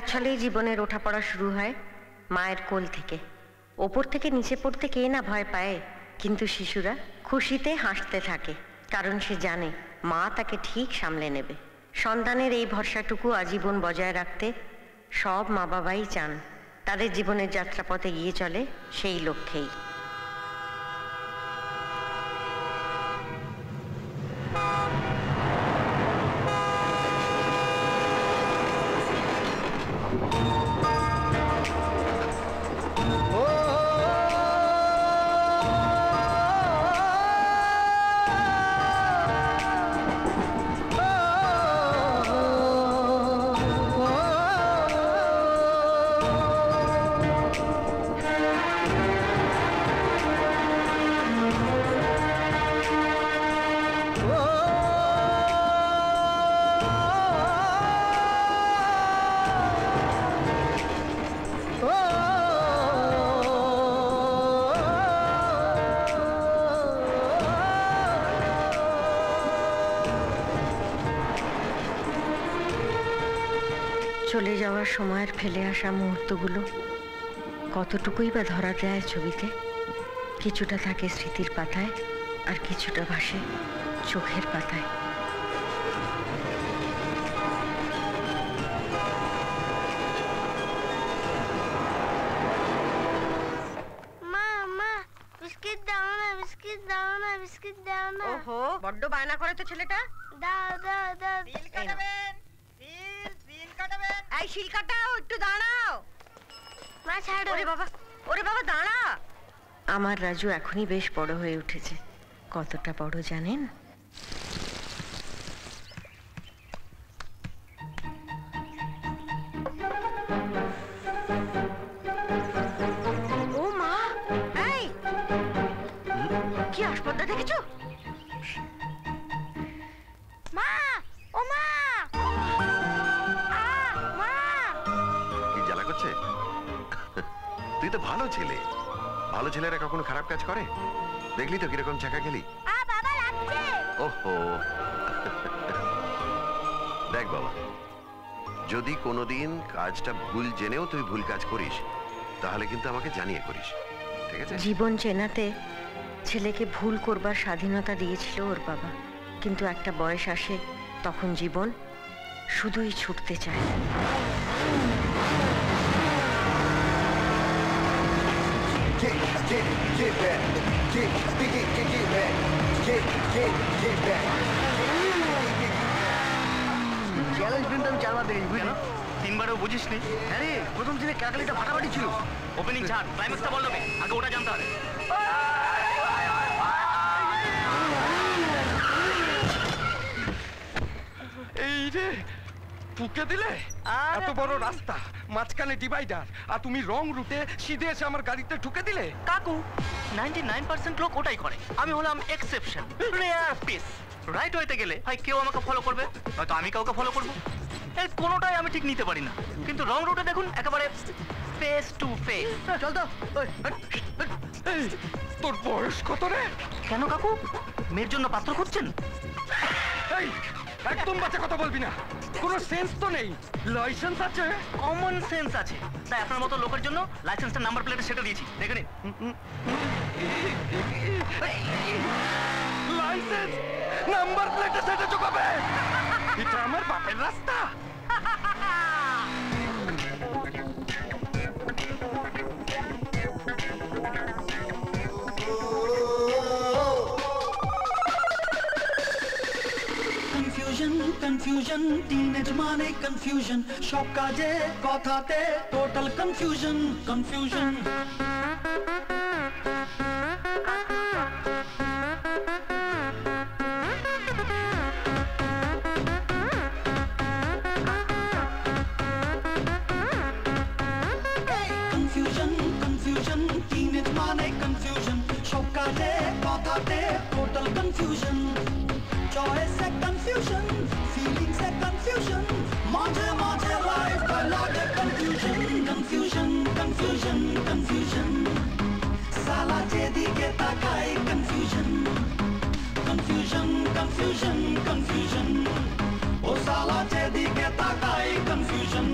छले जीवनेर उठा पड़ा शुरू है मायर कोल थेके ओपर थेके नीचे पड़ते के ना भय पाए किन्तु शिशुरा खुशीते हासते थाके कारण से जाने माँ ताके ठीक सामले नेबे। सन्तानेर एई भरसाटुकु आजीवन बजाय राखते सब मा बाबाई चान तादेर जीवनेर यात्रापथे एगिये चले सेई लक्ष्येई। चले जावार समय फेले आसा मुहूर्तगुलो कतटुकुई बा धरा जाए छबिते किछुटा थाके स्मृतिर पाताय और किछुटा भासे चोखेर पाताय। बड्ड बायना करे तो छेलेटा दाओ दाओ दाओ बिल काटाबेन बिल काटाबेन आई शिल काटाओ एकटू दाঁড়াও মা ছাড়ো। ওরে বাবা দাঁড়া। আমার রাজু এখনি বেশ বড় হয়ে উঠেছে। কতটা বড় জানেন? ও মা এই কি আশ্চর্য দেখেছো? खराब काज करे देखली तो किरकम छाका खेली। बाबा लागछे। ओहो देख बाबा जदि कोनोदिन काजटा भूल जेनेओ तुई भूल काज करिस ताहले किन्तु आमाके जानिए करिस ठीक आछे। जीवन चेनाते छेलेके भूल करबार स्वाधीनता दियेछिलो ओर बाबा किन्तु एकटा बयस आसे तखन जीवन शुधुई छुटते चाय। Get back, get back, get back. Challenge been done, Chalma Devi. You know, तीन बार वो बुझिस नहीं। अरे, वो तुम जिन्हें क्या करी था फटाफट चिलो। Opening चार, climax तब बोलो मैं, आगे उड़ा जानता है। ये जे, पुक्के दिले? अतो बरो रास्ता। মাঝখানে ডিভাইডার আর তুমি রং রুটে সিধে এসে আমার গাড়িতে ঠুকে দিলে। কাকু 99% লোক ওটাই করে, আমি হলাম এক্সেপশন, রেয়ার পিস। রাইট হইতে গেলে ভাই কেউ আমাকে ফলো করবে নয়তো আমি কাউকে ফলো করব, এই কোনোটাই আমি ঠিক নিতে পারি না। কিন্তু রং রুটে দেখুন একেবারে ফেস টু ফেস। চল তো। এই তোর বয়স কত রে? কেন কাকু মেয়ের জন্য পাত্র খুঁজছেন? এই একদম বাজে কথা বলবি না। কোনো সেন্স তো নেই। লাইসেন্স আছে, কমন সেন্স আছে, তাই আপনার মতো লোকের জন্য লাইসেন্সের নাম্বার প্লেটে সেটা দিয়েছি, দেখে নিন। লাইসেন্স নাম্বার প্লেটে সেটা চোকাবে, এটা আমার বাপের রাস্তা। Confusion, teenage mane confusion, shop kaje kothate total confusion, confusion. Confusion, confusion, teenage mane confusion, shop kaje kothate total confusion. Choice a confusion. Confusion, mauj life, a lot of confusion, confusion, confusion, confusion. Sala jedi ke takai confusion, confusion, confusion, confusion. Oh, sala jedi ke takai confusion.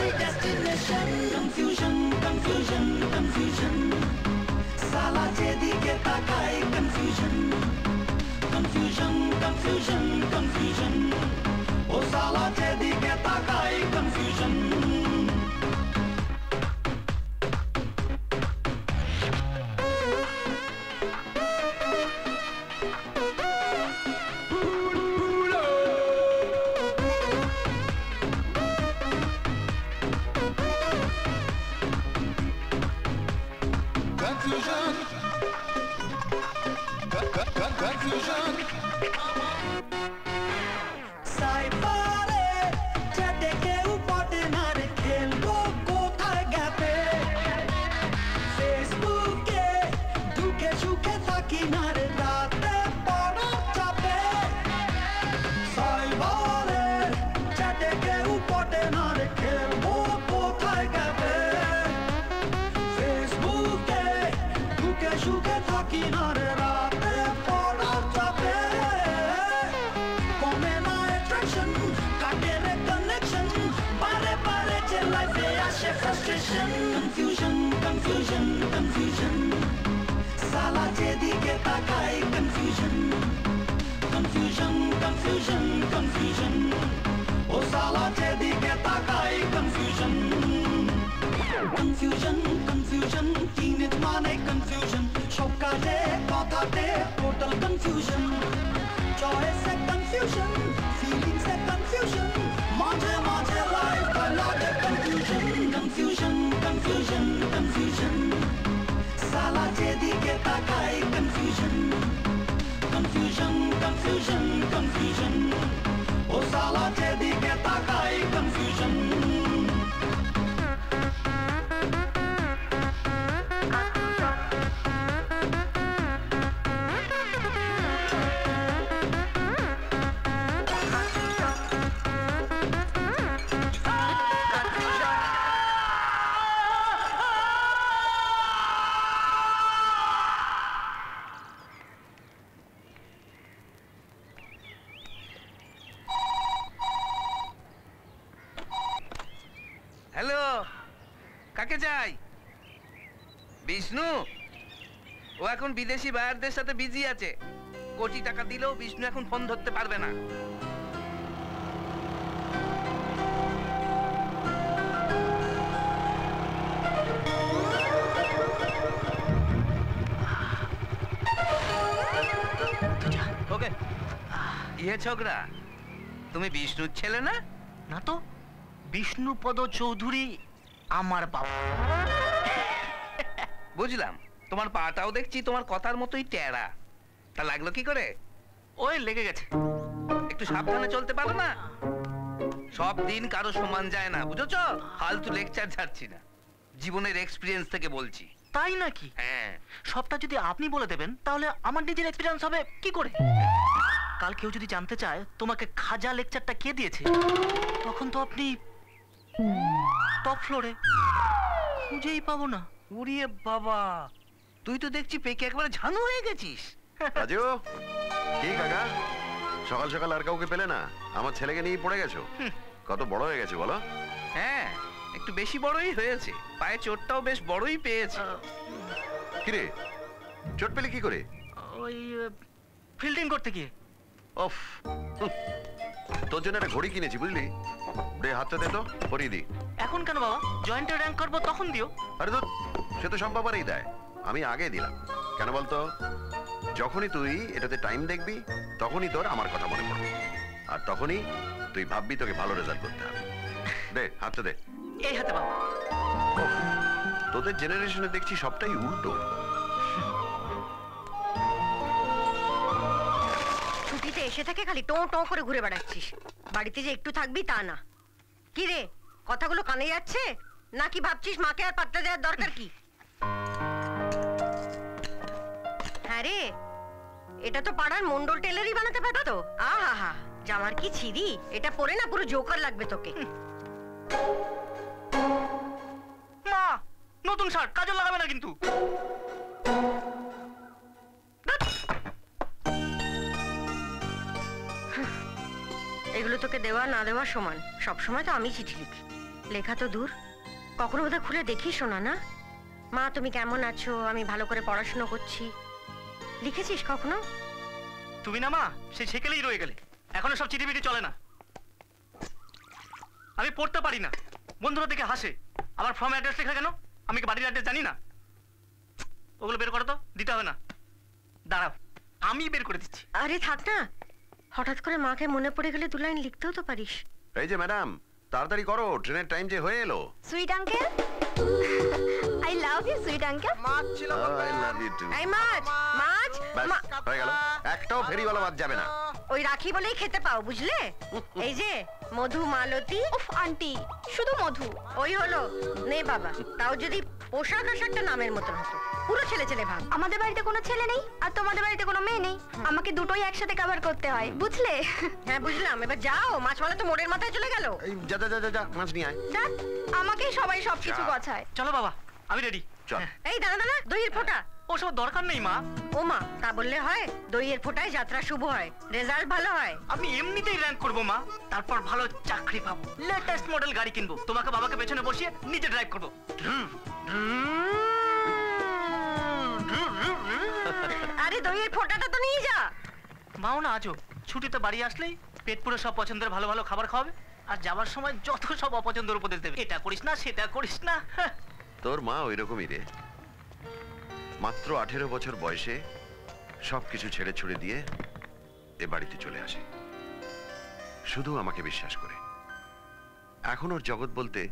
your destination. Confusion, confusion, confusion. Sala chedige takai confusion. Confusion, confusion, confusion. Oh sala chedige takai confusion. Confusion, confusion, confusion. Sala jedi ke takai confusion. Confusion, confusion, confusion. Oh sala jedi ke takai confusion. Confusion, confusion, teenage mane confusion. Shokka de, kotha de, total confusion. Joy se confusion, feeling se confusion. Mauj mauj life ka lot of confusion. Confusion, confusion, confusion. Sala jedi ke takai confusion. Confusion, confusion, confusion. Oh sala jedi ke takai confusion. विदेशी बायरदेर साथे busy आछे कोटी टाका दिलेओ विष्णु एखन phone धरते पारबे ना okay ये छोकरा तुमी विष्णुर छेले ना ना तो विष्णुपद चौधुरी आमार बाबा बुझलाम तुम्हार पाटाओ देखी तुम्हार कथार मतोई टेरा ता लागलो की करे ओई लेगे गेछे एकटु साबधाने चलते पारो ना सब दिन कारो समान जाय ना बुझोछो फालतू लेक्चर छाड़छि ना जीवनेर एक्सपीरियंस थेके बोलछि ताई नाकि हां सबटा जदि आपनि बोले देबेन ताहले आमार निजेर एक्सपीरियंस होबे की करे काल केउ जदि जानते चाय तोमाके खाजा लेक्चरटा के दियेछे तखन तो आपनि टप फ्लोरे खुजेई पाबो ना ओरे बाबा तू तो देखी पेके एक बार झानू हो गेছিস রাজু কি কাকা সকাল সকাল আর কাউকে পেলে না আমার ছেলেকে নিয়ে পড়ে গেছো কত বড় হয়ে গেছে বলো হ্যাঁ একটু বেশি বড়ই হয়েছে পায়ে চোটটাও বেশ বড়ই পেয়েছে কি রে চোট পেলে কি করে ওই ফিল্ডিং করতে গিয়ে উফ তোর জন্য একটা ঘড়ি কিনেছি বুঝলি দে হাতে দে তো পরিয়ে দি এখন কেন বাবা জয়েন্টে র‍্যাঙ্ক করব তখন দিও আরে তো সে তো সম্ভাবনাই দেয় আমি আগে দিলাম কেন বলতো যখনই তুই এটাতে টাইম দেখবি তখনই তোর আমার কথা মনে পড়বে আর তখনই তুই ভাববি তোকে ভালো রেজাল্ট করতে হবে দে হাতটা দে এই হাতে বাবা তোদের জেনারেশনে দেখছি সবটাই উল্টো ছুটিতে এসে থেকে খালি টং টং করে ঘুরে বেড়াচ্ছিস বাড়িতে যে একটু থাকবি তা না কি রে কথাগুলো কানে যাচ্ছে নাকি ভাবছিস মাকে আর পাত্তা দেওয়ার দরকার কি আরে এটা তো পাড়ার মন্ডল টেলারই বানাতে পারতো আহাহা জামার কি ছিড়ি এটা পরে না পুরো জোকার লাগবে তোকে মা নতুন শার্ট কাজল লাগাবে না কিন্তু এগুলো তোকে দেওয়া না দেওয়া সমান সব সময় তো আমি চিঠি লিখি लेखा तो दूर कखनो बोधहয় खुले देखी शोना ना मा तुमी केमन आछो आमी भालो करे पढ़ाशोना करछी लिखेछिस कखनो तुमी ना मा से सेकेलेई रये गेले एखोनो सब चिटिबिटी चले ना आमी पढ़ते पारी ना बंधुरा देखे हासे आबार फ्रम एड्रेस लेखा केन आमी कि बाड़िर एड्रेस जानि ना ओगुलो बेर करो तो दिते होबे ना दाड़ाओ आमी बेर करे दिच्छि अरे थाक ना हठात् करे माके मने पड़े गेले दु लाइन लिखतेओ तो पारिस এই যে ম্যাডাম তাড়াতাড়ি করো ট্রেনের টাইম যে হয়ে এলো sweet uncle I love you sweet uncle মাছ ছিল বলবে আই লাভ ইউ টু এই মাছ মাছ হয়ে গেল একটাও ফেরিওয়ালা মাছ যাবে না ওই রাখি বলেই খেতে পাও বুঝলে এই যে মধু মালতী উফ আন্টি শুধু মধু ওই হলো নে বাবা তাও যদি পোশাক আশাকটা নামের মতো হতো পুরো ছেলে ছেলে ভাব আমাদের বাড়িতে কোনো ছেলে নেই আর তোমাদের বাড়িতে কোনো মেয়ে নেই আমাকে দুটোই একসাথে কভার করতে হয় বুঝলে হ্যাঁ বুঝলাম এবার যাও মাছওয়ালা তো মোড়ের মাথায় চলে গেল এই যা যা যা যা মাছ নিয়ে আয় যাক আমাকে সবাই সব কিছু গোছায় চলো বাবা আমি রেডি চল এই দাঁড়া দাঁড়া দইয়ের ফোঁটা ওসব দরকার নেই মা ও মা তা বললে হয় দইয়ের ফোঁটায় যাত্রা শুভ হয় রেজাল্ট ভালো হয় আমি এমনিতেই র‍্যাঙ্ক করব মা তারপর ভালো চাকরি পাবো লেটেস্ট মডেল গাড়ি কিনবো তোমাকে বাবাকে পেছনে বসিয়ে নিজে ড্রাইভ করব अरे दो ये फोटा तो नहीं जा माओ ना आजो छुट्टी तो बाड़ी आसले पेट पुरे सब पछंदर भालो भालो खबर खावे आज जावार समय जतो सब अपछंदर उपदेश देबे एटा करिस ना सेटा करिस ना तोर मा ओइरकमई रे मात्र 18 বছর বয়সে সবকিছু ছেড়ে ছুড়ে দিয়ে এ বাড়িতে চলে আসে শুধু আমাকে বিশ্বাস করে এখন ওর জগৎ বলতে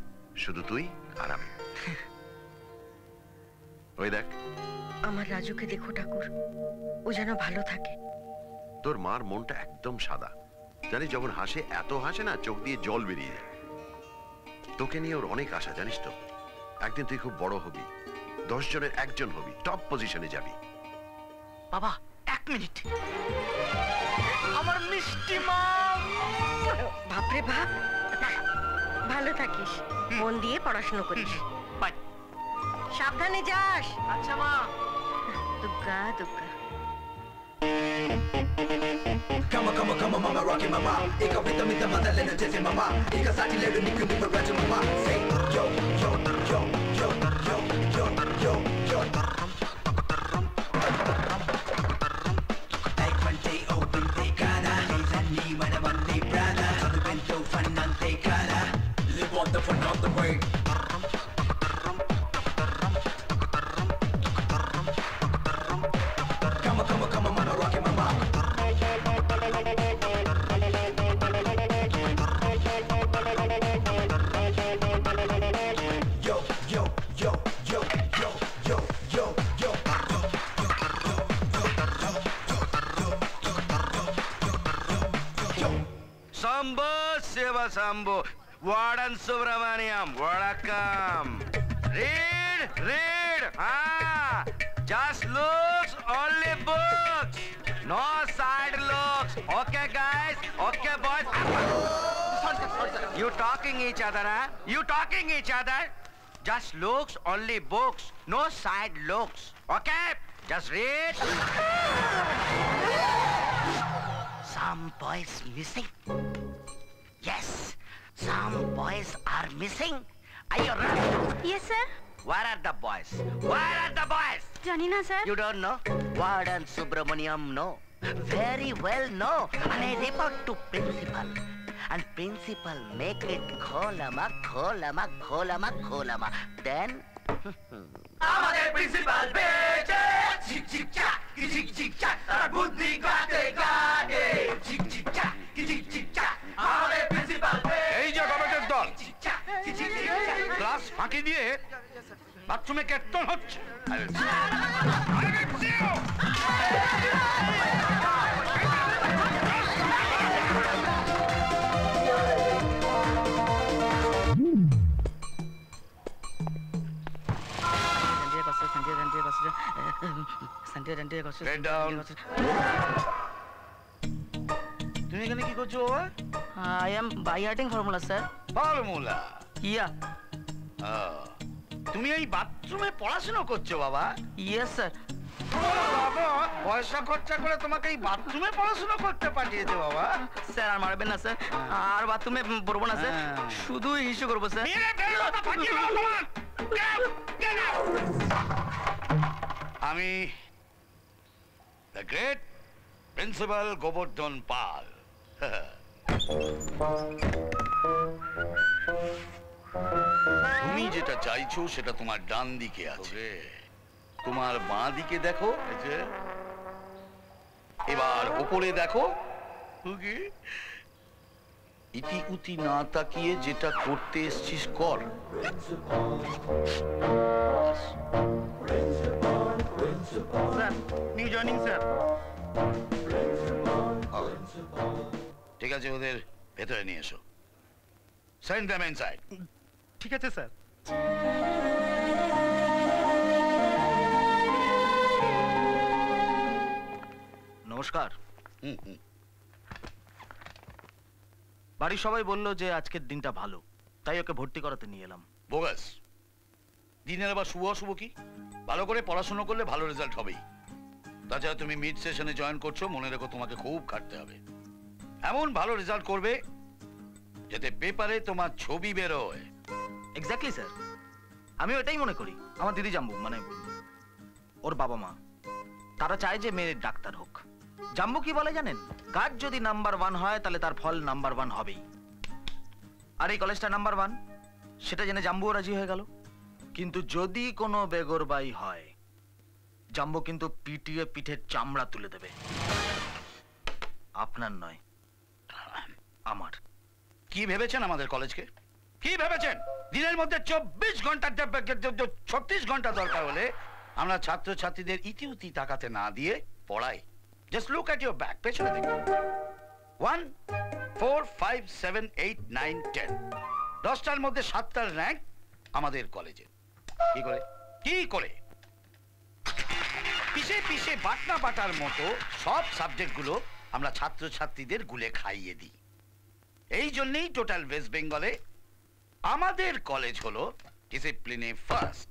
শুধু তুই আর আমি ওই দেখ আমার রাজুকে দেখো ঠাকুর ও যেন ভালো থাকে তোর মার মনটা একদম সাদা জানিস যখন হাসে এত হাসে না চোখ দিয়ে জল বেরিয়ে যায় তোকে নিয়ে ওর অনেক আশা জানিস তো একদিন তুই খুব বড় হবি 10 জনের একজন হবি টপ পজিশনে যাবি বাবা এক মিনিট আমার মিষ্টি মা বাপ রে বাপ ভালো থাকিস মন দিয়ে পড়াশোনা করিস বাই সাবধানে যাস আচ্ছা মা Dugga Dugga come on come on come on mama rock it mama ek apni tumhi tumha dal lena jaise mama ek sathi le nikku nikku raj mama say yo yo yo yo yo yo yo yo ek bande open the cara sanni mana bande prada sab bento fanante cara live on the fun of the world Sambo, Vadan Subramaniam, Vadakam. Read, read. Ah, just looks, only books. No side looks. Okay, guys. Okay, boys. You talking each other, huh? You talking each other? Just looks, only books. No side looks. Okay, just read. Some boys missing. Yes, some boys are missing. Are you right? Yes, sir. Where are the boys? Where are the boys? Janina, sir. You don't know? Warden Subramaniam, no. Very well, no. And I report to principal. And principal make it kolama, kolama, kolama, kolama. Then... Amader principal beche! Chik chik chak, chik chik chak. Tara budni gate gate. Chik chik chak, chik chik chak. আমাদের principal এই যে কমিটির দল class ফাঁকি দিয়ে বাথরুমে কেটন হচ্ছে আরে জিও সঞ্জয় বাসু রেড ডাউন তুমি এখানে কি করছো I am biting formula, sir. Formula? Yeah. Oh. তুমি এই বাথরুমে পড়াশোনা করছো বাবা? Yes, sir. পয়সা খরচা করে তোমাকে এই বাথরুমে পড়াশোনা করতে পাঠিয়েছে বাবা। স্যার আর মারবেন না স্যার, আর বাথরুমে পড়ব না স্যার, শুধু হিসু করব স্যার। আমি the great principal Gobardhan Pal. তুমি যেটা চাইছো সেটা তোমার ডান দিকে আছে, তোমার বাঁ দিকে দেখো, এবার উপরে দেখো। ইতি উতি না তাকিয়ে যেটা করতে এসছিস কর। ঠিক আছে, ওদের ভেতরে নিয়ে এসো। Send them inside. ঠিক আছে স্যার। নমস্কার। বাড়ির সবাই বললো যে আজকের দিনটা ভালো, তাই ওকে ভর্তি করাতে নিয়ে এলাম। বোগাস। দিনের আবার শুভ অশুভ কি? ভালো করে পড়াশোনা করলে ভালো রেজাল্ট হবেই। তাছাড়া তুমি মিড সেশনে জয়েন করছো, মনে রেখো তোমাকে খুব খাটতে হবে। এমন ভালো রেজাল্ট করবে যাতে পেপারে তোমার ছবি বেরোয়। এক্স্যাক্টলি স্যার, আমি ওটাই মনে করি। আমার দিদি জাম্বু, মানে ওর বাবা মা, তারা চায় যে মেয়ের ডাক্তার হোক। জাম্বু কি বলে জানেন? গার্ড যদি নাম্বার ওয়ান হয় তাহলে তার ফল নাম্বার ওয়ান হবেই। আর এই কলেজটা নাম্বার ওয়ান, সেটা জেনে জাম্বুও রাজি হয়ে গেল। কিন্তু যদি কোনো বেগরবাই হয়, জাম্বু কিন্তু পিটিয়ে পিঠের চামড়া তুলে দেবে। আপনার নয়, আমার। কি ভেবেছেন আমাদের কলেজকে? কি ভেবেছেন? দিনের মধ্যে 24 ঘন্টা, 36 ঘন্টা দরকার হলে আমরা ছাত্র ছাত্রীদের ইতিউতি তাকাতে না দিয়ে পড়াই। Just look at your back, পেছনে দেখুন। 1, 4, 5, 7, 8, 9, 10 10টার মধ্যে 7টার র্যাঙ্ক আমাদের কলেজে। কি করে পিছে পিছে বাটনা বাটার মতো সব সাবজেক্টগুলো আমরা ছাত্র ছাত্রীদের গুলে খাইয়ে দিই। এই জন্যই টোটাল ওয়েস্ট বেঙ্গলে আমাদের কলেজ হলো ডিসিপ্লিনে ফার্স্ট।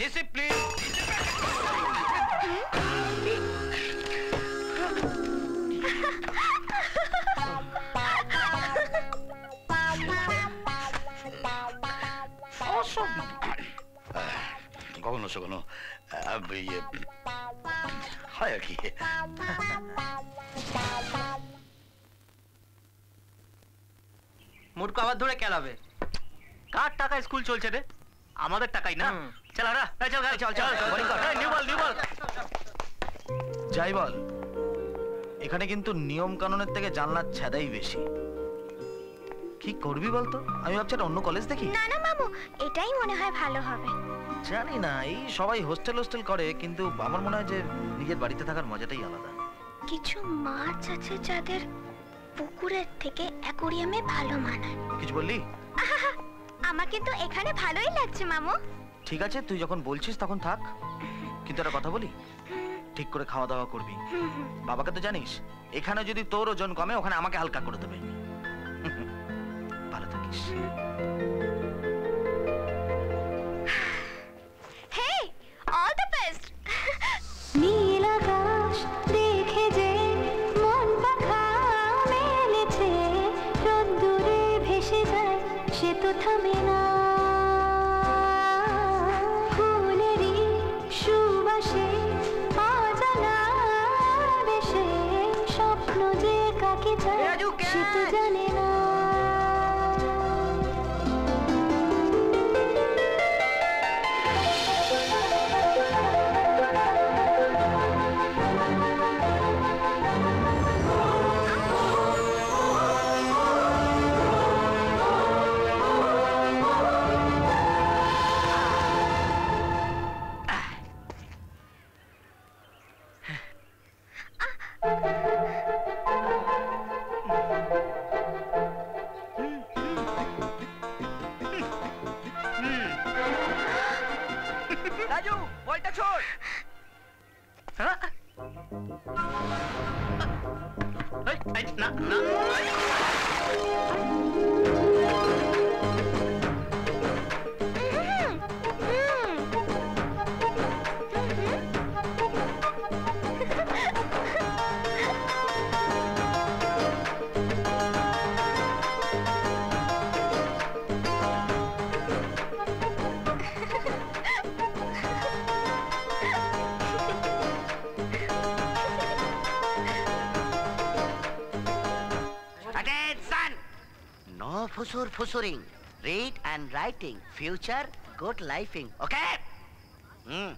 ডিসিপ্লিন। কখনো হয় আর কি। মুরকো আবার ধরে খেলাবে। কার টাকা স্কুল চলছে রে? আমাদের টাকাই না। চল হারা, চল। নিউ বল। যাই বল, এখানে কিন্তু নিয়ম কানুনের থেকে জানলার ছাদাই বেশি। কি করবি বল তো? আমি ভাবছি অন্য কলেজ দেখি। না না মামু, এটাই মনে হয় ভালো হবে। জানি না, এই সবাই হোস্টেল করে, কিন্তু আমার মনে হয় যে নিজের বাড়িতে থাকার মজাটাই আলাদা। কিছু মাছ আছে যাদের পুকুরের থেকে অ্যাকোরিয়ামে ভালো মানায়। কিছু বললি? আমাকে তো এখানে ভালোই লাগছে মামু। ঠিক আছে, তুই যখন বলছিস তখন থাক। কিন্তু একটা কথা বলি, ঠিক করে খাওয়া দাওয়া করবি। বাবাকে তো জানিস, এখানে যদি তোর ওজন কমে ওখানে আমাকে হালকা করে দেবে। ভালো থাকিস। Hey, all the best. নীল আকাশ দেখে যে মন পাখা মেলেছে, রোদ্দুরে ভেসে যায় সে তো থামে না। fusur-fusuring. Read and writing. Future, good lifing. Okay? Hmm.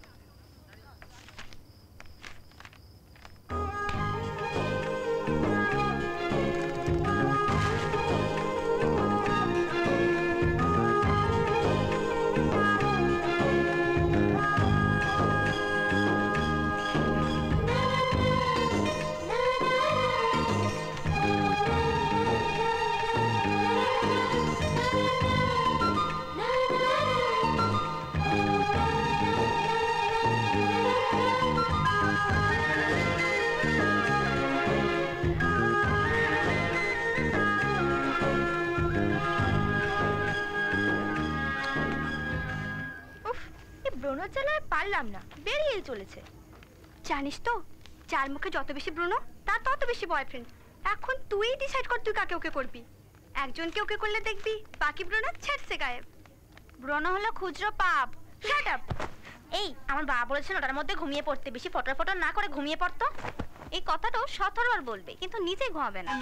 घुमिয়ে पड़ते फटर फटर ना घुमिয়ে पड़तो कथा तो 17 बार बोलबे किन्तु निजे घुमाबे ना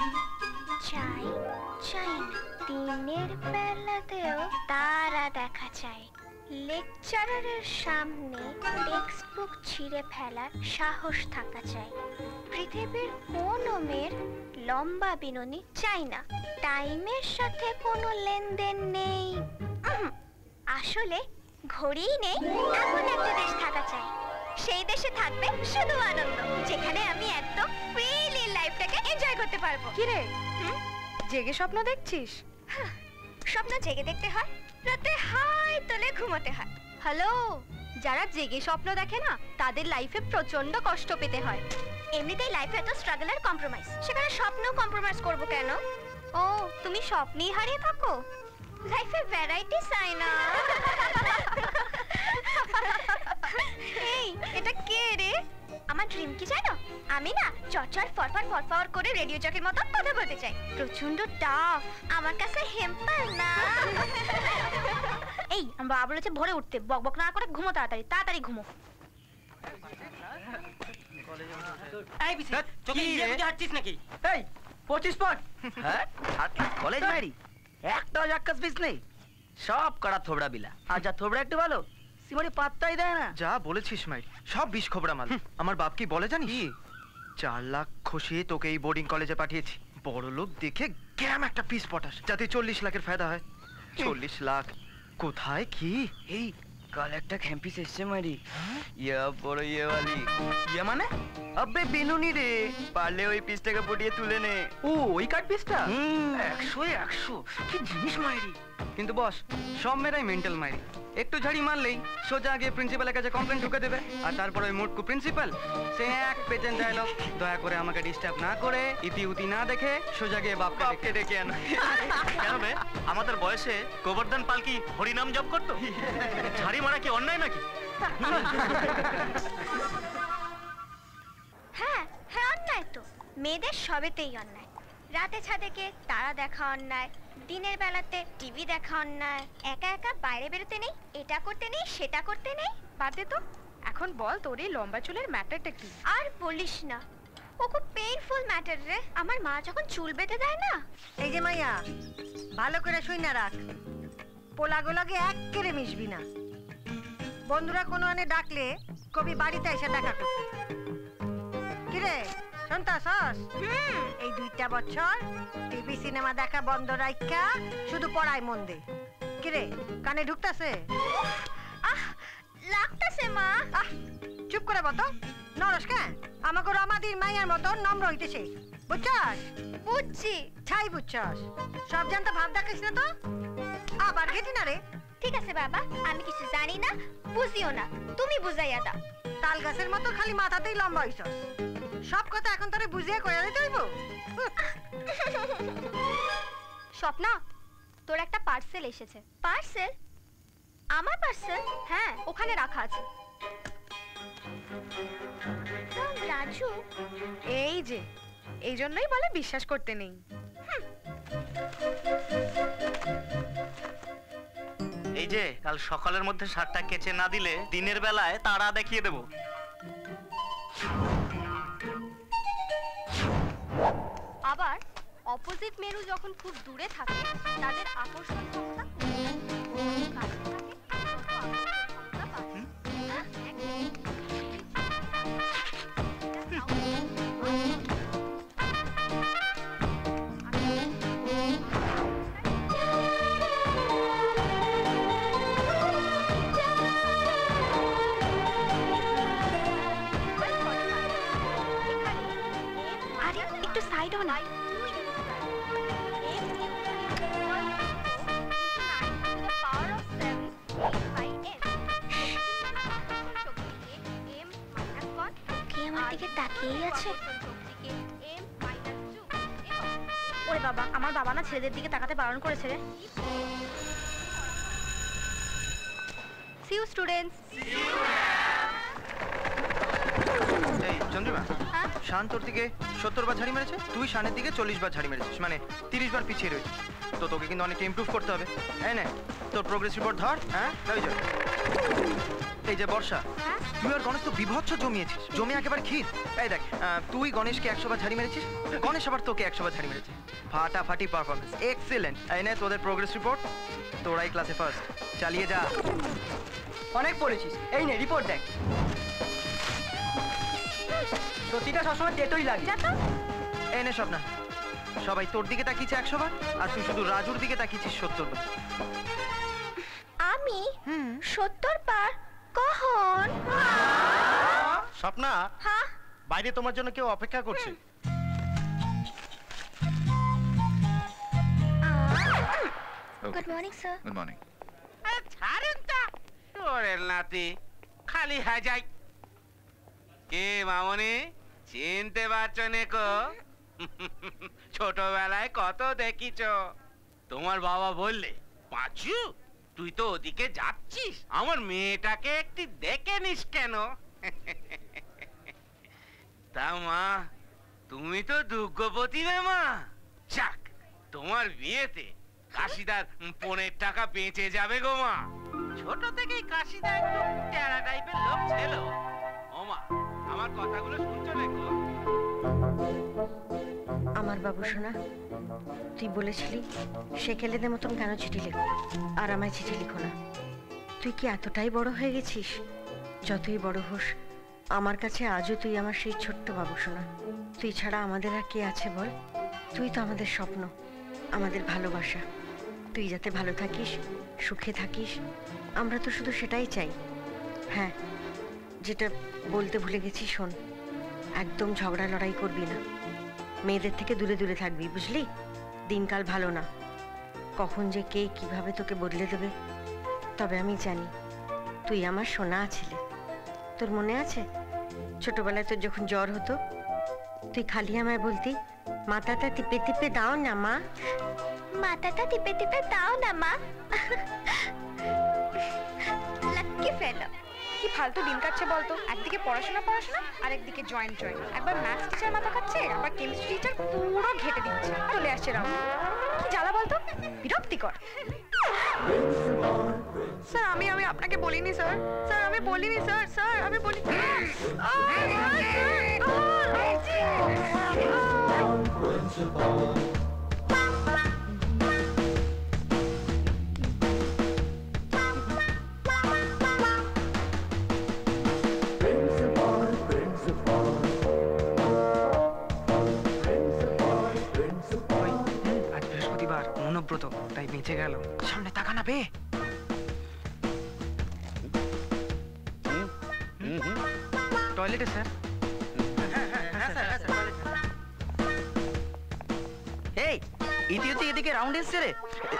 लेक्चरारेर सामने टेक्सटबुक छिड़े फेलार साहस थाका चाय पृथिवीर कोनो मेर लम्बा बिनोनी चाय ना टाइमेर साथे कोनो लेनदेन नेई आसले घड़ी नेई एमन एकटा देश थाका चाय सेई देशे थाकबे शुधु आनंद जेखाने आमी एकदम फ्रीली लाइफटाके एनजय करते पारबो कि रे जेगे स्वप्न देखछिस स्वप्न जेगे देखते हय রাতে হাই তলে ঘুমোতে হয় হ্যালো যারা জেগে স্বপ্ন দেখে না তাদের লাইফে প্রচন্ড কষ্ট পেতে হয় এমনিতেই লাইফে এত স্ট্রাগল আর কম্প্রোমাইজ সেখানে স্বপ্ন কম্প্রোমাইজ করব কেন ও তুমি স্বপ্নই হারিয়ে থাকো লাইফে ভ্যারাইটি চাই না এই এটা কে রে আমার ড্রিম কি জানো আমি না চটচট ফরফর ফরফর করে রেডিও জকির মতো কথা বলতে চাই প্রচন্ড টাফ আমার কাছে হেম্পার না এই আমরা বলেছে ভোরে উঠতে বকবক না করে ঘুমো তাড়াতাড়ি তাড়াতাড়ি ঘুমো এই বিসি কি রে তুই হাঁটছিস নাকি এই 25 পট হ্যাঁ হাঁটলি কলেজ মারি একটা জাক্কাস বিস নেই সব কড়া থোবড়া বিলা আর যা থোবড়া একটু ভালো সিমারি পাত্তাই দেয় না যা বলেছিস মাইরি সব বিষ খোবড়া মাল আমার বাপ কি বলে জানিস 4 লাখ খসিয়ে তোকে এই বোর্ডিং কলেজে পাঠিয়েছি বড় লোক দেখে গ্যাম একটা পিস পটাস যাতে 40 লাখের फायदा হয় 40 লাখ কোথায় কি এই কাল একটা ক্যাম্পিস এসে মারি ইয়া বড় ইয়া वाली ইয়া মানে আবে বিনুনি রে পারলে ওই পিসটাকে পটিয়ে তুলে নে ও ওই কাট পিসটা 100 কি জিনিস মাইরি কিন্তু বস সব মেরাই মেন্টাল মাইরি একটু ঝাড়ি মারলেই সোজা আগে প্রিন্সিপালের কাছে কমপ্লেন ঢুকে দেবে আর তারপর ওই মুডকু প্রিন্সিপাল সে এক পেটেন্ট ডায়লগ দয়া করে আমাকে ডিস্টার্ব না করে ইতিউতি না দেখে সোজা গিয়ে বাপকে ডেকে আনো জানবে আমাদের বয়সে গোবর্ধন পাল কি হরিনাম জপ করত ঝাড়ি মারা কি অন্যায় নাকি হ্যাঁ হ্যাঁ অন্যায় তো মেয়েদের সবেতেই অন্যায় রাতে ছাদেকে তারা দেখা অন্যায় দিনের বেলাতে টিভি দেখা অন্যায় একা একা বাইরে বেরোতে নেই এটা করতে নেই সেটা করতে নেই বাদে তো এখন বল তোর এই লম্বা চুলের ম্যাটারটা কি আর বলিস না ও খুব পেইনফুল ম্যাটার রে আমার মা যখন চুল বেঁধে দেয় না এই যে মাইয়া ভালো করে শুইনা রাখ পোলাগুলোকে এককেরে মিশবি না বন্ধুরা কোনো আনে ডাকলে কবি বাড়িতে এসে দেখা করতে কি রে শান্তা সস এই 2 বছর টিভি সিনেমা দেখা বন্ধ রাইখা শুধু পড়ায় মন দে কি রে কানে ঢুকতাছে আহ লাগতাছে মা চুপ করে বল তো নরস কেন আমাকে রামাদির মাইয়ার মতো নম্র হইতেছে বুঝছস বুঝছি ছাই বুঝছস সব জানতে ভাব দেখাইস না তো আবার গেতি না রে ঠিক আছে বাবা আমি কিছু জানি না বুঝিও না তুমি বুঝাইয়া দাও তাল গাছের মতো খালি মাথাতেই লম্বা হইছস সব কথা এখন তোরে বুঝিয়ে কইয়া দিতে হইব স্বপ্না তোর একটা পার্সেল এসেছে পার্সেল আমার পার্সেল হ্যাঁ ওখানে রাখা আছে রাজু এই যে এইজন্যই বলে বিশ্বাস করতে নেই এই যে কাল সকালের মধ্যে 7টা কেচে না দিলে দিনের বেলায় তারা দেখিয়ে দেব অপোজিট মেরু যখন খুব দূরে থাকে তাদের আকর্ষণ ক্ষমতা খুব কাছে থাকে। ছেলেদের দিকে তাকাতে বারণ করেছে রে। See you students. এই চন্দ্রিমা, শান্তর দিকে 70 বার ঝাড়ি মেরেছে, তুই শানের দিকে 40 বার ঝাড়ি মেরেছিস, মানে 30 বার পিছিয়ে রয়েছিস। তো তোকে কিন্তু অনেকটা ইমপ্রুভ করতে হবে। এই নে তোর প্রোগ্রেস রিপোর্ট ধর। হ্যাঁ লই যা। এই যে বর্ষা, তুই আর গণেশ তো বিভৎস জমিয়েছিস, জমি একেবারে ক্ষীর। এই দেখ, তুই গণেশকে 100 বার ঝাড়ি মেরেছিস, গণেশ আবার তোকে 100 বার ঝাড়ি মেরেছে। फाटाफाटी परफॉर्मेंस, एक्सीलेंट। एने तोदर प्रोग्रेस रिपोर्ट, तोराई क्लासे फर्स्ट। चालिए जा। अनेक पढ़ेछिस, एने रिपोर्ट देख। प्रतिटा सबসমय तेतोई लागे। जा तो। एने सब ना। सबाई तोर दिके ताकिয়েছে 100 বার, আর তুই শুধু রাজুর দিকে তাকিয়েছিস 70 বার। আমি 70 বার কখন? স্বপ্না। হ্যাঁ। বাইরে তোমার জন্য কেউ অপেক্ষা করছে। Good morning sir. Good morning. अरे छारंता तोरेल नाती खाली है जाई के मामोनी चिंते बाचने को छोटो बेलाय কত দেখিছো তোমার বাবা বললে পাঁচু তুই তো ওদিকে যাচ্ছিস আমার মেয়েটাকে একটু দেখে নিস কেন তা মা তুমি তো দুগ্গপতি রে মা যাক তোমার বিয়েতে কাশিদার 15 টাকা বেঁচে যাবে গো মা ছোট থেকেই কাশিদা একটু টেরা টাইপের লোক ছিল ও মা আমার কথাগুলো শুনছো নাকি আমার বাবু শোনা তুই বলেছিলি সে খেলেদের মতন কেন চিঠি লেখো আর আমায় চিঠি লিখো না তুই কি এতটাই বড় হয়ে গেছিস যতই বড় হোস আমার কাছে আজও তুই আমার সেই ছোট্ট বাবু শোনা তুই ছাড়া আমাদের আর কে আছে বল তুই তো আমাদের স্বপ্ন আমাদের ভালোবাসা তুই যাতে ভালো থাকিস সুখে থাকিস আমরা তো শুধু সেটাই চাই হ্যাঁ যেটা বলতে ভুলে গেছি শোন একদম ঝগড়া লড়াই করবি না মেয়েদের থেকে দূরে দূরে থাকবি বুঝলি দিনকাল ভালো না কখন যে কে কিভাবে তোকে বদলে দেবে তবে আমি জানি তুই আমার সোনা ছিলি তোর মনে আছে ছোটবেলায় তোর যখন জ্বর হতো তুই খালি আমায় বলতি মাথাটা টিপে টিপে দাও না মা মাথাটা টিপে টিপে দাও না মা লাকি ফেলো কি ফালতু দিন কাটছে বলতো একদিকে পড়াশোনা পড়াশোনা আর একদিকে জয়েন্ট একবার ম্যাথস টিচার মাথা খাচ্ছে আবার কেমিস্ট্রি টিচার পুরো ঘেটে দিচ্ছে চলে আসছে রাম কি জ্বালা বলতো বিরক্তিকর স্যার আমি আপনাকে বলিনি স্যার স্যার আমি বলিনি স্যার স্যার আমি বলি Principal. आज बृहस्पतिवार मनोब्रत तई बेचे गेल सामने ताकाना बे टॉयलेट है सर ইতিউতি এদিকে রাউন্ড এসছে রে excuse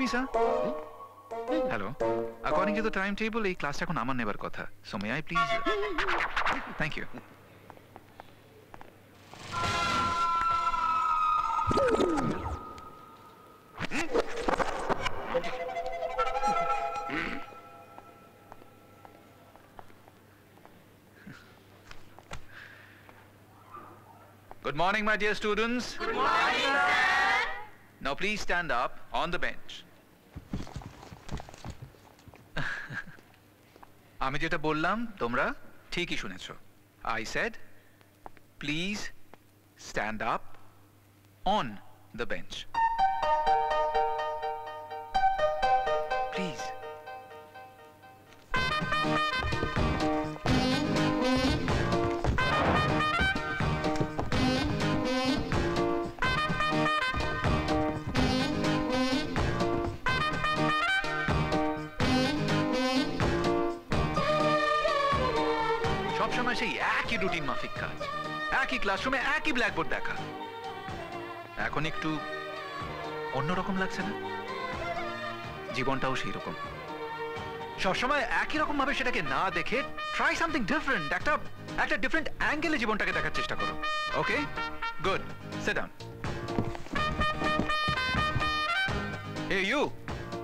me sir hello according to the time table এই ক্লাসটা এখন আমার নেবার কথা so may I please thank you Good morning, my dear students. Good morning, sir. Now please stand up on the bench. আমি যেটা বললাম তোমরা ঠিকই শুনেছো। I said, please stand up on the bench. Please. Routine माफिक काज, एक ही क्लासरूमे एक ही ब्लैकबोर्ड देखा, एकोन एकटू अन्यरकम लागছে না, জীবনটাও সেই রকম, সব সময় একই রকম ভাবে সেটাকে না দেখে ট্রাই সামথিং ডিফারেন্ট, একটা ডিফারেন্ট অ্যাঙ্গেলে জীবনটাকে দেখার চেষ্টা করো, okay, good, sit down, hey you,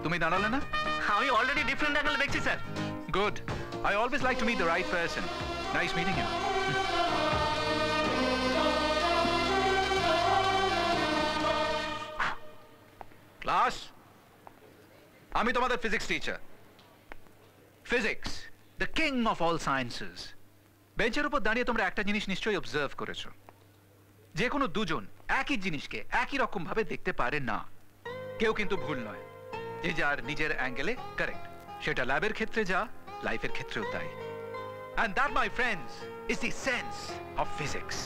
তুমি দাঁড়ালে না, আমি অলরেডি ডিফারেন্ট অ্যাঙ্গেল দেখছি sir, good, I always like to meet the right person, nice meeting you class, आमी तुम्हारे physics teacher, physics, the king of all sciences. बेंचेर ऊपर दानिये तुमरे एक टा जिनिश निश्चय ऑब्जर्व करेछो। जेकोनो दुजोन एक ही जिनिश के एक ही रकम भावे देखते पारे ना। क्यों किन्तु भूल नय। जे जार निजेर एंगेले करेक्ट। शेटा लाइफेर क्षेत्रे जा, लाइफेर क्षेत्रे ताई। And that, my friends, is the sense of physics.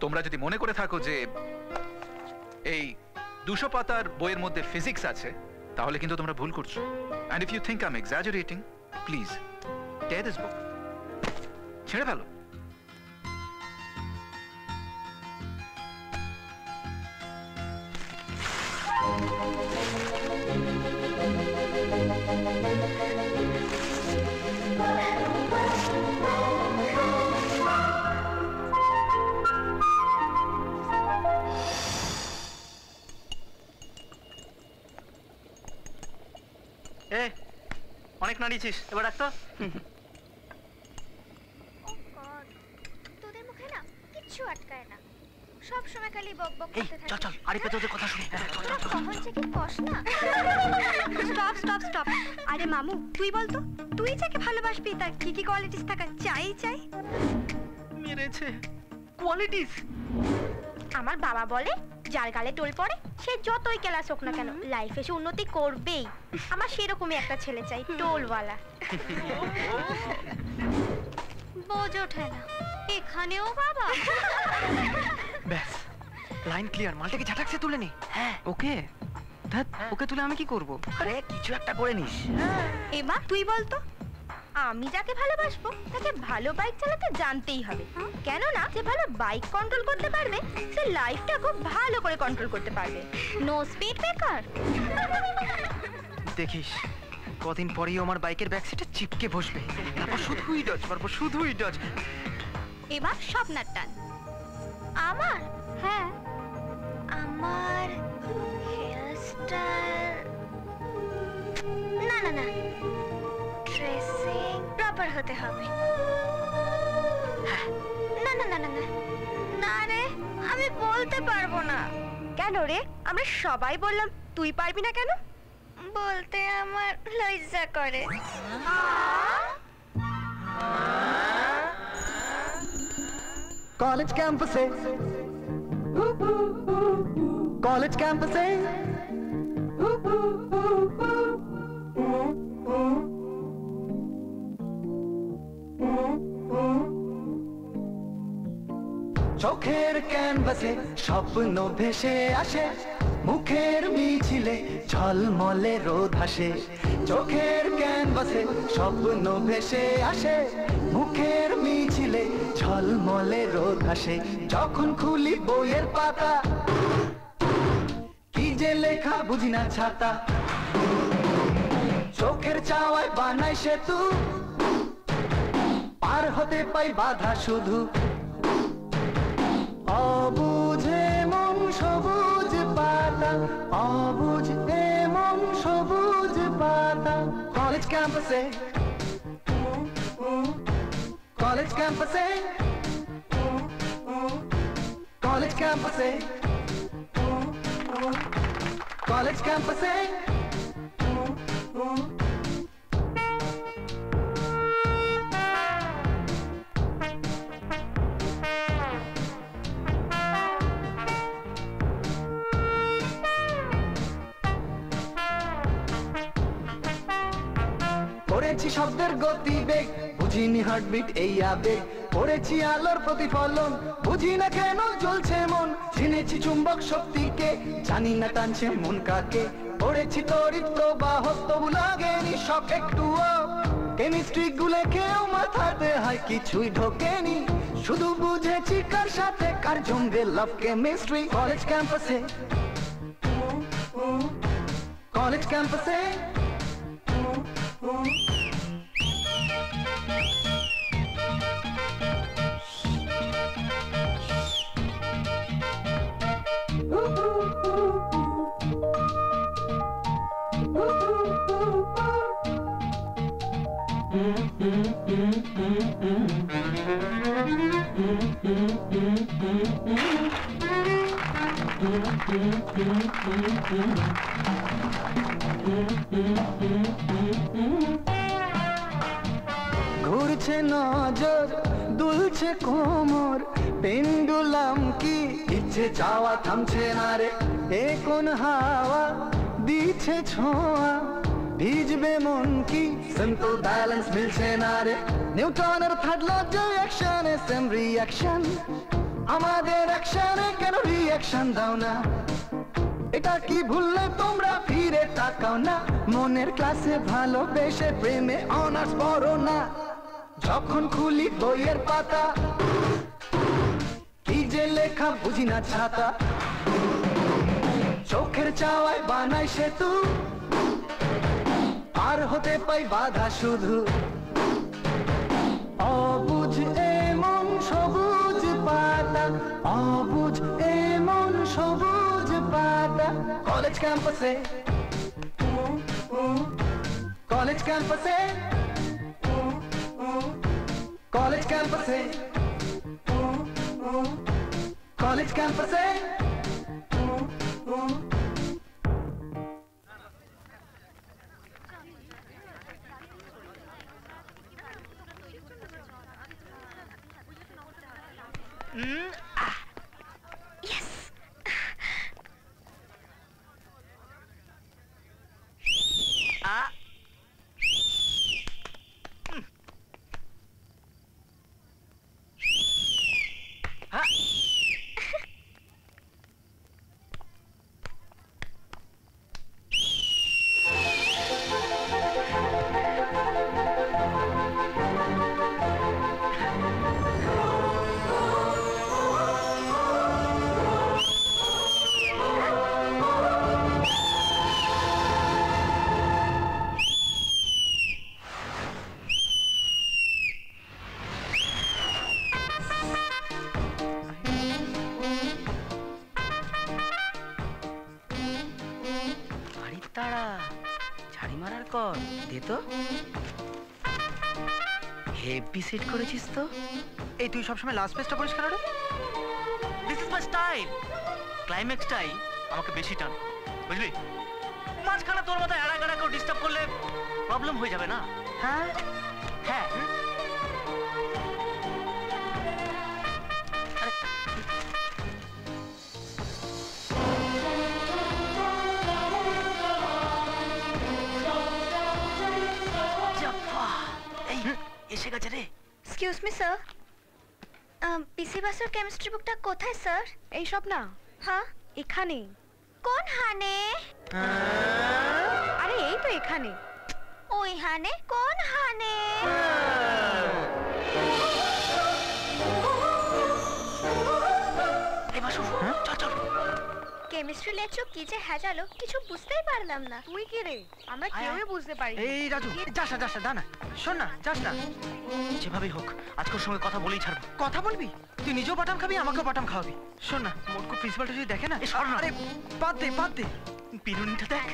तुमरा जदि मने करे थाको जे ए 200 पातार बोयर मध्य फिजिक्स आछे ताहले किन्तु तोमरा भूल करछो and if you think I am exaggerating please tear this book छेड़े फेलो ए, अनेक नाड़ी चीज़, ये बड़ा तो। Oh God, तो देर मुखे ना किच्छ अटका है ना, सब समय कली बक-बक करते थे। चल चल, आरी पे तो जो कथा सुनी। तो कौन चेके पौष ना? Stop stop stop, अरे मामू, तू ही बोल तू ही चेके भालू बाज पीता, की क्वालिटीज़ था का चाय चाय? मेरे चे, क्वालिटीज़? आमर बाबा बोले? जार गाले टोल पड़े, शे जो तो ही कैला सोकना क्या नो, लाइफ ऐसे उन्नति कोड बे, हमार शेरों को मैं एक तक चले चाहिए, टोल वाला। बोझो ठहरा, एक खाने हो बाबा। बस, लाइन क्लियर, मालटे के झटक से तूले नहीं, हैं? ओके, धत, ओके तूले आमे की कोड बो? अरे किचु एक तक कोडे नहीं। एमा, तू ही बोल तो? आमी जाके भालो बाजबो ताके भालो बाइक चालाते जानतेई हबे केनो ना जे भालो बाइक कंट्रोल करते पारबे से लाइफटाके भालो करे कंट्रोल करते पारबे नो स्पीड ब्रेकार देखिस कदिन परेई आमार बाइकेर बैक सीटे चिपके बसबे तारपर शुधुई डज मारबो शुधुई डज एबार स्वप्नार टान आमार हाँ आमार हेयर स्टाइल ना ना ना ड्रेसिंग प्रॉपर होते हमें ना ना ना ना ना ना रे अभी बोलते पार बो ना क्या नो रे अम्मे शबाई बोल लम तू ही पार भी ना क्या नो बोलते हैं हमार लॉयज़ा करे कॉलेज कैंपस है চোখের ক্যানভাসে স্বপ্ন ভেসে আসে মুখের মিছিলে ঝলমলে রোদ হাসে চোখের ক্যানভাসে স্বপ্ন ভেসে আসে মুখের মিছিলে ঝলমলে রোদ হাসে যখন খুলি বইয়ের পাতা কি যে লেখা বুঝি না ছাতা চোখের চাওয়ায় বানাই সেতু पार होते पाई बाधा शुधु अबुझे मन सबुज पाता अबुझे मन सबुज पाता कॉलेज कैंपसे कॉलेज कैंपस से, कॉलेज कैंपस से। পড়েছি শব্দের গতিবেগ বুঝিনি হার্টবিট এই আবেগ পড়েছি আলোর প্রতিফলন বুঝি না কেন জ্বলছে মন চিনেছি চুম্বক শক্তিকে জানি না টানছে মন কাকে পড়েছি তড়িৎ প্রবাহ তবু লাগেনি শক একটুও কেমিস্ট্রি গুলে কেউ মাথাতে হয় কিছুই ঢোকেনি শুধু বুঝেছি কার সাথে কার জমবে লাভ কেমিস্ট্রি কলেজ ক্যাম্পাসে কলেজ ক্যাম্পাসে ঘুরছে নজর দুলছে কোমর পেন্ডুলাম কি ইচ্ছে চাওয়া থামছে না রে এ কোন হাওয়া দিচ্ছে ছোঁয়া ভিজবে মন কি সিম্পল ব্যালেন্স মিলছে না রে নিউটনের থার্ড ল যে অ্যাকশন এ সেম রিঅ্যাকশন আমাদের অ্যাকশনে কেন রিঅ্যাকশন দাও না এটা কি ভুললে তোমরা ফিরে তাকাও না মনের ক্লাসে ভালোবেসে প্রেমে অনার্স পড়ো না যখন খুলি বইয়ের পাতা কি যে লেখা বুঝি না ছাতা চোখের চাওয়ায় বানাই সেতু আর হতে পাই বাধা শুধু অবুঝ এমন সবুজ পাতা অবুঝ এমন সবুজ পাতা কলেজ ক্যাম্পাসে কলেজ ক্যাম্পাসে কলেজ ক্যাম্পাসে কলেজ ক্যাম্পাসে Yes. সেট করেছিস তো এই তুই সব সময় লাস্ট পেজটা পড়িস কেন রে দিস ইজ মাই স্টাইল ক্লাইম্যাক্সটাই আমাকে বেশি টান বুঝলি মাঝখানে তোর মতো এড়াগাড়া কেউ ডিস্টার্ব করলে প্রবলেম হয়ে যাবে না হ্যাঁ হ্যাঁ এসে গেছে রে এক্সকিউজ মি স্যার পিসি বাসের কেমিস্ট্রি বুকটা কোথায় স্যার এই সব না হ্যাঁ এখানে কোন হানে আরে এই তো এখানে ওই হানে কোন হানে কেমিস্ট্রি লেকচার কি যে হ্যাজালো কিছু বুঝতেই পারলাম না তুই কি রে আমরা কেউই বুঝতে পারি এই রাজু যাসা যাসা দানা শোন না যাস না যেভাবে হোক আজকের সঙ্গে কথা বলেই ছাড়বো কথা বলবি তুই নিজেও বাটাম খাবি আমাকেও বাটাম খাওয়াবি শোন না মোটকু প্রিন্সিপালটা যদি দেখে না আরে বাদ দে পিরুনিটা দেখ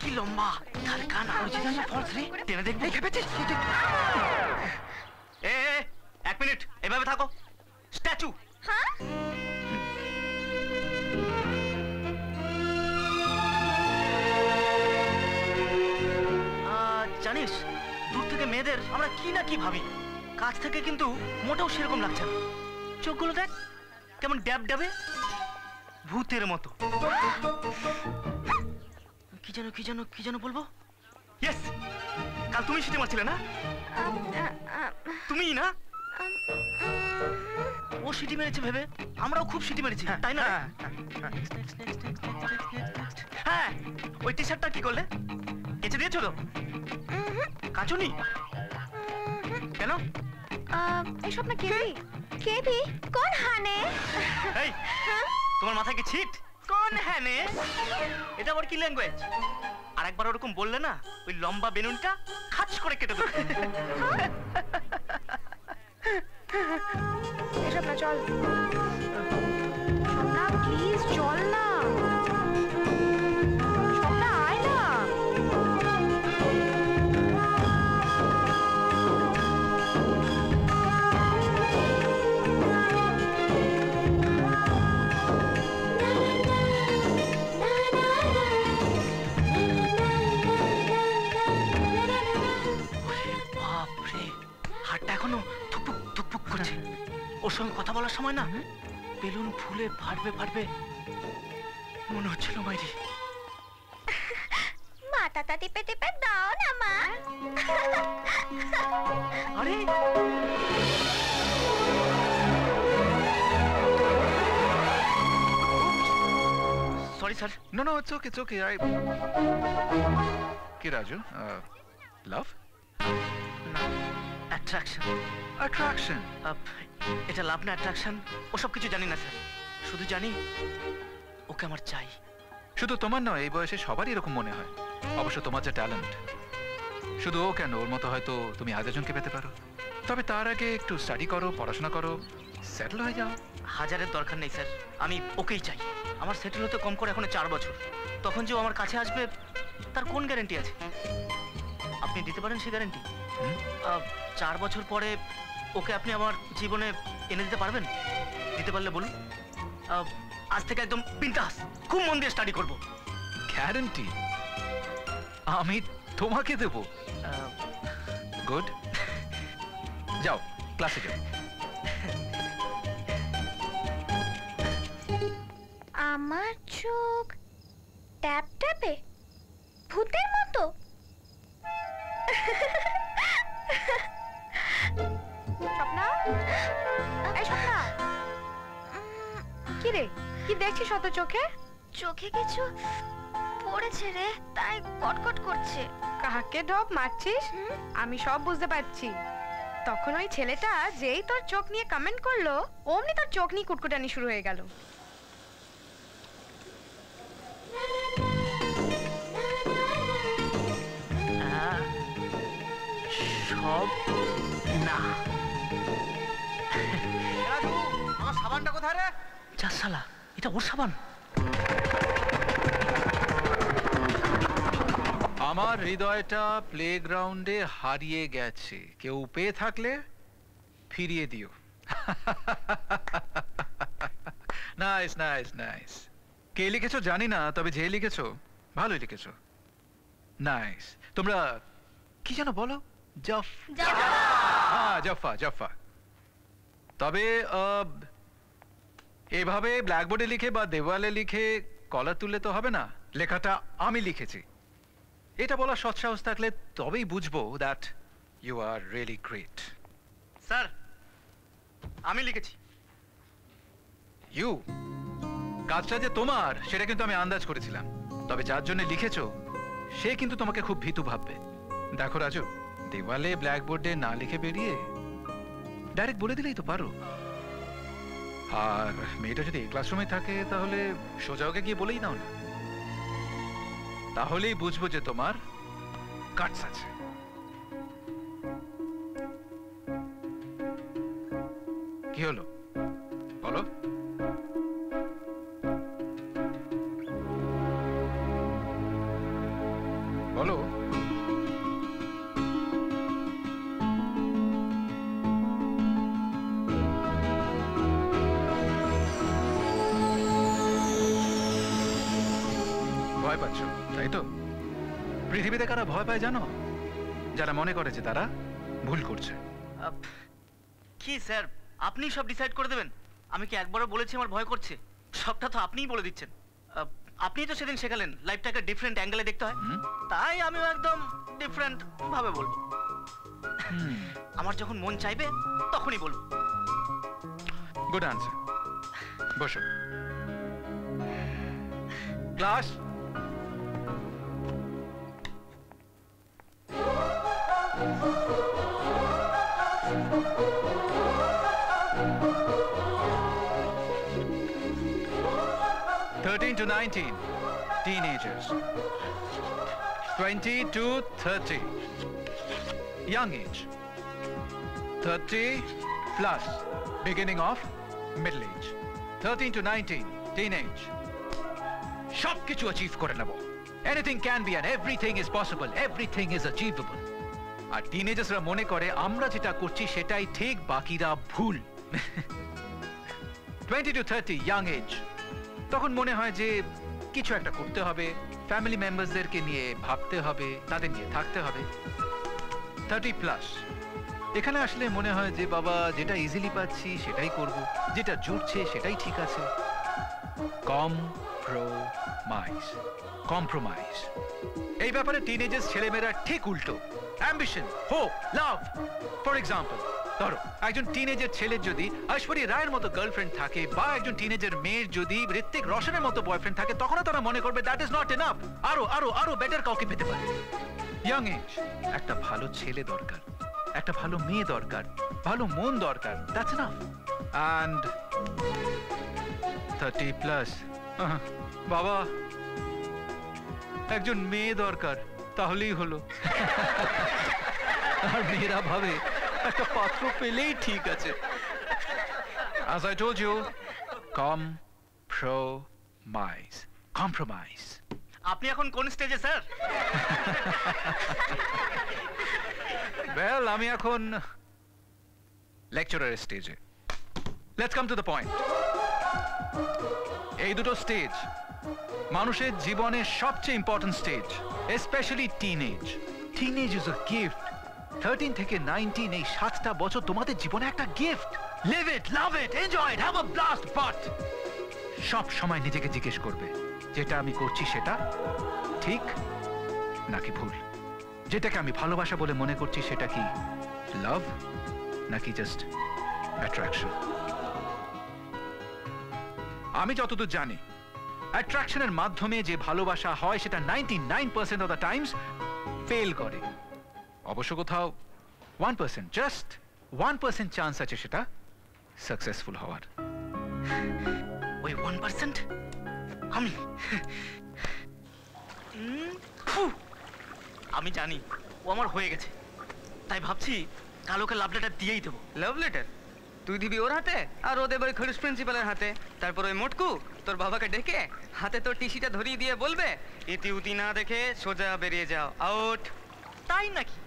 কি লম্বা তার কান আরজি জানা ফলস রে টেনে দেখবি খেপেছিস এ এক মিনিট এভাবে থাকো স্ট্যাচু হ্যাঁ থেকে মেয়েদের আমরা কি না কি ভাবি, কাছ থেকে কিন্তু মোটেও সেরকম লাগছে না। চোখগুলো দেখ কেমন ড্যাব ড্যাবে, ভূতের মতো। কি যেন বলবো, ইয়েস কাল তুমি সেটা মারছিলে না? তুমি না, ও সিটি মেরেছে ভেবে আমরাও খুব সিটি মেরেছি, তাই না? হ্যাঁ, ওই টি শার্টটা কি করলে? কেচে দিয়েছিল? কাচুনি? কেন? এসব না কেবি কেবি কোন হানে? এই তোমার মাথায় কি ছিট? কোন হানে এটা আবার কি ল্যাঙ্গুয়েজ? আরেকবার ওরকম বললে না ওই লম্বা বেনুনটা খাঁচ করে কেটে দেবো। এসব না, চল না প্লিজ, চল না। ওর সঙ্গে কথা বলার সময় না বেলুন ফুলে ফাটবে ফাটবে মনে হচ্ছিল। মাইরি মাথাটা টিপে টিপে দাও না মা। আরে sorry sir. No no it's okay it's okay. I কি রাজু লাভ অ্যাট্রাকশন অ্যাট্রাকশন আপ এটা লাভ না অ্যাট্রাকশন, ওসব কিছু জানি না স্যার। শুধু জানি ওকে আমার চাই। শুধু তোমার নয়, এই বয়সে সবারই এরকম মনে হয়। অবশ্য তোমার যে ট্যালেন্ট, শুধু ও কেন, ওর মতো হয়তো তুমি হাজারজনকে পেতে পারো। তবে তার আগে একটু স্টাডি করো, পড়াশোনা করো, সেটেল হয়ে যাও। হাজারের দরকার নেই স্যার, আমি ওকেই চাই। আমার সেটেল হতে কম করে এখনো 4 বছর, তখন যে ও আমার কাছে আসবে তার কোন গ্যারেন্টি আছে? আপনি দিতে পারেন সেই গ্যারেন্টি? 4 বছর পরে ওকে আপনি আমার জীবনে এনে দিতে পারবেন? দিতে পারলে বলুন। আজ থেকে একদম বিন্দাস, খুব মন দিয়ে স্টাডি করব। গ্যারান্টি আমি তোমাকে দেব। গুড, যাও ক্লাসে যাও। আমার চোখ ট্যাপ ট্যাপে ভূতের মতো। স্বপ্না, এই স্বপ্না, কি রে কি দেখছিস অত চোখে? চোখে কিছু পড়েছে রে, তাই কটকট করছে। কাকে ঢপ মারছিস? আমি সব বুঝতে পারছি। তখন ওই ছেলেটা যেই তোর চোখ নিয়ে কমেন্ট করলো, ওমনি তোর চোখ নিয়ে কুটকুটানি শুরু হয়ে গেল। সব না রাজু, আমার সাবানটা কোথায় রে? যা শালা, এটা ওর সাবান। আমার হৃদয়টা প্লেগ্রাউন্ডে হারিয়ে গেছে, কেউ পেয়ে থাকলে ফিরিয়ে দিও। Nice nice nice. কে লিখেছো জানি না, তবে যে লিখেছো ভালোই লিখেছো। নাইস। তোমরা কি জানো বলো? জফা জফা। তবে এভাবে ব্ল্যাকবোর্ডে লিখে বা দেওয়ালে লিখে কলার তুললে তো হবে না। লেখাটা আমি লিখেছি, এটা বলা সৎসাহস থাকলে তবেই বুঝবো that you are really great. Sir আমি লিখেছি। ইউ, কাজটা যে তোমার সেটা কিন্তু আমি আন্দাজ করেছিলাম, তবে যার জন্য লিখেছো সে কিন্তু তোমাকে খুব ভীতু ভাববে। দেখো রাজু, দেওয়ালে ব্ল্যাকবোর্ডে না লিখে বেরিয়ে ডাইরেক্ট বলে দিলেই তো পারো। আর মেয়েটা যদি এই ক্লাসরুমে থাকে তাহলে সোজা ওকে গিয়ে বলেই দাও না, তাহলেই বুঝবো যে তোমার কাটস আছে। কি হলো বলো? বলো ভয় পাচ্ছ তাই তো? পৃথিবীতে কারা ভয় পায় জানো? যারা মনে করে যে তারা ভুল করছে। কি স্যার আপনি সব ডিসাইড করে দেবেন? আমি কি একবারও বলেছি আমার ভয় করছে? সবটা তো আপনিই বলে দিচ্ছেন। আপনি তো সেদিন শেখালেন লাইফটাকে ডিফারেন্ট অ্যাঙ্গেলে দেখতে হয়, তাই আমিও একদম ডিফারেন্ট ভাবে বলবো। আমার যখন মন চাইবে তখনই বলবো। Good answer. বসো। Class to 19 teenagers, 20 to 30 young age, 30 plus beginning of middle age, 13 to 19 teenage. Shob kichu achieve kore nebo, anything can be and everything is possible, everything is achievable. Ar teenagers ra mone kore amra jeta korchi shetai thik baki ra bhul. 20 to 30 young age, তখন মনে হয় যে কিছু একটা করতে হবে, family মেম্বারসদেরকে নিয়ে ভাবতে হবে, তাদের নিয়ে থাকতে হবে। 30 প্লাস এখানে আসলে মনে হয় যে বাবা যেটা ইজিলি পাচ্ছি সেটাই করব, যেটা জুটছে সেটাই ঠিক আছে। কম্প্রোমাইজ, কম্প্রোমাইজ এই ব্যাপারে টিনেজার্স ছেলেমেয়েরা ঠিক উল্টো। Ambition, hope, love. For example ধরো একজন টিনেজার ছেলের যদি ঐশ্বরী রায়ের মতো গার্লফ্রেন্ড থাকে বা একজন টিনেজার মেয়ের যদি ঋত্বিক রোশনের মতো বয়ফ্রেন্ড থাকে, তখনও তারা মনে করবে দ্যাট ইজ নট এনাফ, আরো আরো আরো বেটার কাউকে পেতে পারে। ইয়াং এজ একটা ভালো ছেলে দরকার, একটা ভালো মেয়ে দরকার, ভালো মন দরকার, দ্যাটস এনাফ। অ্যান্ড 30 প্লাস বাবা একজন মেয়ে দরকার, তাহলেই হলো। আর মেয়েরা ভাবে একটা পাত্র পেলেই ঠিক আছে। As I told you, compromise, compromise. আপনি এখন কোন স্টেজে স্যার? Well, আমি এখন লেকচারার স্টেজে। Let's come to the point. এই দুটো স্টেজ মানুষের জীবনের সবচেয়ে important stage, specially teenage. Teenage is a gift. 13 থেকে 19 এই 7টা বছর তোমাদের জীবনে একটা gift. Live it, love it, enjoy it, have a blast. But সব সময় নিজেকে জিজ্ঞেস করবে যেটা আমি করছি সেটা ঠিক নাকি ভুল, যেটাকে আমি ভালোবাসা বলে মনে করছি সেটা কি লাভ নাকি জাস্ট অ্যাট্রাকশন। আমি যতদূর জানি অ্যাট্রাকশনের মাধ্যমে যে ভালোবাসা হয় সেটা 99% অফ দ্য টাইমস ফেল করে। অবশ্য কোথাও 1%, জাস্ট 1% চান্স আছে সেটা সাকসেসফুল হওয়ার। ওই 1% আমি আমি জানি ও আমার হয়ে গেছে, তাই ভাবছি কালোকে লাভ লেটার দিয়েই দেবো। লাভ লেটার তুই দিবি ওর হাতে, আর ও দেবে খরচ প্রিন্সিপালের হাতে। তারপর ওই মোটকু তোর বাবাকে ডেকে হাতে তোর টিসিটা ধরিয়ে দিয়ে বলবে এটি উতি না দেখে সোজা বেরিয়ে যাও, আউট। তাই নাকি?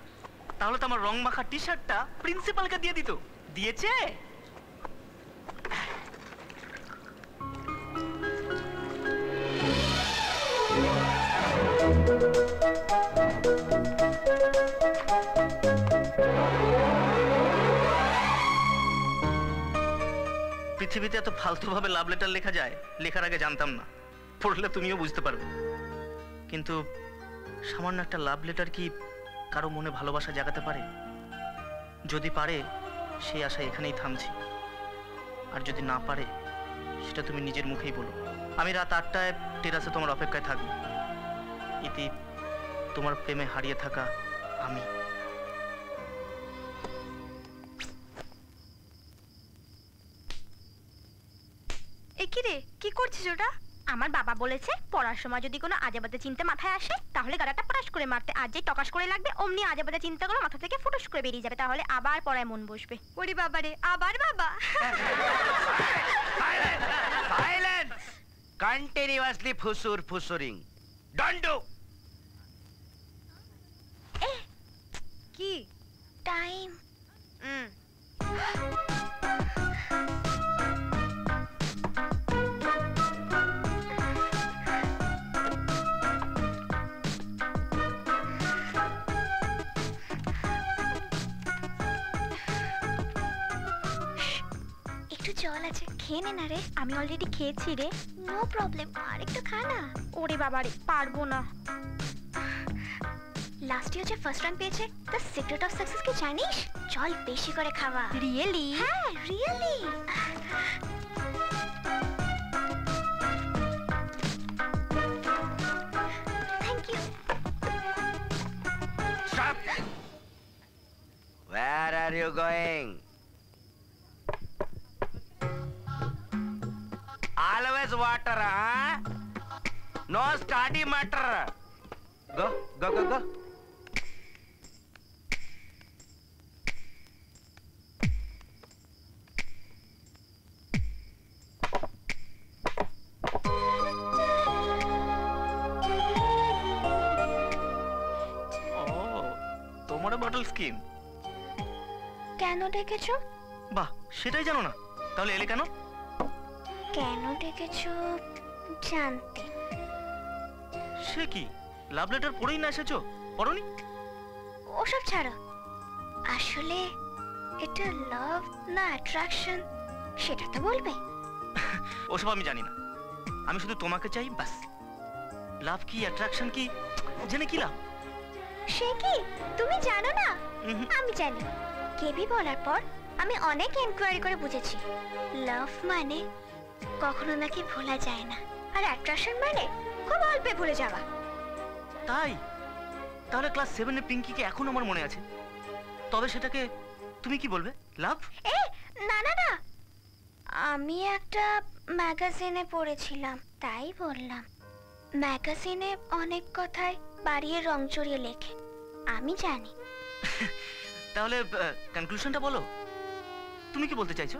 তাহলে তো আমার রং মাখা টি শার্টটা প্রিন্সিপালকে দিয়ে দিত। দিয়েছে? পৃথিবীতে এত ফালতু ভাবে লাভ লেটার লেখা যায়, লেখার আগে জানতাম না। পড়লে তুমিও বুঝতে পারবে। কিন্তু সামান্য একটা লাভ লেটার কি কারো মনে ভালোবাসা জাগাতে পারে? যদি পারে সেই আশা এখানেই থামছি, আর যদি না পারে সেটা তুমি নিজের মুখেই বলো। আমি রাত 8টায় টেরাসে তোমার অপেক্ষায় থাকব। ইতি, তোমার প্রেমে হারিয়ে থাকা আমি। একিরে কি করছিস ওটা? আমার বাবা বলেছে পড়ার সময় যদি কোনো আজেবাজে চিন্তা মাথায় আসে তাহলে গাড়াটা পটাশ করে মারতে, আর যে টকাশ করে লাগবে অমনি আজেবাজে চিন্তাগুলো মাথা থেকে ফুটুশ করে বেরিয়ে যাবে, তাহলে আবার পড়ায় মন বসবে। ওরে বাবা রে, আবার বাবা। সাইলেন্স, কন্টিনিউয়াসলি ফুসুর ফুসুরিং, ডোন্ট ডু। এ কি টাইম? জল আছে খেয়ে নে না রে, আমি অলরেডি খেয়েছি রে। নো প্রবলেম, আর একটু খা না। ওরে বাবা রে, পারবো না। লাস্ট ইয়ার যে ফার্স্ট টাইম পেয়েছে দ্য সিক্রেট অফ সাকসেস কি জানিস? জল বেশি করে খাওয়া। রিয়েলি? হ্যাঁ really. Thank you. Stop. Where are you going? Always water, huh? No study matter. Go, go, go, go. Oh, tomorrow bottle skin. Can you take it? Bah, shit I don't know. Tell me, can you? কেন ডেকেছো জানতে? সে কি love letter পড়েই না এসেছো? পড়োনি? ওসব ছাড়ো, আসলে এটা লাভ না অ্যাট্রাকশন সেটা তো বলবে। ওসব আমি জানি না, আমি শুধু তোমাকে চাই বাস। লাভ কি অ্যাট্রাকশন কি জেনে কি লাভ? সে কি তুমি জানো না? আমি জানি। কেবি বলার পর আমি অনেক এনকোয়ারি করে বুঝেছি, লাভ মানে কখনো নাকি ভোলা যায় না, আর অ্যাট্রাকশন মানে খুব অল্পে ভুলে যাওয়া। তাই? তাহলে ক্লাস 7 এ পিঙ্কিকে এখন আমার মনে আছে, তবে সেটাকে তুমি কি বলবে? লাভ? এ না না না, আমি একটা ম্যাগাজিনে পড়েছিলাম তাই বললাম। ম্যাগাজিনে অনেক কথাই বাড়িয়ে রং চড়িয়ে লেখে, আমি জানি। তাহলে কনক্লুশনটা বলো, তুমি কি বলতে চাইছো?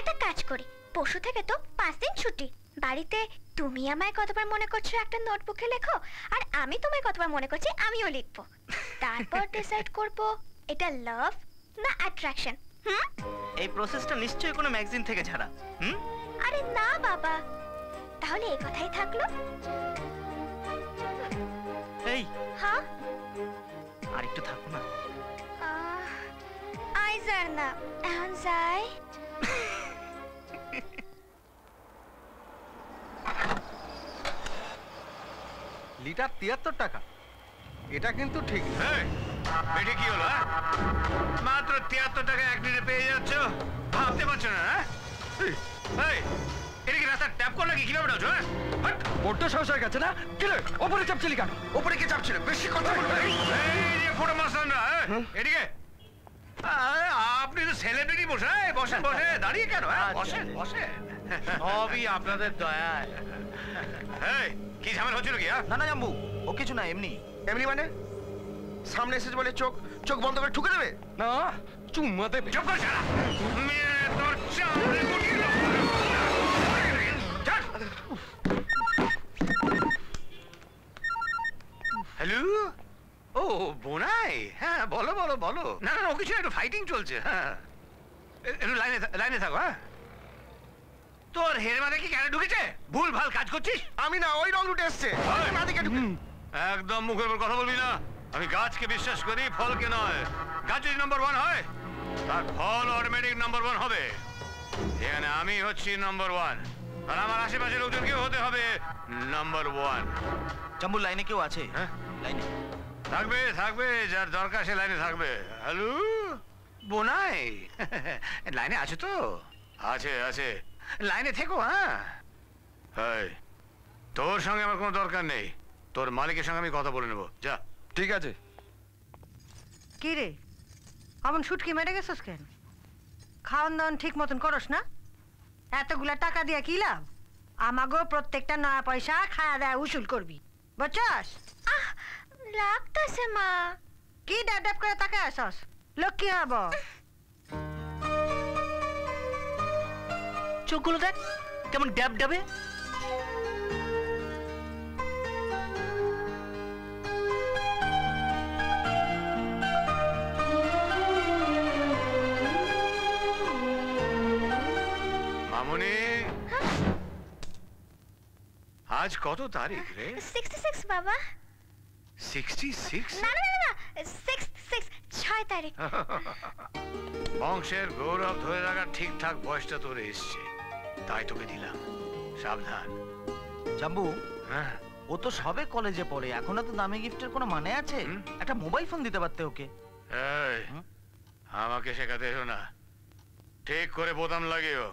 একটা কাজ করি, পশু থেকে তো 5 দিন ছুটি, বাড়িতে তুমি আমায় কতবার মনে করছো একটা নোটবুকে লেখো, আর আমি তোমায় কতবার মনে করছি আমিও লিখবো। তারপর ডিসাইড করব এটা লাভ না অ্যাট্রাকশন। হুম? এই প্রসেসটা নিশ্চয়ই কোনো ম্যাগাজিন থেকে ছাড়া। হুম? আরে না বাবা, তাহলে এই কথাই থাকলো। এই হ্যাঁ, আর একটু থাকো না। আইজার না এখন যাই। লিটার 73 টাকা, এটা কিন্তু ঠিক। হ্যাঁ বেটে কি হলো? মাত্র 73 টাকা এক দিনে পেয়ে যাচ্ছ, ভাবতে পারছো না? হ্যাঁ এটা কি রাস্তা ট্যাপ করলে কি কিভাবে উঠছো? হ্যাঁ বড্ড সাহস হয়ে গেছে না? কি রে ওপরে চাপছিলি কেন? ওপরে কে চাপছিল? বেশি কথা বলবে। এই যে ফটো মাস্টাররা এদিকে। আপনি তো সেলিব্রিটি, বসে বসে বসে দাঁড়িয়ে কেন? বসে বসে, সবই আপনাদের দয়ায়। এই কি ঝামেলা হচ্ছিল কি? না না জাম্বু, ও কিছু না, এমনি এমনি। মানে সামনে এসে বলে চোখ চোখ বন্ধ করে ঠুকে দেবে না? চুম্মা দেবে? চুপ কর শালা, মেরে তোর চামড়ে গুটি লও। হ্যালো, ও বোনাই, হ্যাঁ বলো বলো বলো। না না ও কিছু না, একটু ফাইটিং চলছে। হ্যাঁ একটু লাইনে লাইনে থাকো। হ্যাঁ তোর হের মাথা কি কেন ঢুকেছে? ভুল ভাল কাজ করছিস। আমি না, ওই রং রুটে এসছে। একদম মুখের উপর কথা বলবি না। আমি গাছকে বিশ্বাস করি, ফলকে নয়। গাছ যদি নাম্বার 1 হয় তার ফল অটোমেটিক নাম্বার 1 হবে। এখানে আমি হচ্ছি নাম্বার 1, আর আমার আশেপাশের লোকজনকেও হতে হবে নাম্বার 1। জাম্বুর লাইনে কেউ আছে? হ্যাঁ লাইনে থাকবে থাকবে, যার দরকার সে লাইনে থাকবে। হ্যালো বোনাই, লাইনে আছো তো? আছে আছে, লাইনে থেকো। হ্যাঁ তোর সঙ্গে আমার কোনো দরকার নেই, তোর মালিকের সঙ্গে আমি কথা বলে নেব, যা। ঠিক আছে। কি রে এমন শুটকি মেরে গেছিস কেন? খাওয়ান দাওয়ান ঠিক মতন করস না, এতগুলা টাকা দিয়া কি লাভ? আমাগো প্রত্যেকটা নয়া পয়সা খাওয়া দাওয়া উসুল করবি, বুঝছস? লাগতাছে মা, কি ডাব ডাব করে তাকায় আসস? লক্ষ্মী হব। চোখগুলো দেখ কেমন ড্যাব ড্যাবে। মামুনি আজ কত তারিখ রে? 66 বাবা। 66? না না না, 6 6 छह तारीख বংশের গৌরব ধরে রাখা ঠিকঠাক বয়সটা তোর এসেছে তাই তোকে দিলাম সাবধান জাম্বু হ্যাঁ ও তো সবে কলেজে পড়ে এখন তো দামি গিফটের কোনো মানে আছে একটা মোবাইল ফোন দিতে পারতে ওকে এই আমাকে শেখাতে এসো না ঠিক করে বোতাম লাগিও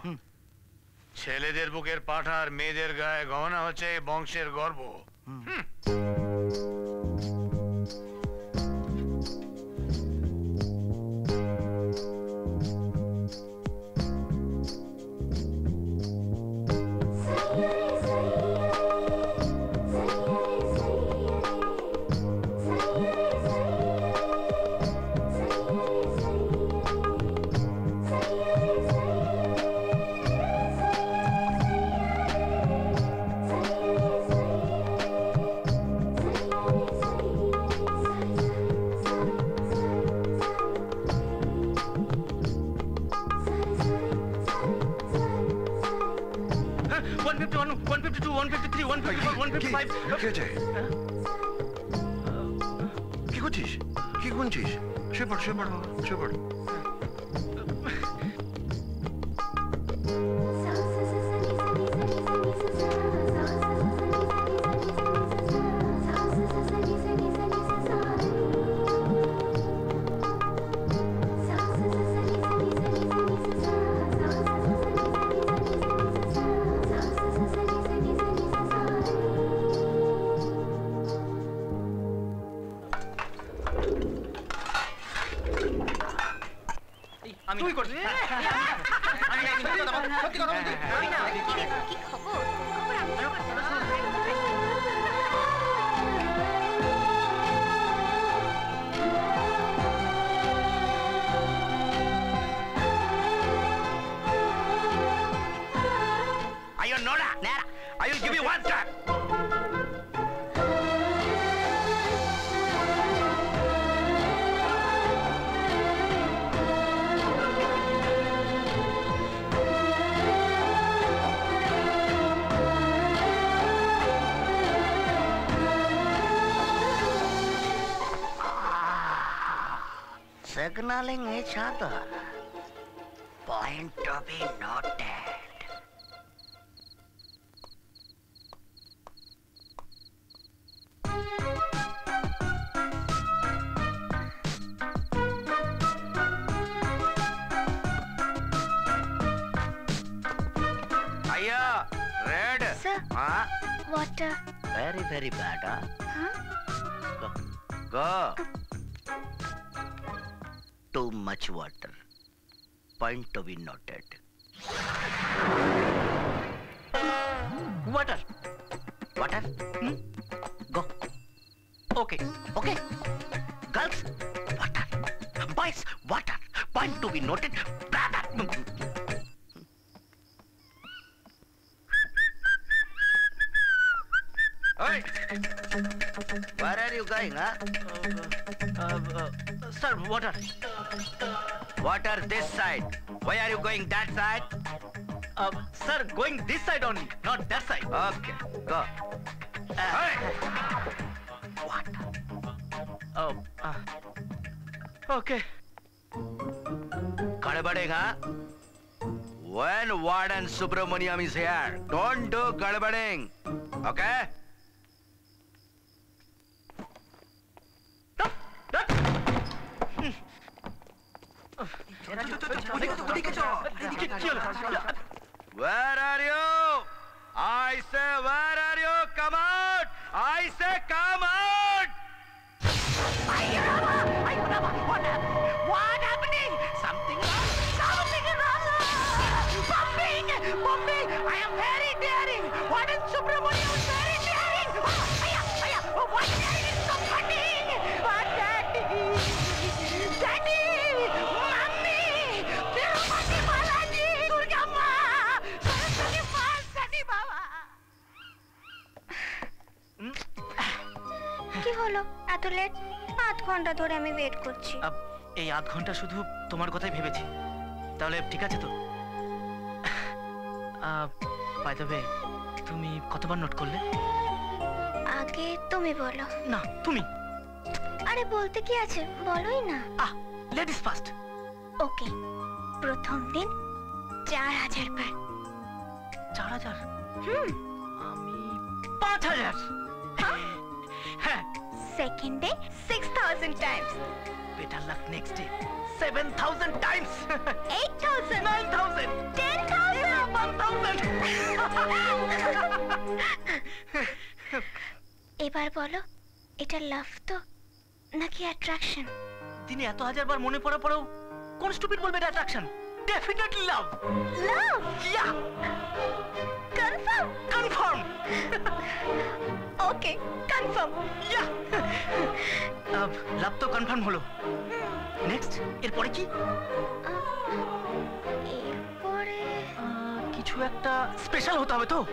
ছেলেদের বুকের পাঠা আর মেয়েদের গায়ে গহনা হচ্ছে বংশের গর্ব Signaling each other. Point to be noted. Aya, red. Sir. Huh? Water. Very, very bad, huh? Huh? Go. Go. Too much water. Point to be noted. Water. Water. Hmm? Go. Okay. Okay. Girls, water. Boys, water. Point to be noted. Hey. Where are you going, huh? Sir, water. Water this side. Why are you going that side? Sir, going this side only, not that side. Okay, go. Hey! Water. Oh. Okay. Gadbading, huh? When Warden Subramaniam is here, don't do gadbading. Okay? Where are you? I say, where are you? Come out! I say, come out! What happening? Something wrong! Something wrong! Bombing! Bombing! I am very daring! What is Subramaniam? I am very daring! What daring is so cutting? What daddy? Daddy! হলো এত late আধ ঘন্টা ধরে আমি wait করছি এই আধ ঘন্টা শুধু তোমার কথাই ভেবেছি তাহলে ঠিক আছে তো বাই দ্য ওয়ে তুমি কতবার নোট করলে আগে তুমি বলো না তুমি अरे बोलते क्या आचे बोलोई ना आ लेडीज फर्स्ट ओके प्रथम दिन 4000 पर 4000 आमी 5000 हाँ second day 6000 times better luck next day 7000 times 8000 9000 10000 1000 एबार बोलो इटा लव तो ना कि attraction। दिने यातो हजार बार मोने पड़ा पड़ो। कौन stupid बोल मेरा attraction? Definitely love। Love? Yeah। Confirm? Confirm। Okay, confirm। Yeah। अब love तो confirm होलो। Next, इर पढ़े की? इर पढ़े। किचु एक ता special होता है तो?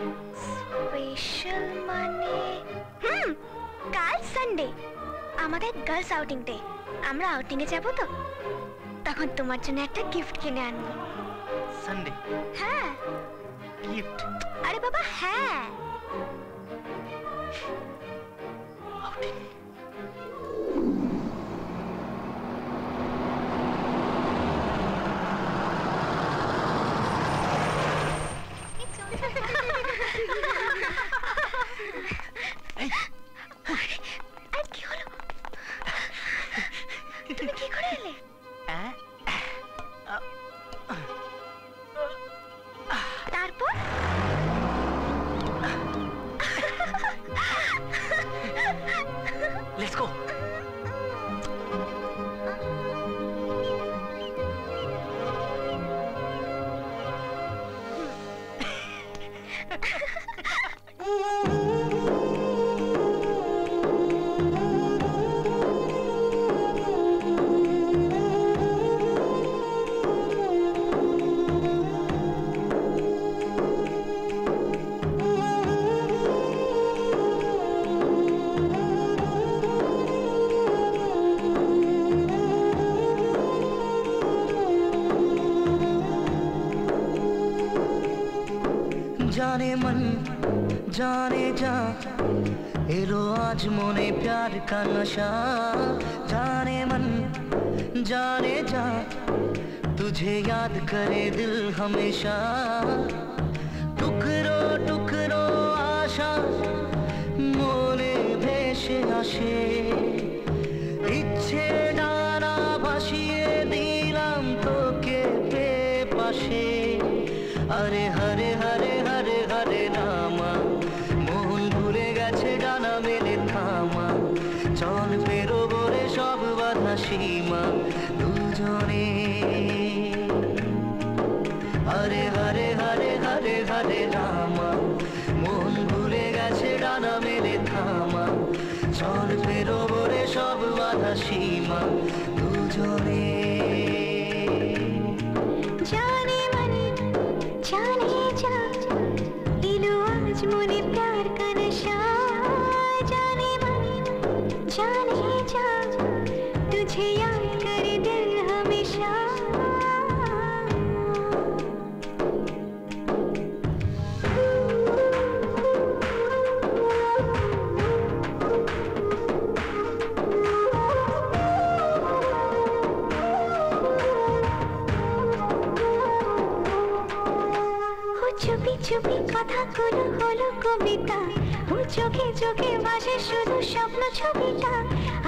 Special माने? काल संडे। आमादे गर्ल्स आउटिंग डे, आम्रा आउटिंगे जाबो तो, तখন তোমার জন্য একটা গিফট কিনে আনবো। সানডে। হ্যাঁ। গিফট। আরে বাবা হ্যাঁ। আউটিং। का नशा जाने मन जाने जा तुझे याद करे दिल हमेशा टुकड़ों टुकड़ों आशा मोरे भेषे आशे इच्छे डाना भाषिए दिलाम तो के बेपाशे अरे हरे हरे हरे हरे नामा मोहन भूले गए डाना मेले थामा चल पेरो बोरे सब बाधा सीमा दूजने हरे हरे हरे हरे हरे रामा मन भूले गए डाना मेरे थामा चल पेरो बोरे सब बाधा सीमा दूजने जाने मन जाने जा दिलो आज मुने प्यार का नशा जाने जा तुझे याद करे दिल हमेशा हो चुपी चुपी कथा गुलो होलो कविता চোখে চোখে ভাসে শুধু স্বপ্ন ছবিটা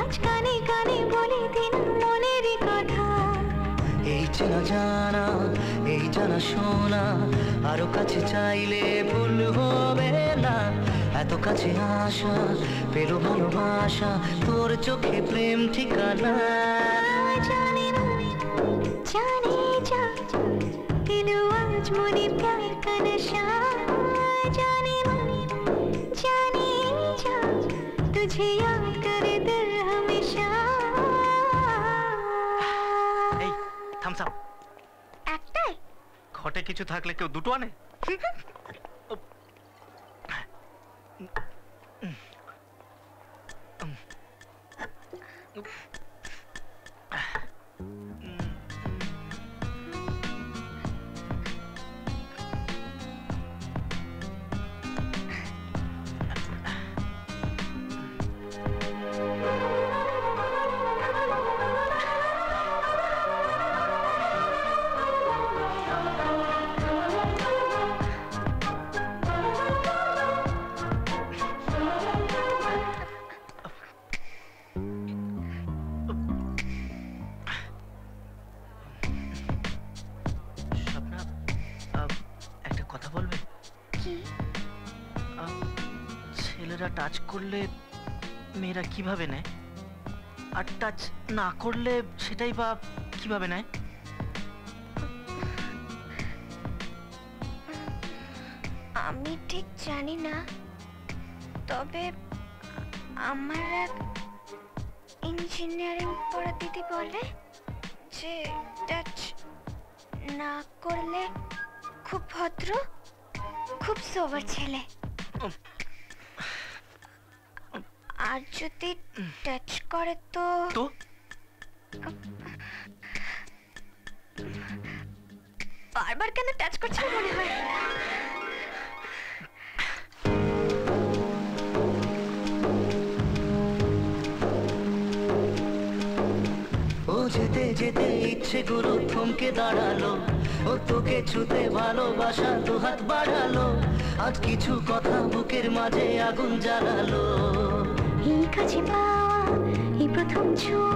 আজ কানে কানে বলে দিন মনের কথা এই চেনা জানা এই জানা শোনা আরো কাছে চাইলে ভুল হবে না এত কাছে আসা পেরো ভালোবাসা তোর চোখে প্রেম ঠিকানা জানে না জানে যা দিলো আজ মনে প্যার কা নেশা तुझे याद करे दिल हमेशा ए थम्स अप একটা ঘটে কিছু থাকলে কেউ দুটো আনে সোজা টাচ করলে মেয়েরা কিভাবে নেয়, আর টাচ না করলে সেটাই বা কিভাবে নেয়? আমি ঠিক জানি না, তবে আমার এক ইঞ্জিনিয়ারিং পড়া দিদি বলে যে টাচ না করলে খুব ভদ্র, খুব সোবার ছেলে, আর যদি টাচ করে তো বারবার কেন টাচ করছে মনে হয়। যেতে যেতে ইচ্ছে গুলো থমকে দাঁড়ালো, ও তোকে ছুতে ভালোবাসা দু হাত বাড়ালো, আজ কিছু কথা বুকের মাঝে আগুন জ্বালালো। এই কাছে পাওয়া, এই প্রথম ছোঁয়া,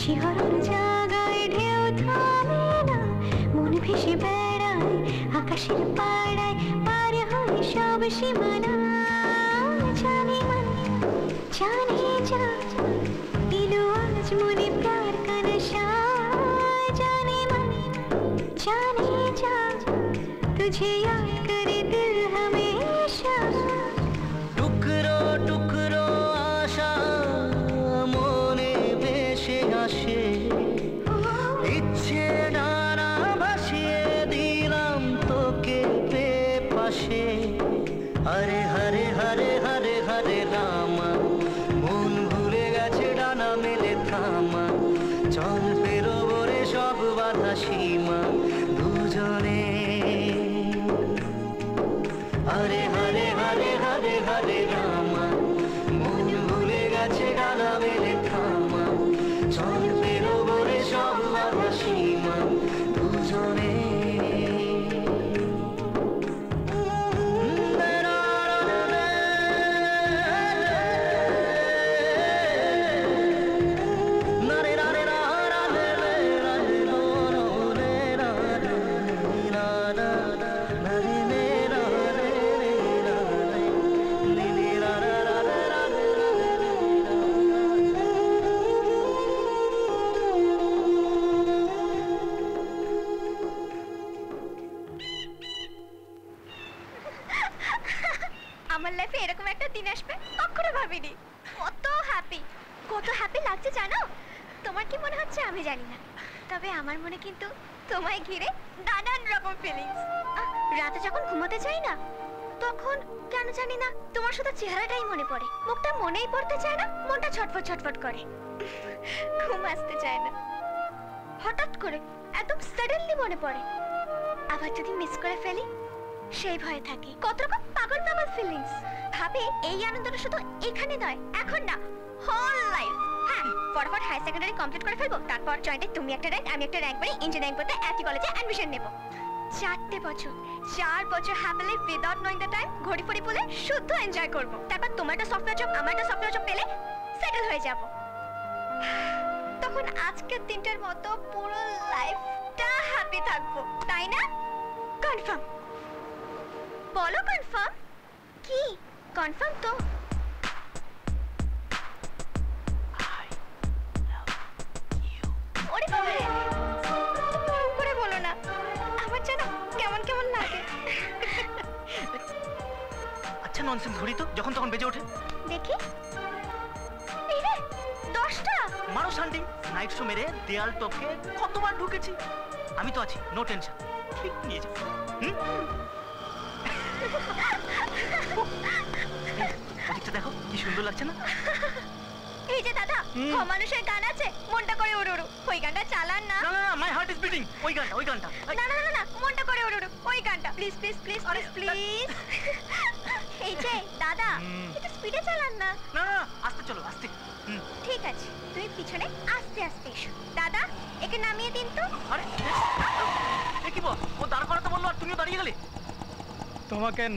শিহরণ জাগায় ঢেউ থামে না, মনে ভেসে বেড়ায় আকাশের পাড়ায়, পার হয় সব সীমানা। জানি মন জানি যা দিল আজ মনে প্রাণ কানসা, জানি মন জানি যা তুঝে याद करे दिल हमेशा। টুকরো টুকরো আশা মনে ভেসে আসে, ইচ্ছে নানা ভাসিয়ে দিলাম তোকে পেয়ে পাশে। হরে হরে হরে হরে হরে রাম, মন ভুলে গেছে ডানা মেলে থামা, চল পেরোবো রে সব বাধা সীমা দুজনে। হরে হরে হরে হরে হরে রাম, মন ভুলে গেছে ডানা মেলে থামা, চল পেরোবো রে সব বাধা সীমা দুজনে।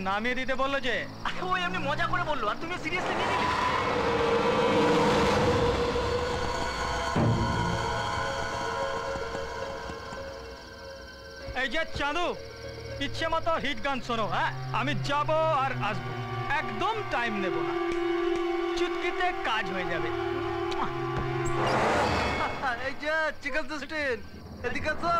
নামিয়ে দিতে বললো যে, ও এমনি মজা করে বললো, আর তুমি সিরিয়াসলি নিয়ে নিলে। এই যে চাঁদু, ইচ্ছে মতো হিট গান শোনো, হ্যাঁ আমি যাবো আর আসবো, एकदम टाइम नेब ना चुटकीते काज हो जाए এই যে চিকেন সিস্টেম এদিকে আসো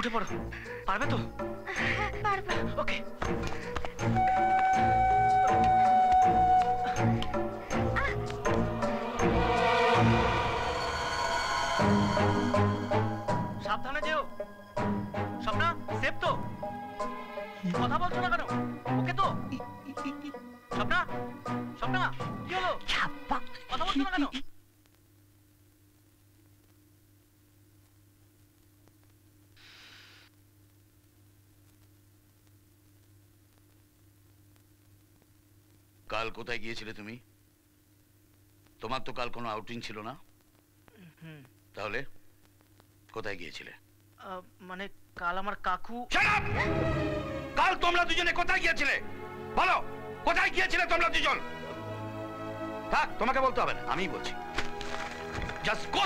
उठे पड़ो पारबे तो पारबो ओके सावधाने जेओ स्वप्ना सेफ तो कथा बोलছো না কেন ओके तो स्वप्ना स्वप्ना কি হলো কথা বলছো না কেন कल कोथाय गियेछिले तुमी तोमार तो कल कोनो आउटिंग छिलो ना ताहले कोथाय गियेछिले माने कल आमार काकू कल तोमरा दुजोने कोथाय गियेछिले बोलो कोथाय गियेछिले तोमरा दुजोन थाक तोमाके बोलते होबे ना आमिई बोलछि जस्ट गो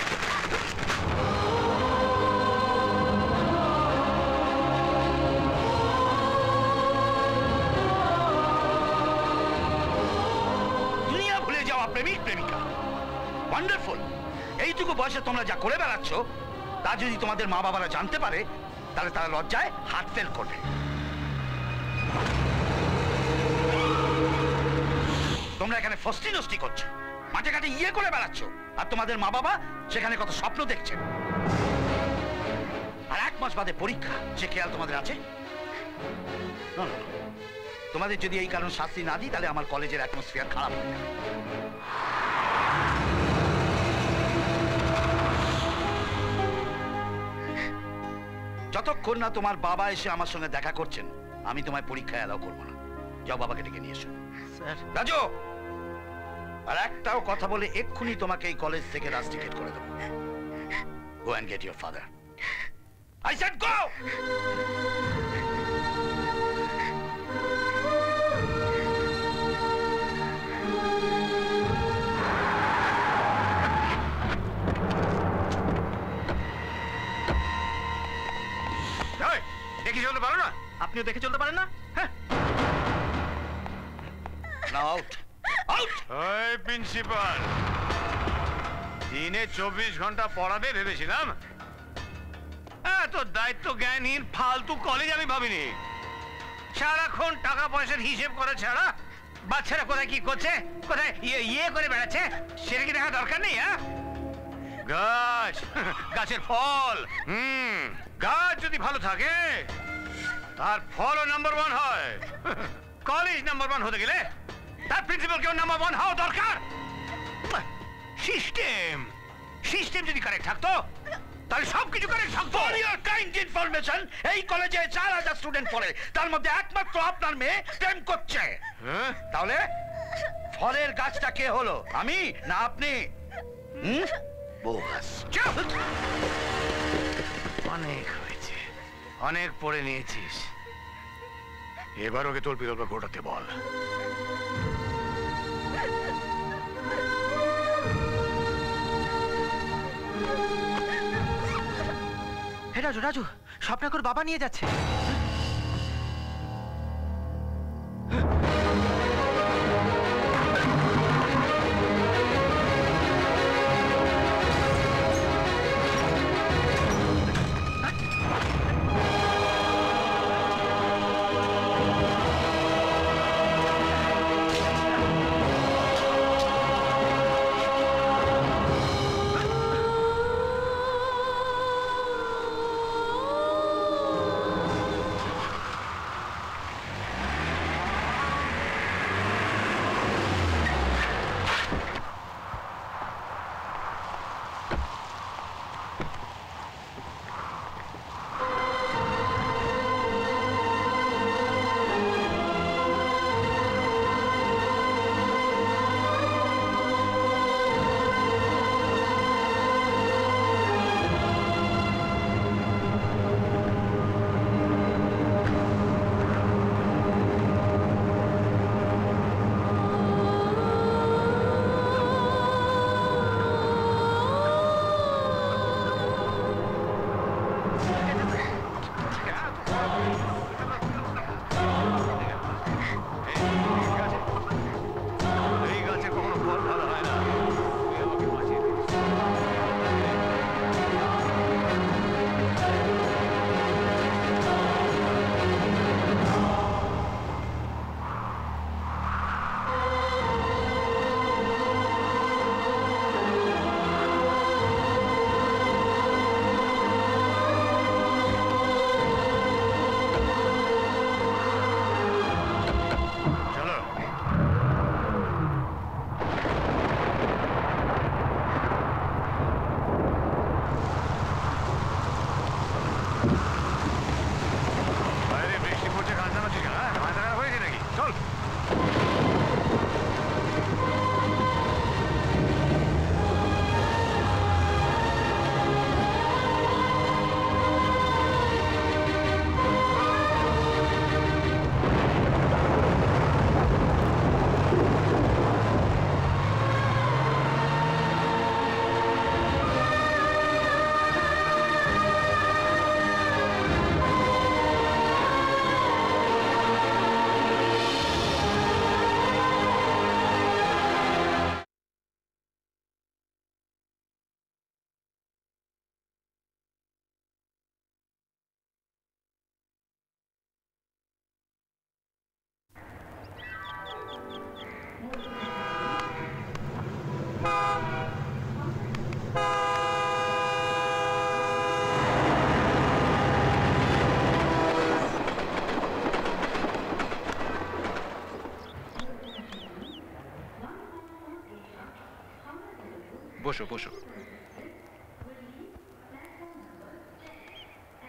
प्रेमिक प्रेमिका वंडरफुल এইটুকু বয়সে তোমরা যা করে বেড়াচ্ছ তা যদি তোমাদের মা বাবারা জানতে পারে তাহলে তারা লজ্জায় হার্ট ফেল করবে তোমরা এখানে ফস্টি নষ্টি করছো মাঠে ঘাটে ইয়ে করে বেড়াচ্ছ আর তোমাদের মা বাবা সেখানে কত স্বপ্ন দেখছেন আর এক মাস বাদে পরীক্ষা যে খেয়াল তোমাদের আছে না না তোমাদের যদি এই কারণ শাস্তি না দিই তাহলে আমার কলেজের অ্যাটমসফিয়ার খারাপ হয়ে যাবে যতক্ষণ না তোমার বাবা এসে আমার সঙ্গে দেখা করছেন আমি তোমায় পরীক্ষায় এলাও করব না যাও বাবাকে ডেকে নিয়ে এসো স্যার রাজু আর একটাও কথা বলে এক্ষুনি তোমাকে এই কলেজ থেকে রাস্টিকেট করে দেব go and get your father I said go देखे चलते पारो ना आपने देखे चलते पारे ना हैं ना आउट आउट ओए प्रिंसिपल दिने 24 घंटा पढ़ाबे भेबेछिलाम तो दायित्व ज्ञानहीन फालतू कॉलेज आमी भाबिनी সারাক্ষণ টাকা পয়সার হিসাব করা ছাড়া বাচ্চারা কোথায় কি করছে কোথায় ইয়ে করে বেড়াচ্ছে সেটা কি দেখা দরকার নেই হ্যাঁ গাছ গাছের ফল गाज जो भलो थे तार फलो नम्बर वन है कॉलेज नम्बर वन होते गले तार प्रिंसिपल के नम्बर वन हो दरकार सिस्टेम सिस्टेम जो करेक्ट थकतो ताले सब किछु करेक्ट थकतो फॉर योर काइंड इनफॉरमेशन এই কলেজে 4000 স্টুডেন্ট পড়ে তার মধ্যে একমাত্র আপনার মেয়ে প্রেম করছে হ্যাঁ তাহলে ফলের গাছটা কে হলো আমি না আপনি হুম বোগাস চুপ अनेक पढ़े नहीं ये बारों के तोल पीतोल पर घोटाते बॉल। हे राजू राजू स्वप्न कर बाबा नहीं जाते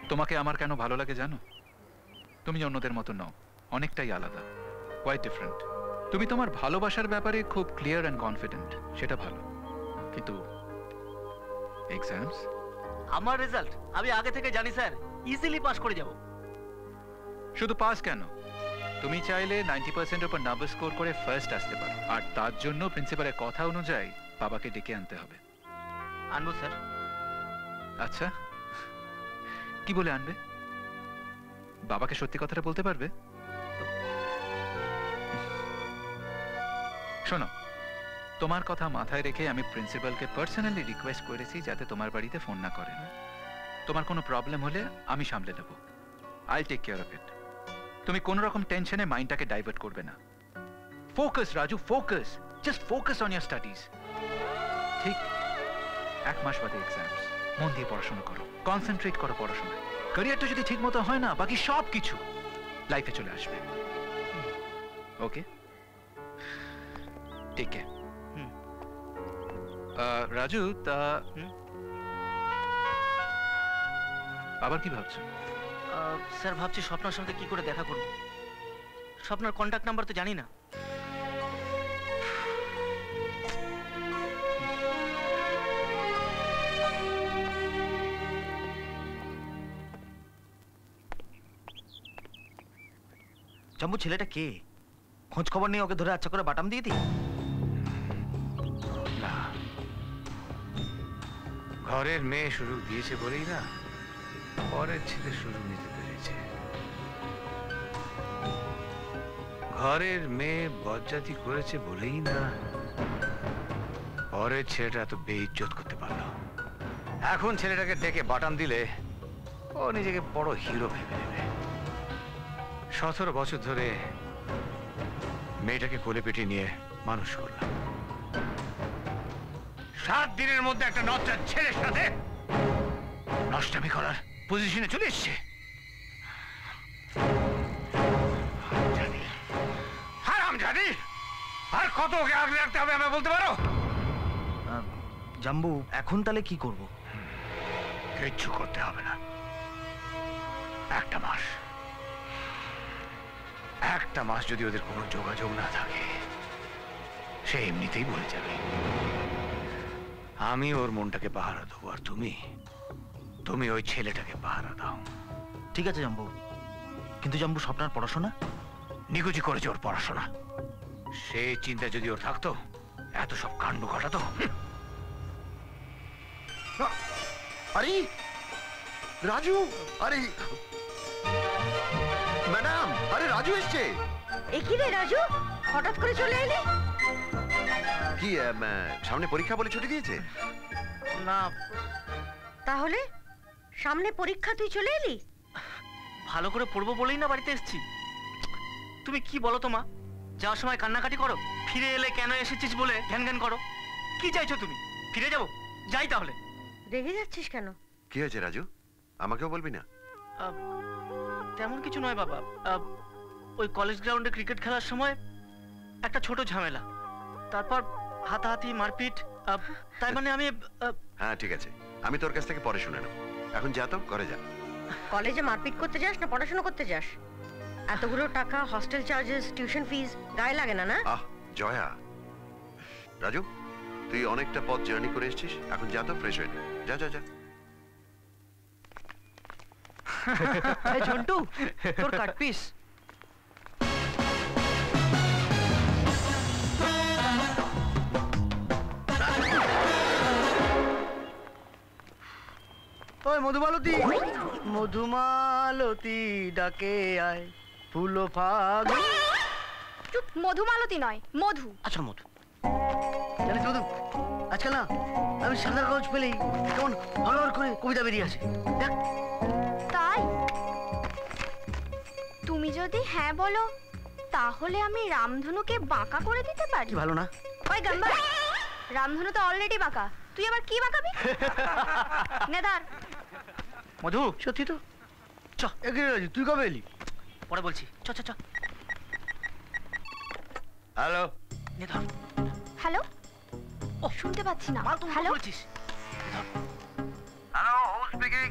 तुम्हाके आमार केनो भालो लागे जानो तुमी अन्यदेर मतो नाओ अनेकटाई आलादा क्वाइट डिफरेंट तुमी तोमार भालोबाशार ब्यापारे खूब क्लियर एंड कॉन्फिडेंट सेटा भालो किन्तु एग्जाम्स आमार रेजल्ट आमी आगे थेके जानी सर इजिली पास करे जाबो शुधु पास केनो तुमी चाइले 90% उपर नाम्बार स्कोर करे फार्स्ट आसते पारो आर तार जोन्नो प्रिंसिपालेर कथा अनुयायी बाबाके डेके आनते होबे आनबो सर अच्छा की बोले आनबे बाबा के सत्यि कथाटा बोलते पारबे शोनो तोमार कथा माथाय रेखे आमी प्रिंसिपाल के पार्सोनाली रिक्वेस्ट करेछि जाते तोमार बाड़ीते फोन ना करेन तोमार कोनो प्रॉब्लेम होले आमी सामले नेब I will take care of it तुमी कोनो रकम टेंशने माइंडटाके डाइवर्ट करबे ना focus Raju focus just focus on your studies ठीक एक मास बाद एग्जाम्स मन दिए पढ़ाशोना करो कन्सेंट्रेट करो पढ़ाशोनाय करियरटा यदि ठीक मतो हय ना बाकी सब किछु लाइफे चले आसबे ओके ठीक है राजू ता আবার কি ভাবছো স্যার ভাবছি স্বপ্নার সঙ্গে কি করে দেখা করব স্বপ্নার কন্টাক্ট নাম্বার তো জানি না शम्भू छेलेटा के खोज खबर नहीं ओके धरे अच्छा करे बाटाम दिए थी ना घरेर मेये शुरू दिएछे बोलेई ना परेर छेले शुरू निते पेरेछे घरेर मेये बज्जाति करेछे बोलेई ना परेर छेलेटा तो बेइज्जत करते पारलो एखोन छेलेटाके डेके बाटाम दिले ओ निजेके बड़ो हिरो भेबे नेबे ১৭ বছর ধরে মেয়েটাকে কোলে পিঠে নিয়ে মানুষ করলাম 7 দিনের মধ্যে একটা নষ্ট ছেলের সাথে নষ্টামি করার পজিশনে চলে এসেছে হারামজাদি আর কত ওকে আগলে রাখতে হবে আমি বলতে পারো জাম্বু এখন তাহলে কি করব কিচ্ছু করতে হবে না একটা মাস একটা মাস যদি ওদের কোনো যোগাযোগ না থাকে সে এমনিতেই বলে যাবে আমি ওর মনটাকে পাহারা দেব আর তুমি তুমি ওই ছেলেটাকে পাহারা দাও ঠিক আছে জাম্বু কিন্তু জাম্বু স্বপ্নার পড়াশোনা নিকুচি করেছে ওর পড়াশোনা সে চিন্তা যদি ওর থাকতো এত সব কাণ্ড ঘটাতো আরে রাজু আরে मैडम अरे राजू इससे एक ही रे राजू हठात करे चले आइले की है मैं सामने परीक्षा बोले छुट्टी दिए थे ना ताहोले सामने परीक्षा তুই চলে এলি ভালো করে পড়বো বলেই না বাড়িতে এসেছি তুমি কি বলো তো মা যাওয়ার সময় কান্নাকাটি করো ফিরে এলে কেন এসেছিস বলে ধ্যান ধ্যান করো কি চাইছো তুমি ফিরে যাও যাই তাহলে রেগে যাচ্ছিস কেন কি হয়েছে রাজু আমাকেও বলবি না তেমন কিছু নয় বাবা ওই কলেজ গ্রাউন্ডে ক্রিকেট খেলার সময় একটা ছোট ঝামেলা তারপর হাতাহাতি মারপিট তাই মানে আমি হ্যাঁ ঠিক আছে আমি তোর কাছ থেকে পরে শুনে নেব এখন যা তো ঘরে যা কলেজে মারপিট করতে যাস না পড়াশোনা করতে যাস এতগুলো টাকা হোস্টেল চার্জেস টিউশন ফিস গায়ে লাগে না না আহ জয়া রাজু তুই অনেকটা পথ জার্নি করে এসেছিস এখন যা তো ফ্রেশ হয়ে নে যা যা যা झंटू तोर काटपिस ओए मधुमालती मधुमालती डाके आए फूलो फागुन चुप मधुमालती नय मधु अच्छा मधु জানিস মধু আজকাল না আমি সাদা কাগজ পেলেই কেমন হলহল করে কবিতা বেরিয়ে আসে দেখ তুমি যদি হ্যাঁ বলো তাহলে আমি রামধনুকে বাঁকা করে দিতে পারি ভালো না ওই গম্বা রামধনু তো অলরেডি বাঁকা তুই আবার কি বাঁকাবি নেদার মধু সত্যি তো চ এগিয়ে রাজি তুই কবে এলি পরে বলছি চ চ চ হ্যালো নেদার হ্যালো ও শুনতে পাচ্ছি না মাল তুমি বলছিস হ্যালো হু স্পিকিং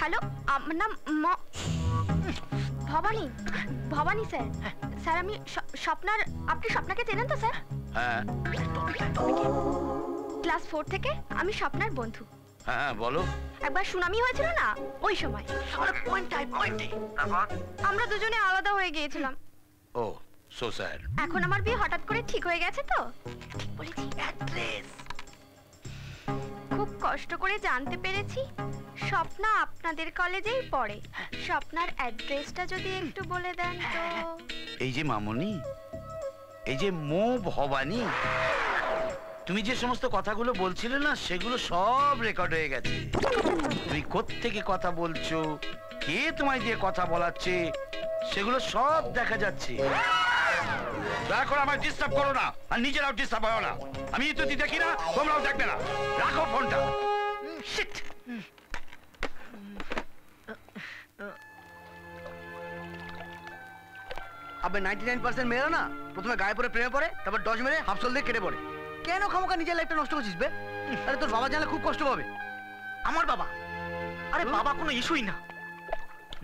হ্যালো আমার নাম भवानी भवानी सर सर আমি স্বপ্নার আপনি স্বপ্নাকে চেনেন তো স্যার হ্যাঁ ক্লাস 4 থেকে আমি স্বপ্নার বন্ধু হ্যাঁ বলো একবার সুনামি হয়েছিল না ওই সময় আর পয়েন্টে তারপর আমরা দুজনে আলাদা হয়ে গিয়েছিলাম ও সো স্যার এখন আমার বিয়ে হঠাৎ করে ঠিক হয়ে গেছে তো ঠিক বলেছি অ্যাড্রেস খুব কষ্ট করে জানতে পেরেছি স্বপ্না আপনাদের কলেজেই পড়ে স্বপ্নার অ্যাড্রেসটা যদি একটু বলে দেন তো এই যে মামুনি এই যে মো ভবানী তুমি যে সমস্ত কথাগুলো বলছিলে না সেগুলো সব রেকর্ড হয়ে গেছে তুমি কোথা থেকে কথা বলছো কে তোমায় দিয়ে কথা বলাচ্ছে সেগুলো সব দেখা যাচ্ছে দয়া করে আমায় ডিস্টার্ব করো না আর নিজেরাও ডিস্টার্ব হও না আমি তো দেখি না তোমরাও দেখবে না রাখো ফোনটা শিট अबे 99% मेरा ना तो तुम्हें गाय पूरे प्रेम पड़े तब डॉज मेरे हाफ सोल दे केटे पड़े क्या नो खामो का निजे लाइफ नष्ट করছিস বে আরে তোর বাবা জানলে খুব কষ্ট হবে আমার বাবা আরে বাবা কোনো ইস্যুই না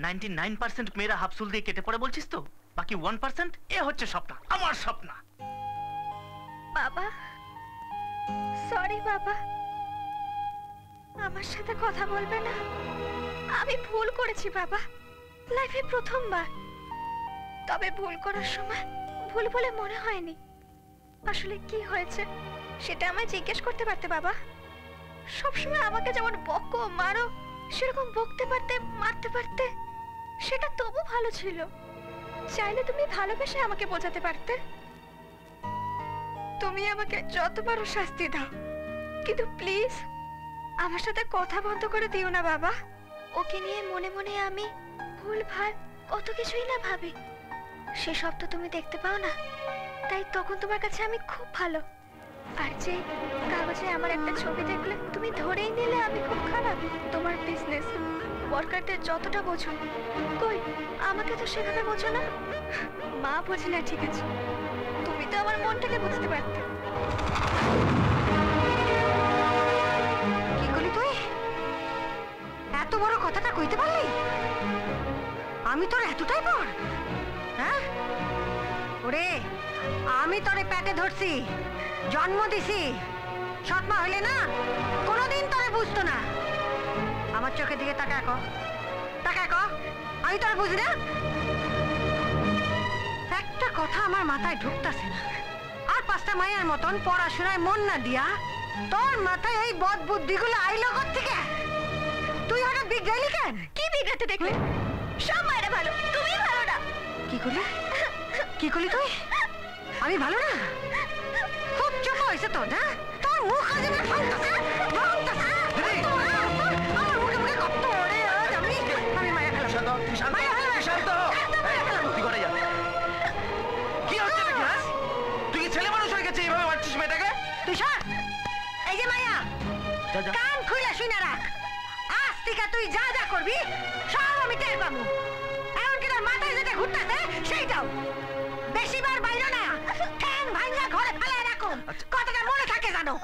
99% मेरा हाफ सोल दे केटे पड़े বলছিস তো বাকি 1% এ হচ্ছে স্বপ্ন আমার স্বপ্ন বাবা সরি বাবা আমার সাথে কথা বলবে না আমি ভুল করেছি বাবা লাইফে প্রথমবার तबे भूल करार समय भूल बोले मने हयनि। आसले कि हयेछे सेटा आमाय जिज्ञेस करते पारते बाबा। सब समय आमाके जेमन बको मारो सेरकम बकते पारते मारते पारते सेटा तबु भालो छिलो। चाइले तुमि भालोबेशे आमाके बोझाते पारते। तुमि आमाके যতবার শাস্তি দাও কিন্তু প্লিজ আমার সাথে কথা বন্ধ করে দিও না বাবা। ওকে নিয়ে মনে মনে আমি ভুলভাল কত কিছুই না ভাবি। সে সব তো তুমি দেখতে পাও না। তাই তখন তোমার কাছে আমি খুব ভালো। আর যে কাগজে আমার একটা ছবি দেখলে তুমি ধরেই নিলে আমি খুব খারাপ। তোমার বিজনেস ওয়ার্কারদের যতটা বোঝো কই আমাকে তো সেভাবে বোঝো না। মা বোঝে না ঠিক আছে। তুমি তো আমার মনটাকে বুঝতে পারতে। কি করলি তুই? এত বড় কথাটা কইতে পারলি? আমি তোর এতটাই বড়? হ্যাঁ ওরে আমি তোরে পেটে ধরছি জন্ম দিছি। সৎমা হইলে না কোনোদিন তোরে বুঝতো না। আমার চোখের দিকে তাকা কো আমি তোরে বুঝি না। একটা কথা আমার মাথায় ঢুকতাছে না। আর পাঁচটা মায়ের মতন পড়াশোনায় মন না দিয়া তোর মাথায় এই বদ বুদ্ধিগুলো আইলো কোথা থেকে? তুই হঠাৎ বিগড়াইলি কেন? কি বিগড়াতে দেখলি? সব মায়েরা ভালো তুমি ভালো না। কি করলি তুই? আমি ভালো না? খুব চোখ হয়েছে তোর না? তোর মুখ আজ না কান খুলে শুনে রাখ। আজ থেকে তুই যা যা করবি সব আমি টের পাবো। এমনকি তোর মাথায় যেটা ঘুরতেছে সেইটাও। বেশি বার বাইরে না ঠ্যাং ভাঙা ঘরে ফেলে রাখো। কতটা মনে থাকে জানো?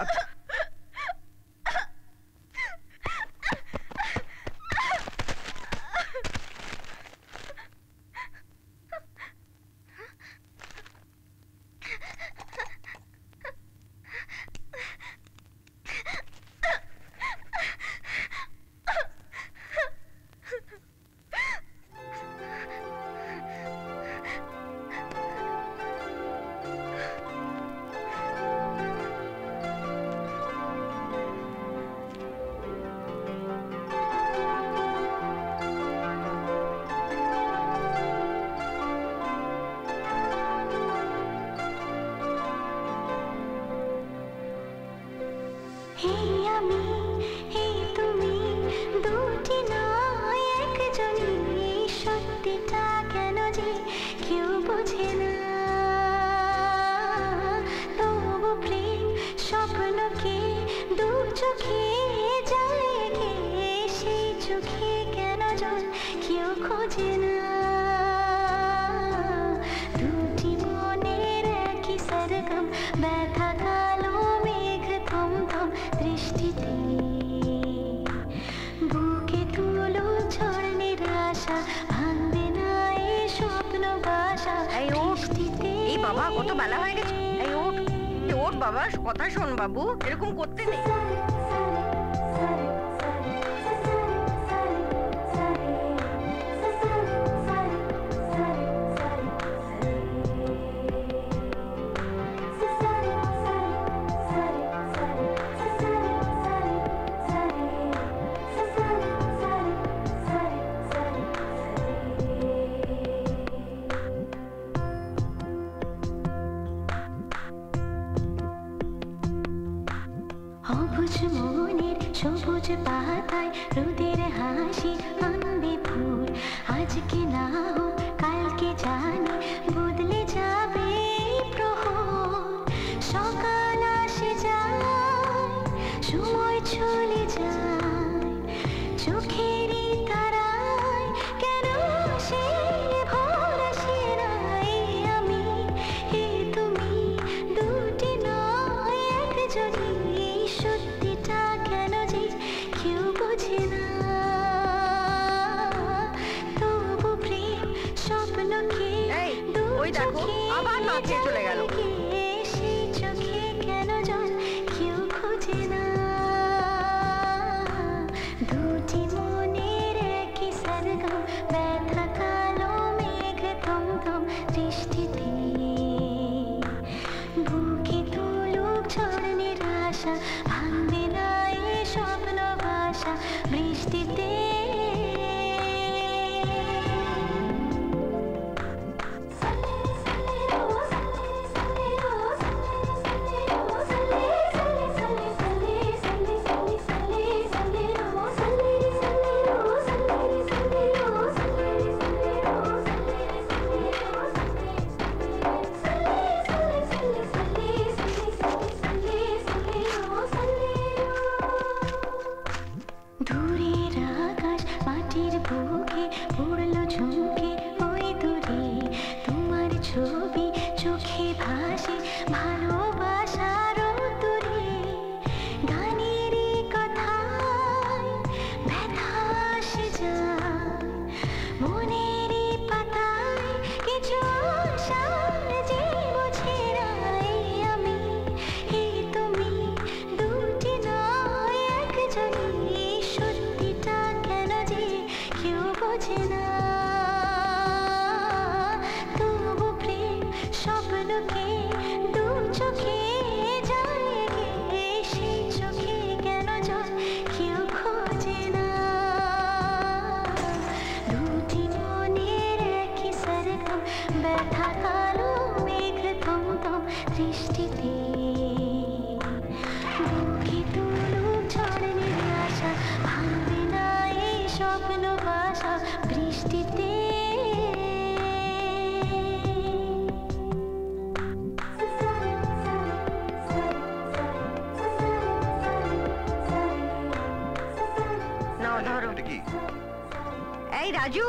राजू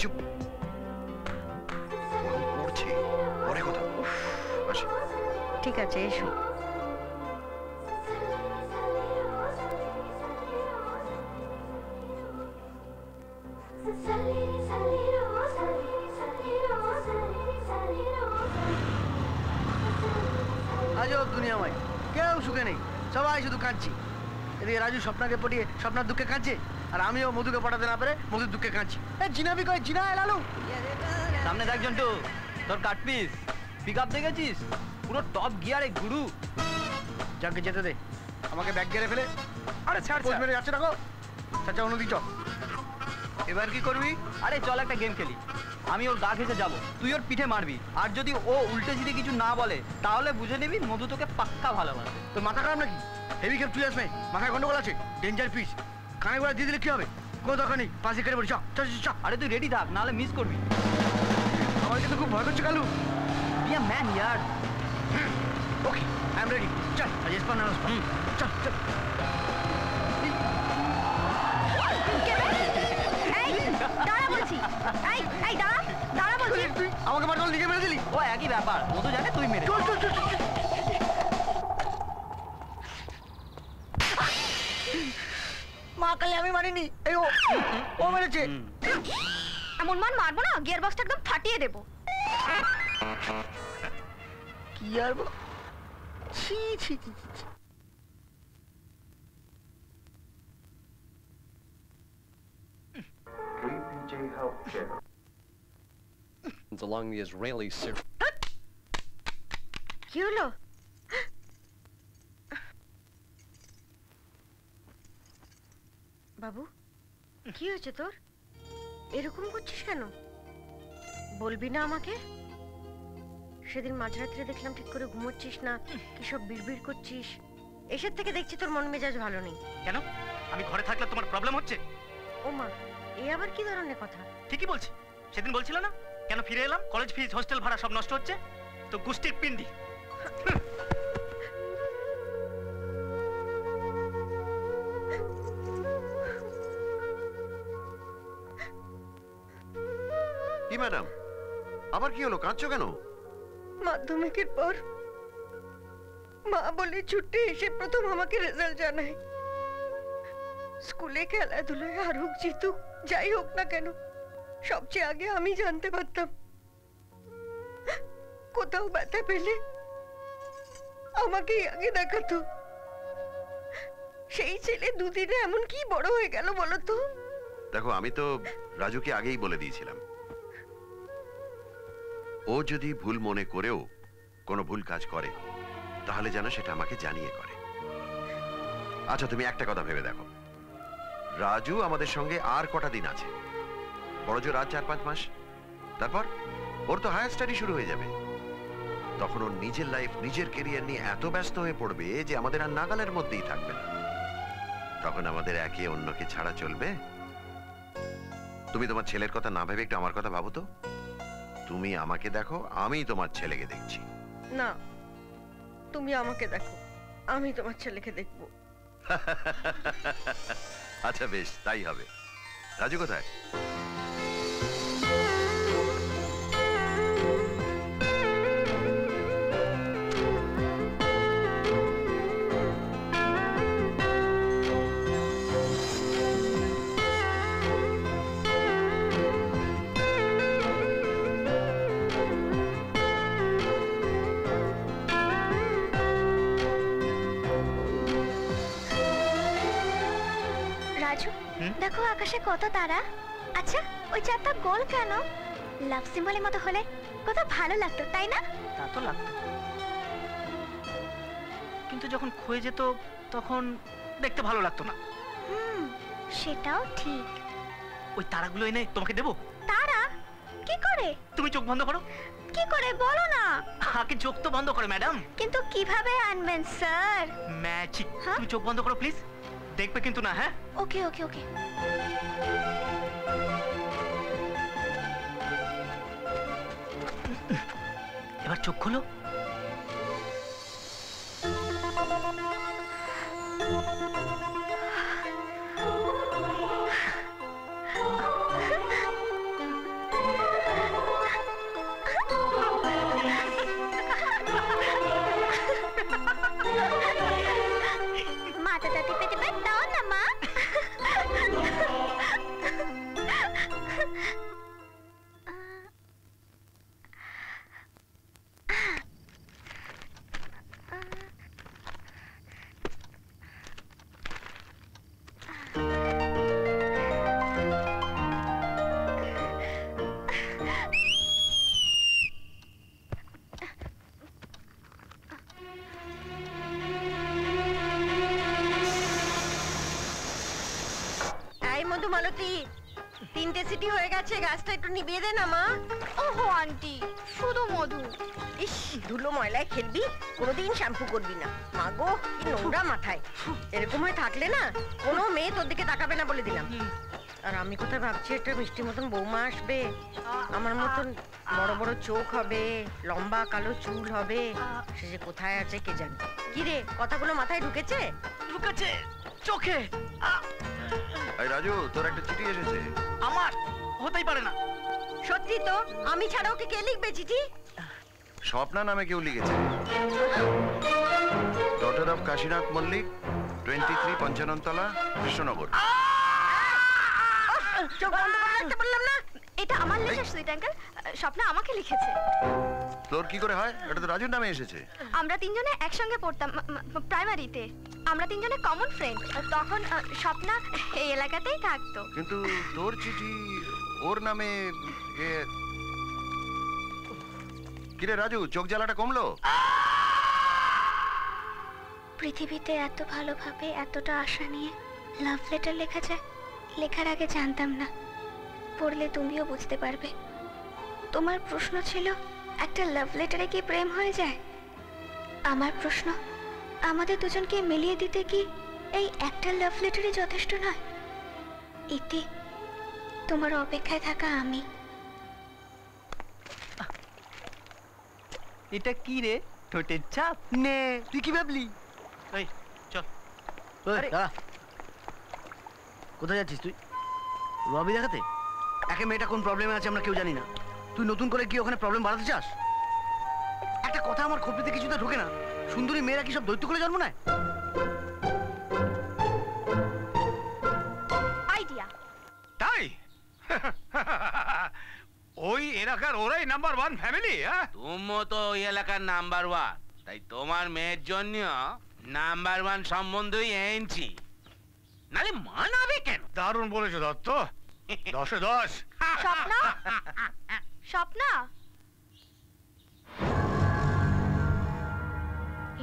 चुप ठीक है राजू स्वप्ना के पड़िए स्वप्न दुखे कांचे और आमियो मधु के पड़ाते ना पड़े मधु दुखे कांचे ए जिना भी कोई जिना है लालू सामने देख जंटू तोर काट पीस पिकअप দেখেছিস পুরো টপ গিয়ারে গুরু জাগে যেতে দে আমাকে ব্যাগ গিয়ারে ফেলে আরে ছাড় ছাড় মেরে যাচ্ছে রাখো চাচা অনুদি চল এবার কি করবি আরে চল একটা গেম খেলি আমি ওর গা ঘেসে যাব তুই ওর পিঠে মারবি আর যদি ও উল্টে সিধে কিছু না বলে তাহলে বুঝে নেবি মধু তোকে পাক্কা ভালোবাসে তোর মাথা খারাপ নাকি हेवी खेप तुझे इसमें माखा गंडोगोल आछे डेंजर पीस खाने वाला दीदी लिखी होबे को दरकार नहीं पास करे पड़छा चल चल अरे तू रेडी था नाले मिस करबी आवाज तो खूब भयंकर चकालू या मैन यार ओके आई एम रेडी चल अजय पर ना उस चल चल ए दाड़ा बोलছি এই এই দাঁড়া দাঁড়া বলছি আমাকে মারল দিকে মেরে দিলি ও একই ব্যাপার ও তো জানে তুই মেরে চল চল চল माकले हमें मारे नहीं, ए ओ मेरे चे, अमुनमान मार बो ना गियरबॉक्स तक दम फाटी है देखो, गियरबॉक्स, छी छी छी, KPJ Healthcare, it's along the Israeli Syria. क्यों लो? बाबू की हो तोर एरकम करछिस केन बोलबी ना आमाके सेदिन माझरात्रे देखलाम ठीक करे घुमोच्छिस ना कि सब बिड़बिड़ करछिस एशर थेके देखछि तोर मन मेजाज भालो नेई केन आमी घरे थाकले तोमार प्रॉब्लेम होच्छे ओ मा ए आबार कि धरनेर कथा ठीकई बोलछि सेदिन बोलछिला ना केन फिरे एलाम कलेज फीस होस्टेल भाड़ा सब नष्ट होच्छे तो गुष्टिर पिंडी मैडम आबार कि हलो काँचो केन माध्यमिक पर माँ बोले छुट्टी एसे प्रथम आमाके रेजल्ट जानाय स्कूले खेलाधुलाय हारुक जितुक जाई होक ना केन सबचेये आगे आमी जानते पारताम कोथाओ ব্যথা পেলে आमाकेई आगे देखातो सेई छेले दुदिने एमन कि बड़ होये गेल बोलो तो देखो आमी तो राजूके आगेई बोले दियेछिलाम ओ जदि भूल मने करेओ कोनो भूल काज करे ताहले जानो सेटा आमाके जानिए करे अच्छा तुमी एकटा कथा भेबे देखो राजू आमादेर संगे आर कटा दिन आछे बड़ो जोर आर 4-5 मास तारपर ओर तो हायर स्टाडी शुरू होये जाबे तखन ओ निजेर लाइफ निजेर कैरियर निये एतो व्यस्त होये पड़बे जे आमादेर आर नागालेर मध्येई थाकबे ना तखन आमादेर एके अन्यके छाड़ा चलबे तुमी तोमार छेलेर कथा ना भेबे एकटु आमार कथा भाबो तो তুমি আমাকে দেখো আমি তোমার ছেলেকে দেখছি না তুমি আমাকে দেখো আমি তোমার ছেলেকে দেখব আচ্ছা বেশ তাই হবে রাজু কোথায় देखो आकाशे कत तारा अच्छा ওই চারটা গোল কেন লাভ সিম্বলের মতো হলে কত ভালো লাগতো তাই না তা তো লাগতো কিন্তু যখন খয়ে যেত তখন দেখতে ভালো লাগতো না সেটাও ঠিক ওই তারাগুলো এনে তোমাকে দেব তারা কি করে তুমি চোখ বন্ধ করো কি করে বলো না আগে চোখ তো বন্ধ করো ম্যাডাম কিন্তু কিভাবে আনবেন স্যার ম্যাজিক তুমি চোখ বন্ধ করো প্লিজ देख पे किंतु ना है ओके ओके ओके एक बार चोख खोलो तो मालती तीन टे सीटी होएगा छे गास टा एकटू निबिये दे ना माँ। ओहो आंटी शुद्ध मधु इस धुलो मौला खेलबी कोनो दिन शैम्पू करबी ना मागो कि नोरा माथाय एरकम होय थाकले ना कोनो মেয়ে তোর দিকে তাকাবে না বলে দিলাম। আর আমি কথা ভাবছি এটা মিষ্টি মতন বৌমা আসবে আমার মতন বড় বড় চোখ হবে লম্বা কালো চুল হবে সে যে কোথায় আছে কে জানে। কি রে কথাগুলো মাথায় ঢুকেছে? ঢুকেছে চোখে। এই রাজু তোর একটা চিঠি এসেছে। আমার হতেই পারে না। সত্যি তো আমি ছাড়া ওকে কে লিখবে চিঠি? স্বপ্না নামে কেউ লিখেছে। Daughter of Kashinath Mallick 23 Panchanantala Krishnanagar. চোখ বন্ধ করে রাখতে বললাম না এটা আমার লেখা সুইট আঙ্কেল স্বপ্না আমাকে লিখেছে। তোর কি করে হয়? এটা তো রাজুর নামে এসেছে। আমরা তিনজনে একসাথে পড়তাম প্রাইমারিতে। আমরা তিনজনে কমন ফ্রেন্ড তখন স্বপ্না এই এলাকাতেই থাকতো। কিন্তু তোর চিঠি ওর নামে এ কিরে রাজু চোখ জ্বালাটা কমলো? পৃথিবীতে এত ভালোভাবে এতটা আশা নিয়ে লাভ লেটার লেখা যায় লেখার আগে জানতাম না। পড়লে তুমিও বুঝতে পারবে। তোমার প্রশ্ন ছিল একটা লাভ লেটারে কি প্রেম হয়ে যায়? আমার প্রশ্ন আমাদের দুজনকে মিলিয়ে দিতে কি এই একটা লাভ লেটারে যথেষ্ট নয়? ইতি তোমার অপেক্ষায় থাকা আমি। এটা কি রে ঠোঁটের ছাপ? নে তুই কি ভাবলি? এই চল। আরে কোথায় যাচ্ছিস তুই? রবি দেখাতে? একে মেয়েটা কোন প্রবলেমে আছে আমরা কেউ জানি না। তুই নতুন করে কি ওখানে প্রবলেম বাড়াতে চাস? একটা কথা আমার খোপড়িতে কিছুতে ঢোকে না। সুন্দরী মেয়েরা কি সব দৈত্য করে জন্ম নেয়? আইডিয়া। তাই ওই এলাকার ওরাই নাম্বার ওয়ান ফ্যামিলি। হ্যাঁ তুমিও তো ওই এলাকার নাম্বার ওয়ান। তাই তোমার মেয়ের জন্য নাম্বার ওয়ান সম্বন্ধই এনেছি। নালে মানাবে কেন? দারুণ বলেছো দত্ত। 10-10। স্বপ্না স্বপ্না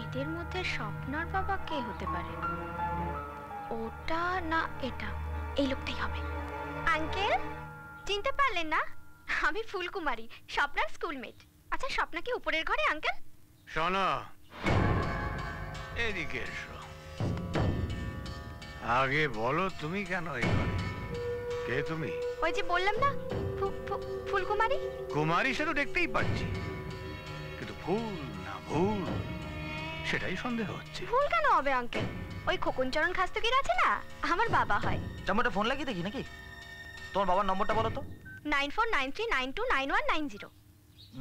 এদের মধ্যে স্বপ্নার বাবা কে হতে পারে? ওটা না এটা এই লোকটাই হবে। আঙ্কেল চিনতে পারলেন না? আমি ফুলকুমারী স্বপ্নার স্কুলমেট। আচ্ছা স্বপ্না কি উপরের ঘরে আঙ্কেল? শোনো এদিকে এসো। আগে বলো তুমি কেন এই ঘরে? কে তুমি? ওই যে বললাম না ফুলকুমারী। কুমারী সে তো দেখতেই পাচ্ছি কিন্তু ফুল না ফুল সেটাই সন্দেহ হচ্ছে। ফুল কেন হবে আঙ্কেল? ওই খোকনচরণ খাস্তগির আছে না আমার বাবা হয়। তোমারটা ফোন লাগিয়ে দেখি নাকি? তোমার বাবার নম্বরটা বলো তো। 9493929190।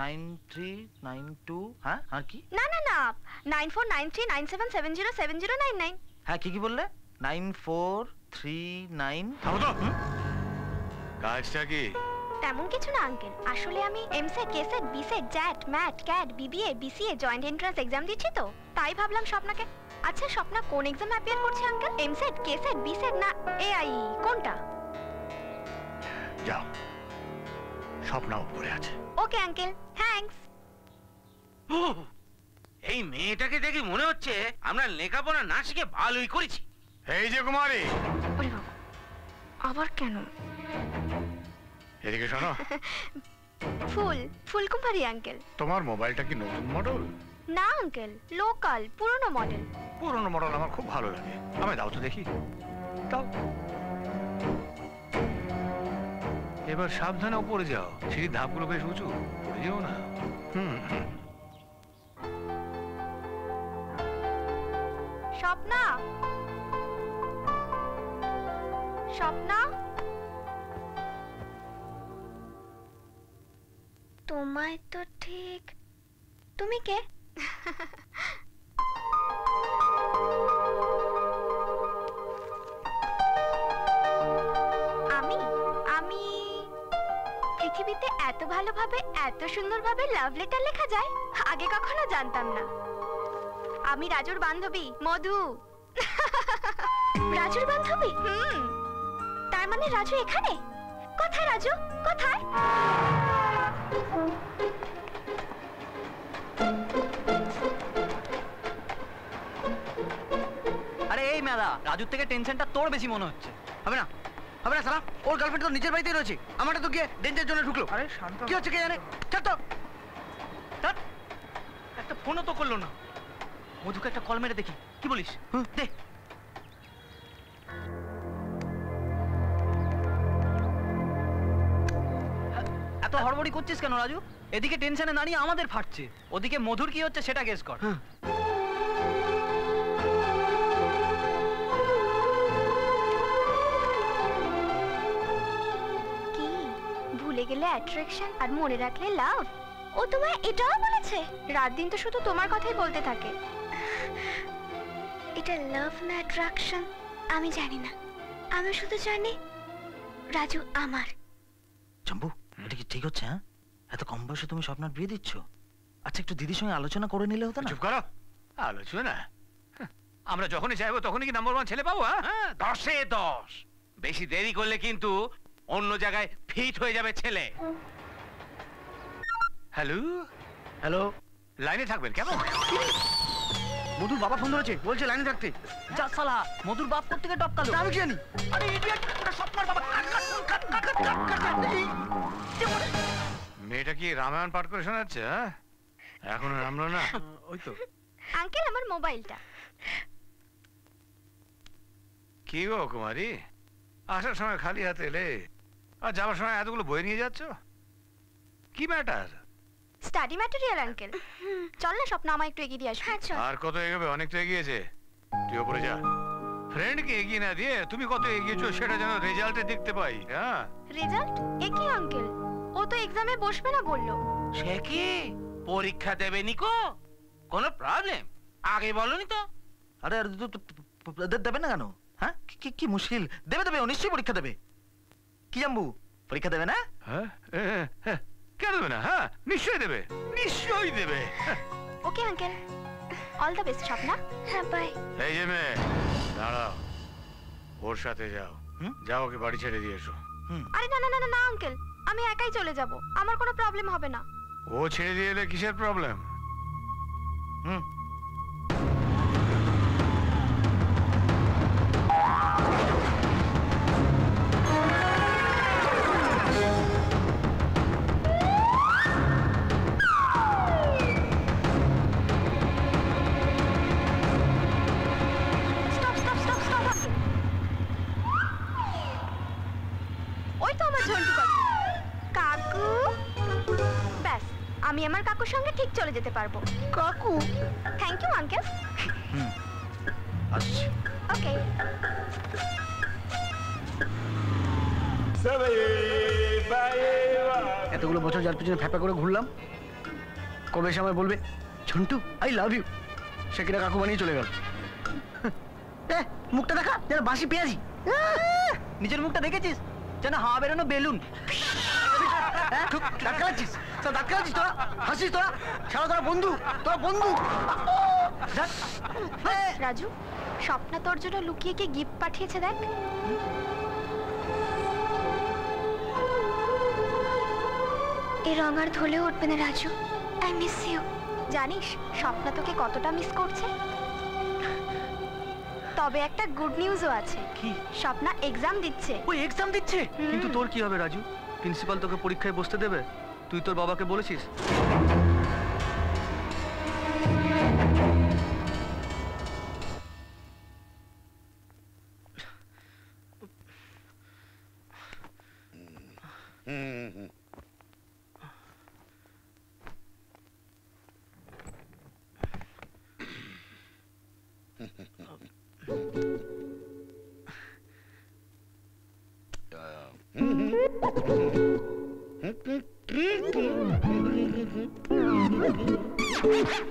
9392 হ্যাঁ আর কি? না না না 949397707099। হ্যাঁ কি কি বললে? 9439। থামো তো। কাজটা কি? তেমন কিছু না আঙ্কেল। আসলে আমি এমসেট কেসেট beset জ্যাট MAT CAT BBA BCA joint entrance exam দিচ্ছি তো তাই ভাবলাম স্বপ্নাকে। আচ্ছা স্বপ্না কোন এক্সাম অ্যাপিয়ার করছে আঙ্কেল? এমসেট কেসেট বিসেট না এআই কোনটা? যাও স্বপ্না উপরে আছে। Okay uncle thanks. এই মেয়েটাকে দেখি মনে হচ্ছে আমরা লেখাপড়া না শিখে ভালোই করেছি। এই যে কুমারী। ওরে বাবা আবার কেন? এদিকে শোনো। ফুল ফুলকুমারী আঙ্কেল। তোমার মোবাইলটা কি নতুন মডেল? না আঙ্কেল লোকাল পুরনো মডেল। পুরনো মডেল আমার খুব ভালো লাগে। আমি দাও তো দেখি। দাও। এবার সাবধানে উপরে যাও। সিঁড়ির ধাপগুলো বেশ উঁচু পড়ে যেও না। স্বপ্না স্বপ্না তোমায় তো ঠিক। তুমি কে? আমি পৃথিবীতে এত ভালোভাবে এত সুন্দরভাবে লাভ লেটার লেখা যায় আগে কখনো জানতাম না। আমি রাজুর বান্ধবী মধু। রাজুর বান্ধবী? তার মানে রাজু এখানে? কোথায় রাজু কোথায়? আরে এই মেলা রাজুর থেকে টেনশনটা তোর বেশি মনে হচ্ছে। হবে না हमारा साला और गर्लफ्रेंड तो नीचे बैठे रही हमारे तो गए डेंजर जोने ढुकलो अरे शांत हो क्यों जाने चल तो चल एक तो फोन तो करलो ना मधुके एक कॉल मेरे देखी की बोलिस दे तो हड़बड़ी करছিস কেন রাজু এদিকে টেনশনে দাঁড়িয়ে আমাদের ফাটছে ওদিকে মধুর কি হচ্ছে সেটা গেস কর কি ভুলে গেলে অ্যাট্রাকশন আর মনে রাখলে লাভ ও তোমায় এটাও বলেছে রাত দিন তো শুধু তোমার কথাই বলতে থাকে এটা লাভ না অ্যাট্রাকশন আমি জানি না আমি শুধু জানি রাজু আমার চম্পু ठीक तो कम बस तुम स्वप्न विये दिच्छो अच्छा एक दीदी संगे आलोचना चुप करो आलोचना जखनी चाहब तखनी नम्बर वन छेले पाबो दशे दस बेशी देरी करले किन्तु अन्य जगह फिट हो जाबे छेले हेलो हेलो लाइने थाकबेन केमन मधुर बाबा फोन धरेछे बोलछे लाइने थाकते जा साला मधुर बाप कोत्ते के टपकालो आमी जानी अरे इडियट पुरा स्वप्नर बाबा काट काट काट काट काट मेटा की रामायण पाठ कर सुना अच्छा এখন রামলো না ওই তো আঙ্কেল আমার মোবাইলটা কি গো কুমারী আসার সময় খালি হাতে এলে আর যাওয়ার সময় এতগুলো বই নিয়ে যাচ্ছো কি ম্যাটার স্টাডি ম্যাটেরিয়াল আঙ্কেল চল না স্বপ্ন আমায় একটু এগিয়ে দি আসো হ্যাঁ চল আর কত এগোবে অনেক তো এগিয়েছে তুই উপরে যা ফ্রেন্ড কে এগিয়ে না দিয়ে তুমি কত এগিয়েছো সেটা যেন রেজাল্টে দেখতে পাই হ্যাঁ রেজাল্ট একই আঙ্কেল ও তো এক্সামে বসবে না বললো সে কি পরীক্ষা দেবে নিকো কোনো প্রবলেম আগে বলনি তো আরে দেবে না কেন হ্যাঁ কি কি মুশকিল দেবে দেবে নিশ্চয়ই পরীক্ষা দেবে কি জাম্বু পরীক্ষা দেবে না হ্যাঁ কেন দেবে না হ্যাঁ নিশ্চয়ই দেবে okay uncle all the best Swapna হ্যাঁ বাই এই যে মে দাঁড়াও ওর সাথে যাও যাও কি বাড়ি ছেড়ে দিয়ে এসো আরে না না না না আঙ্কেল আমি একাই চলে যাব আমার কোনো প্রবলেম হবে না ও ছেড়ে দিলে কিসের প্রবলেম পারবো কাকু থ্যাঙ্ক ইউ আঙ্কেল আচ্ছা ওকে সবে বাইবা এতগুলো বছর যার পিছনে ফ্যাপা করে ঘুরলাম কবে সময় বলবে ঝন্টু আই লাভ ইউ সে কিনা কাকু বানিয়ে চলে গেল এ মুখটা দেখা যেন বাসি পেঁয়াজি নিজের মুখটা দেখেছিস যেন হাওয়া বেরোনো বেলুন ডাকালাচ্ছিস তো ডাকালাচ্ছিস তোরা হাসিস তোরা ছাড়া তোরা বন্ধু রাজু স্বপ্না তোর জন্য লুকিয়ে কে গিফট পাঠিয়েছে দেখ এই রং আর ধুলে উঠবে না রাজু আই মিস ইউ জানিস স্বপ্না তোকে কতটা মিস করছে তবে একটা গুড নিউজও আছে কি স্বপ্না এক্সাম দিচ্ছে ও এক্সাম দিচ্ছে কিন্তু তোর কি হবে রাজু প্রিন্সিপাল তোকে পরীক্ষায় বসতে দেবে তুই তোর বাবাকে বলেছিস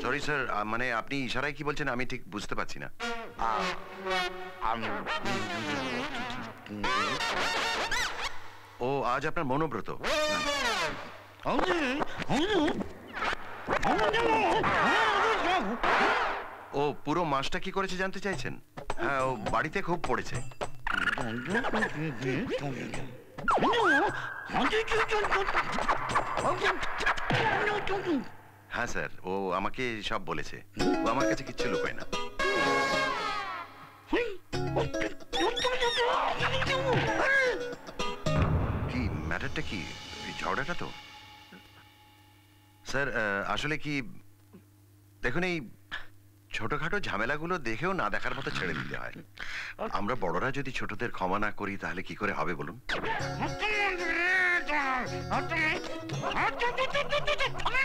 सॉरी सर मैंने अपनी इशारा की बोलते ना मैं ठीक बुझते पारছি না ओ आज अपना मनोब्रत ओ पूरा मास्टर की করেছে জানতে চাইছেন হ্যাঁ ও বাড়িতে খুব পড়েছে हाँ सर वो আমাকে সব বলেছে ও আমার কাছে কিছু লুকায় না ব্যাপারটা কি ঝড়টা তো স্যার আসলে কি দেখুন এই ছোটখাটো ঝামেলাগুলো দেখেও না দেখার মতো ছেড়ে দিতে হয় আমরা বড়রা যদি ছোটদের ক্ষমা না করি তাহলে কি করে হবে বলুন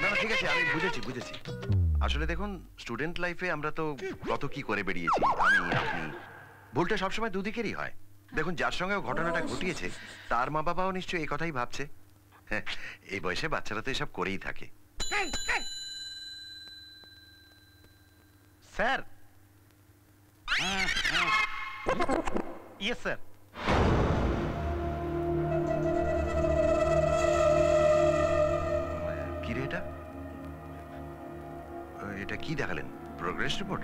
না ঠিক আছে আমি বুঝেছি আসলে দেখুন স্টুডেন্ট লাইফে আমরা তো কত কি করে বেরিয়েছি আমি আপনি ভুলটা সব সময় দুদিকেরই হয় দেখুন যার সঙ্গে ঘটনাটা ঘটিয়েছে তার মা বাবাও নিশ্চয়ই এই কথাই ভাবছে এই বয়সে বাচ্চারা তো এসব করেই থাকে सर यस सर कि रे एटा एटा कि देखालेन प्रोग्रेस रिपोर्ट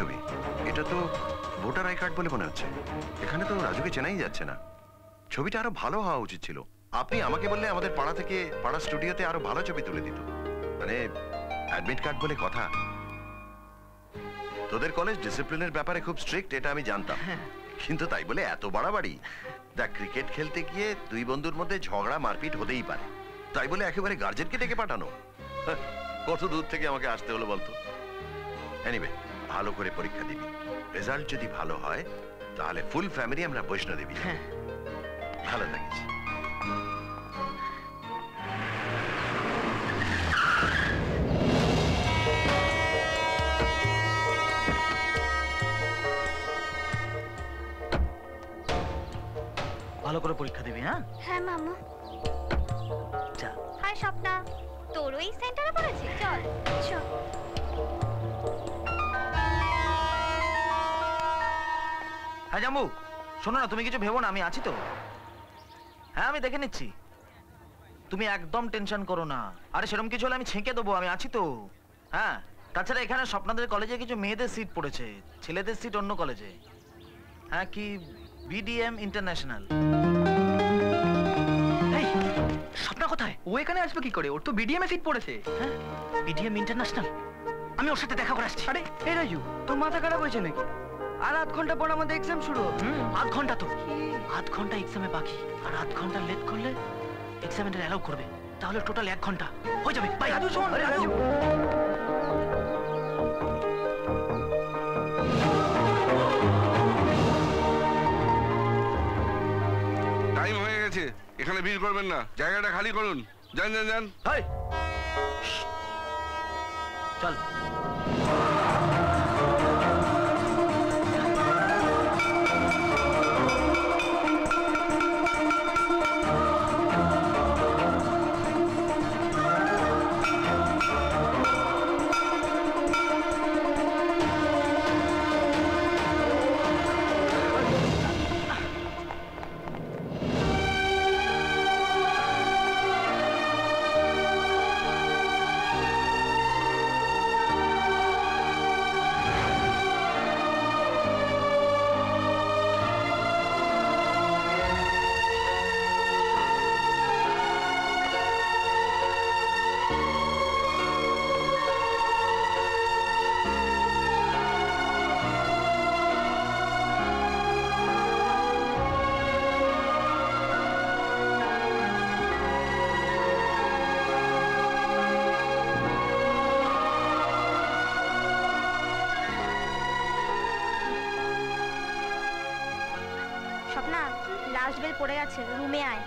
ছবি এটা তো ভোটার আই কার্ড বলে মনে হচ্ছে এখানে তো রাজুকে চেনাই যাচ্ছে না ছবিটা আরো ভালো হওয়া উচিত ছিল আপনি আমাকে বললে আমাদের পাড়া থেকে পাড়া স্টুডিওতে আরো ভালো ছবি তুলে দিত মানে অ্যাডমিট কার্ড বলে কথা তোদের কলেজ ডিসিপ্লিনের ব্যাপারে খুব স্ট্রিক্ট এটা আমি জানতাম কিন্তু তাই বলে এত বাড়াবাড়ি দেখ ক্রিকেট খেলতে গিয়ে দুই বন্ধুর মধ্যে ঝগড়া মারপিট হতেই পারে তাই বলে একেবারে গার্জেনকে ডেকে পাঠানো কত দূর থেকে আমাকে আসতে হলো বলতো এনিওয়ে ভালো করে পরীক্ষা দিবি রেজাল্ট যদি ভালো হয় তাহলে ফুল ফ্যামিলি আমরা বৈষ্ণো দেবী ভালো থাকিস ভালো করে পরীক্ষা দিবি হ্যাঁ হ্যাঁ মামু চল হাই স্বপ্না তোর ওই সেন্টারে পড়েছিস চল চল हाँ जाम्बू शोनो ना तुम्हें किछु भेबो ना आमी आछि तो हाँ आमी देखे निच्छी तुम्हें एकदम टेंशन करो ना अरे सेरकम किछु होले आमी छेके देबो आमी आछि तो हाँ ताछाड़ा एखाने स्वप्नादेर कलेजे किछु मेयेदेर सीट पड़ेछे छेलेदेर सीट अन्य कलेजे हाँ कि बीडीएम इंटरनैशनल स्वप्ना कोथाय ओ एखाने आसबे कि करे ओर तो बीडीएम ए सीट पड़ेछे हाँ बीडीएम इंटरनैशनल आमी ओर साथे देखा करे आसछि अरे ए राजू तोर माथा खाराप होयेछे नाकि आधा घंटा पर हमारे एग्जाम शुरू आधा घंटा तो आधा घंटा एग्जाम में बाकी और आधा घंटा लेट कर ले एग्जाम में अलाउ कर बे ताहले टोटल एक घंटा हो जाबे भाई राजू सुन अरे राजू टाइम हो गया थे এখানে ভিড় করবেন না জায়গাটা খালি করুন যান যান যান হাই চল रूमे आए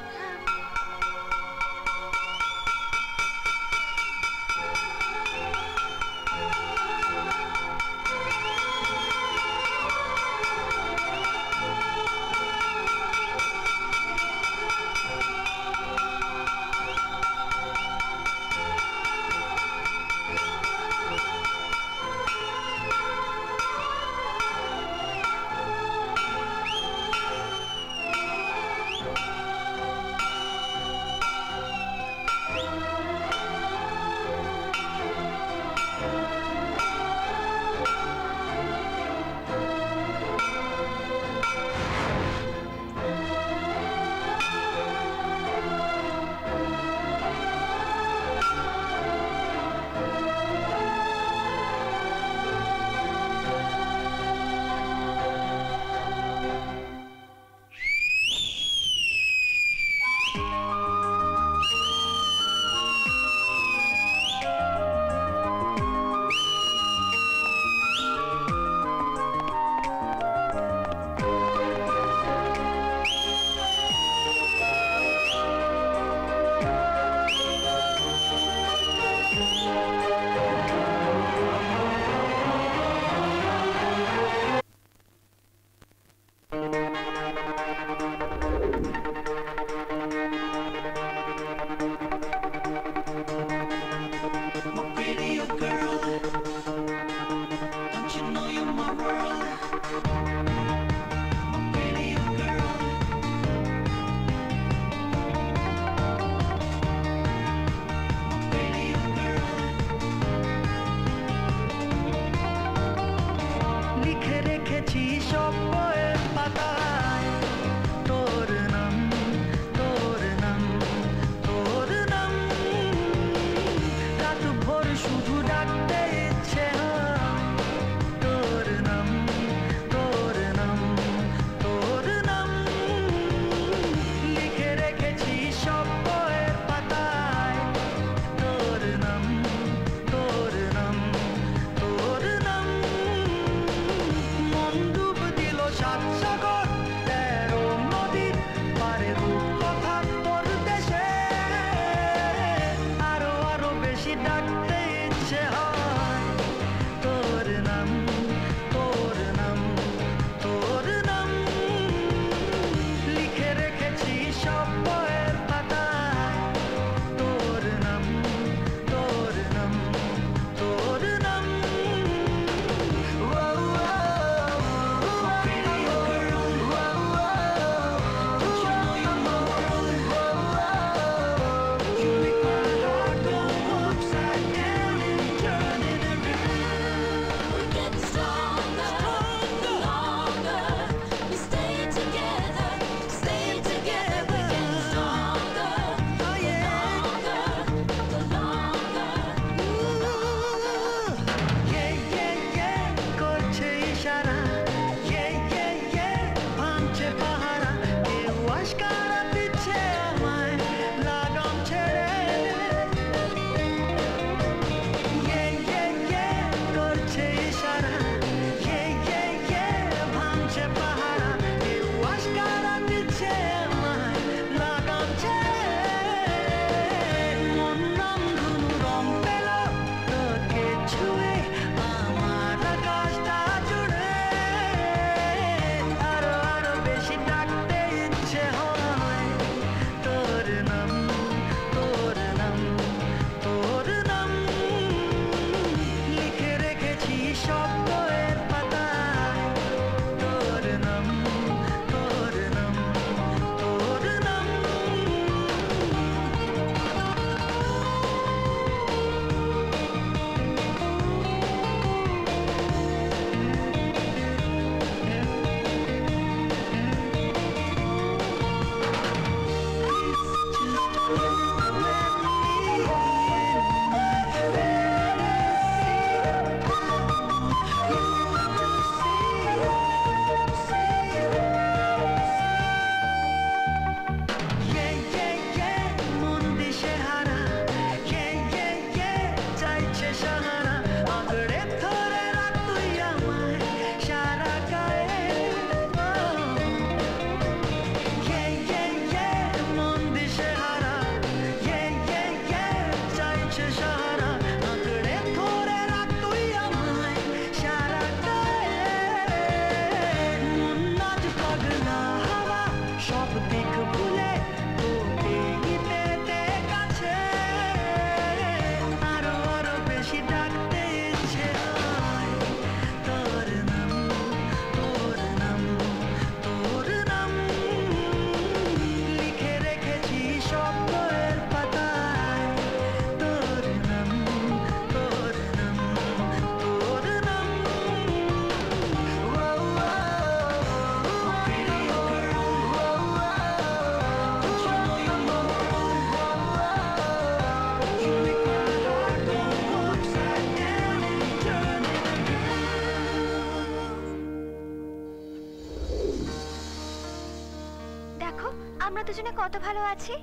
দুজনে কত ভালো আছি।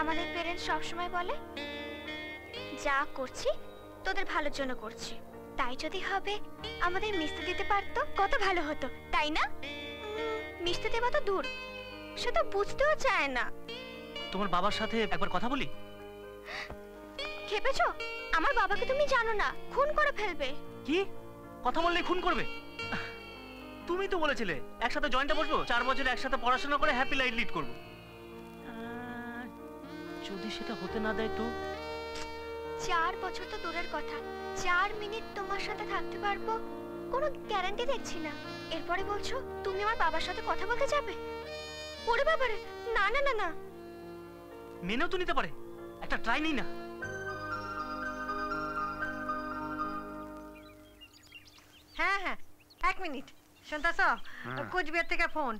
আমাদের প্যারেন্টস সব সময় বলে যা করছি তোদের ভালোর জন্য করছি, তাই যদি হবে আমাদের মিষ্টি দিতে পারতো কত ভালো হতো, তাই না? মিষ্টি দেওয়া তো দূর, সে তো বুঝতেও চায় না। তোমার বাবার সাথে একবার কথা বলি। খেপেছো? আমার বাবাকে তুমি জানো না, খুন করে ফেলবে। কি কথা বললে খুন করবে? তুমি তো বলেছিলে একসাথে জয়েন্টে বসবো, 4 বছর একসাথে পড়াশোনা করে হ্যাপি লাইফ লিড করব। যদি সেটা হতে না দেয় তো? 4 বছর তো দূরের কথা, 4 মিনিট তোমার সাথে থাকতে পারবো কোনো গ্যারান্টি দেখছি না। এরপরে বলছো তুমি আমার বাবার সাথে কথা বলতে যাবে? ওরে বাবারে, না না না না। মেনেও তো নিতে পারে, একটা ট্রাই নেই না? হ্যাঁ হ্যাঁ, 1 মিনিট। শুনতাছো? কোচবিহার থেকে ফোন,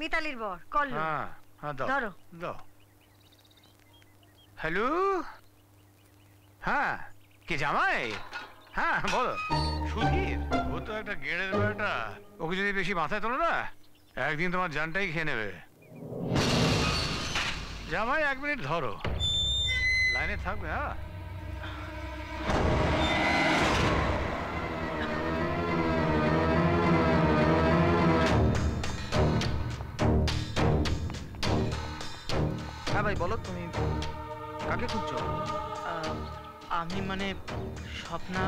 মিতালির বর কল। হ্যাঁ হ্যাঁ, ধরো। হ্যালো, হ্যাঁ কে? জামাই? হ্যাঁ বলো। সুধীর, ও তো একটা গেড়ের বেটা, ওকে যদি বেশি মাথায় তোলো না একদিন তোমার জানটাই খেয়ে নেবে। জামাই 1 মিনিট ধরো, লাইনে থাকবে। হ্যাঁ, হ্যাঁ ভাই বলো, তুমি কাকে খুঁজছো? আমি মানে স্বপ্না।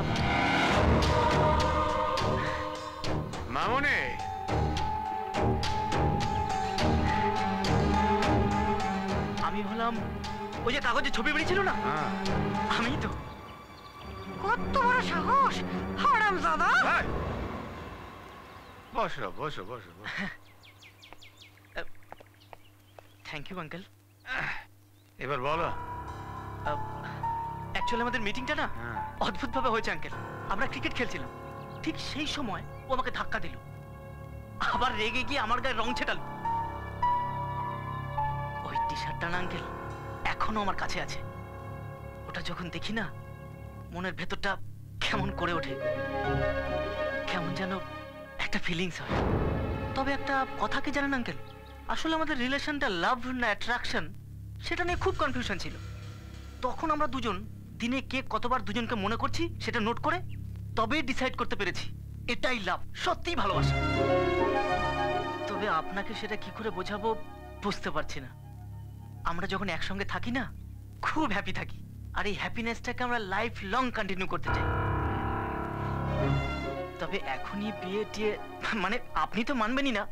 মামুনি, আমি হলাম ওই যে কাগজে ছবি বেরিয়েছিল না, আমি তো। কত বড় সাহস হারামজাদা! বসো বসো বসো। Thank you uncle. এবার বলো। অ্যাকচুয়ালি আমাদের মিটিংটা না অদ্ভুতভাবে হয়েছে আঙ্কেল। আমরা ক্রিকেট খেলছিলাম, ঠিক সেই সময় ও আমাকে ধাক্কা দিল, আবার রেগে গিয়ে আমার গায়ে রং ছেটাল। ওই টি-শার্টটা না আঙ্কেল এখনো আমার কাছে আছে, ওটা যখন দেখি না মনের ভেতরটা কেমন করে ওঠে, কেমন যেন একটা ফিলিংস হয়। তবে একটা কথা কি জানেন আঙ্কেল, আসলে আমাদের রিলেশনটা লাভ না অ্যাট্রাকশন সেটা নিয়ে খুব কনফিউশন ছিল। তখন আমরা দুজন দিনে কে কতবার দুজনকে মনে করছি সেটা নোট করে তবে ডিসাইড করতে পেরেছি এটাই লাভ, সত্যি ভালোবাসা। তবে আপনাকে সেটা কি করে বোঝাবো বুঝতে পারছি না। আমরা যখন একসঙ্গে থাকি না খুব হ্যাপি থাকি, আর এই হ্যাপিনেসটাকে আমরা লাইফ লং কন্টিনিউ করতে চাই। তবে এখনই বিয়ে টিয়ে মানে আপনি তো মানবেনই না,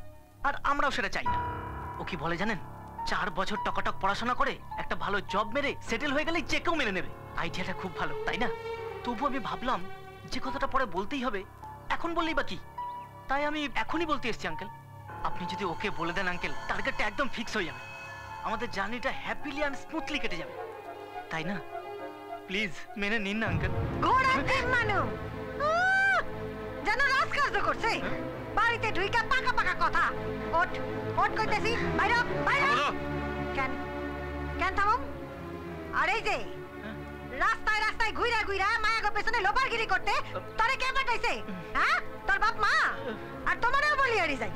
আর আমরাও সেটা চাই না। ও কি বলে জানেন, 4 বছর টকাটক পড়াশোনা করে একটা ভালো জব মেরে সেটেল হয়ে গেলে যে কেউ মেনে নেবে। আইডিয়াটা খুব ভালো তাই না? তবু আমি ভাবলাম যে কথাটা পরে বলতেই হবে, এখন বললেই বা কি, তাই আমি এখনই বলতে এসেছি আঙ্কেল। আপনি যদি ওকে বলে দেন আঙ্কেল, টার্গেটটা একদম ফিক্স হয়ে যাবে, আমাদের জার্নিটা হ্যাপিলি অ্যান্ড স্মুথলি কেটে যাবে, তাই না? প্লিজ মেনে নিন না আঙ্কেল। গোড়া আঙ্কেল মানো জানো রাজকার্য করছে, বাড়িতে ঢুইকা পাকা পাকা কথা। ওঠ ওঠ কইতেছি, বাইরে বাইরে। কেন কেন থামো? আর এই যে রাস্তায় রাস্তায় ঘুরে ঘুরে মায়াগো পেছনে লোপারগিরি করতে তোরে কে পাঠাইছে? হ্যাঁ, তোর বাপ মা? আর তোমারও বলি আড়ি যাই,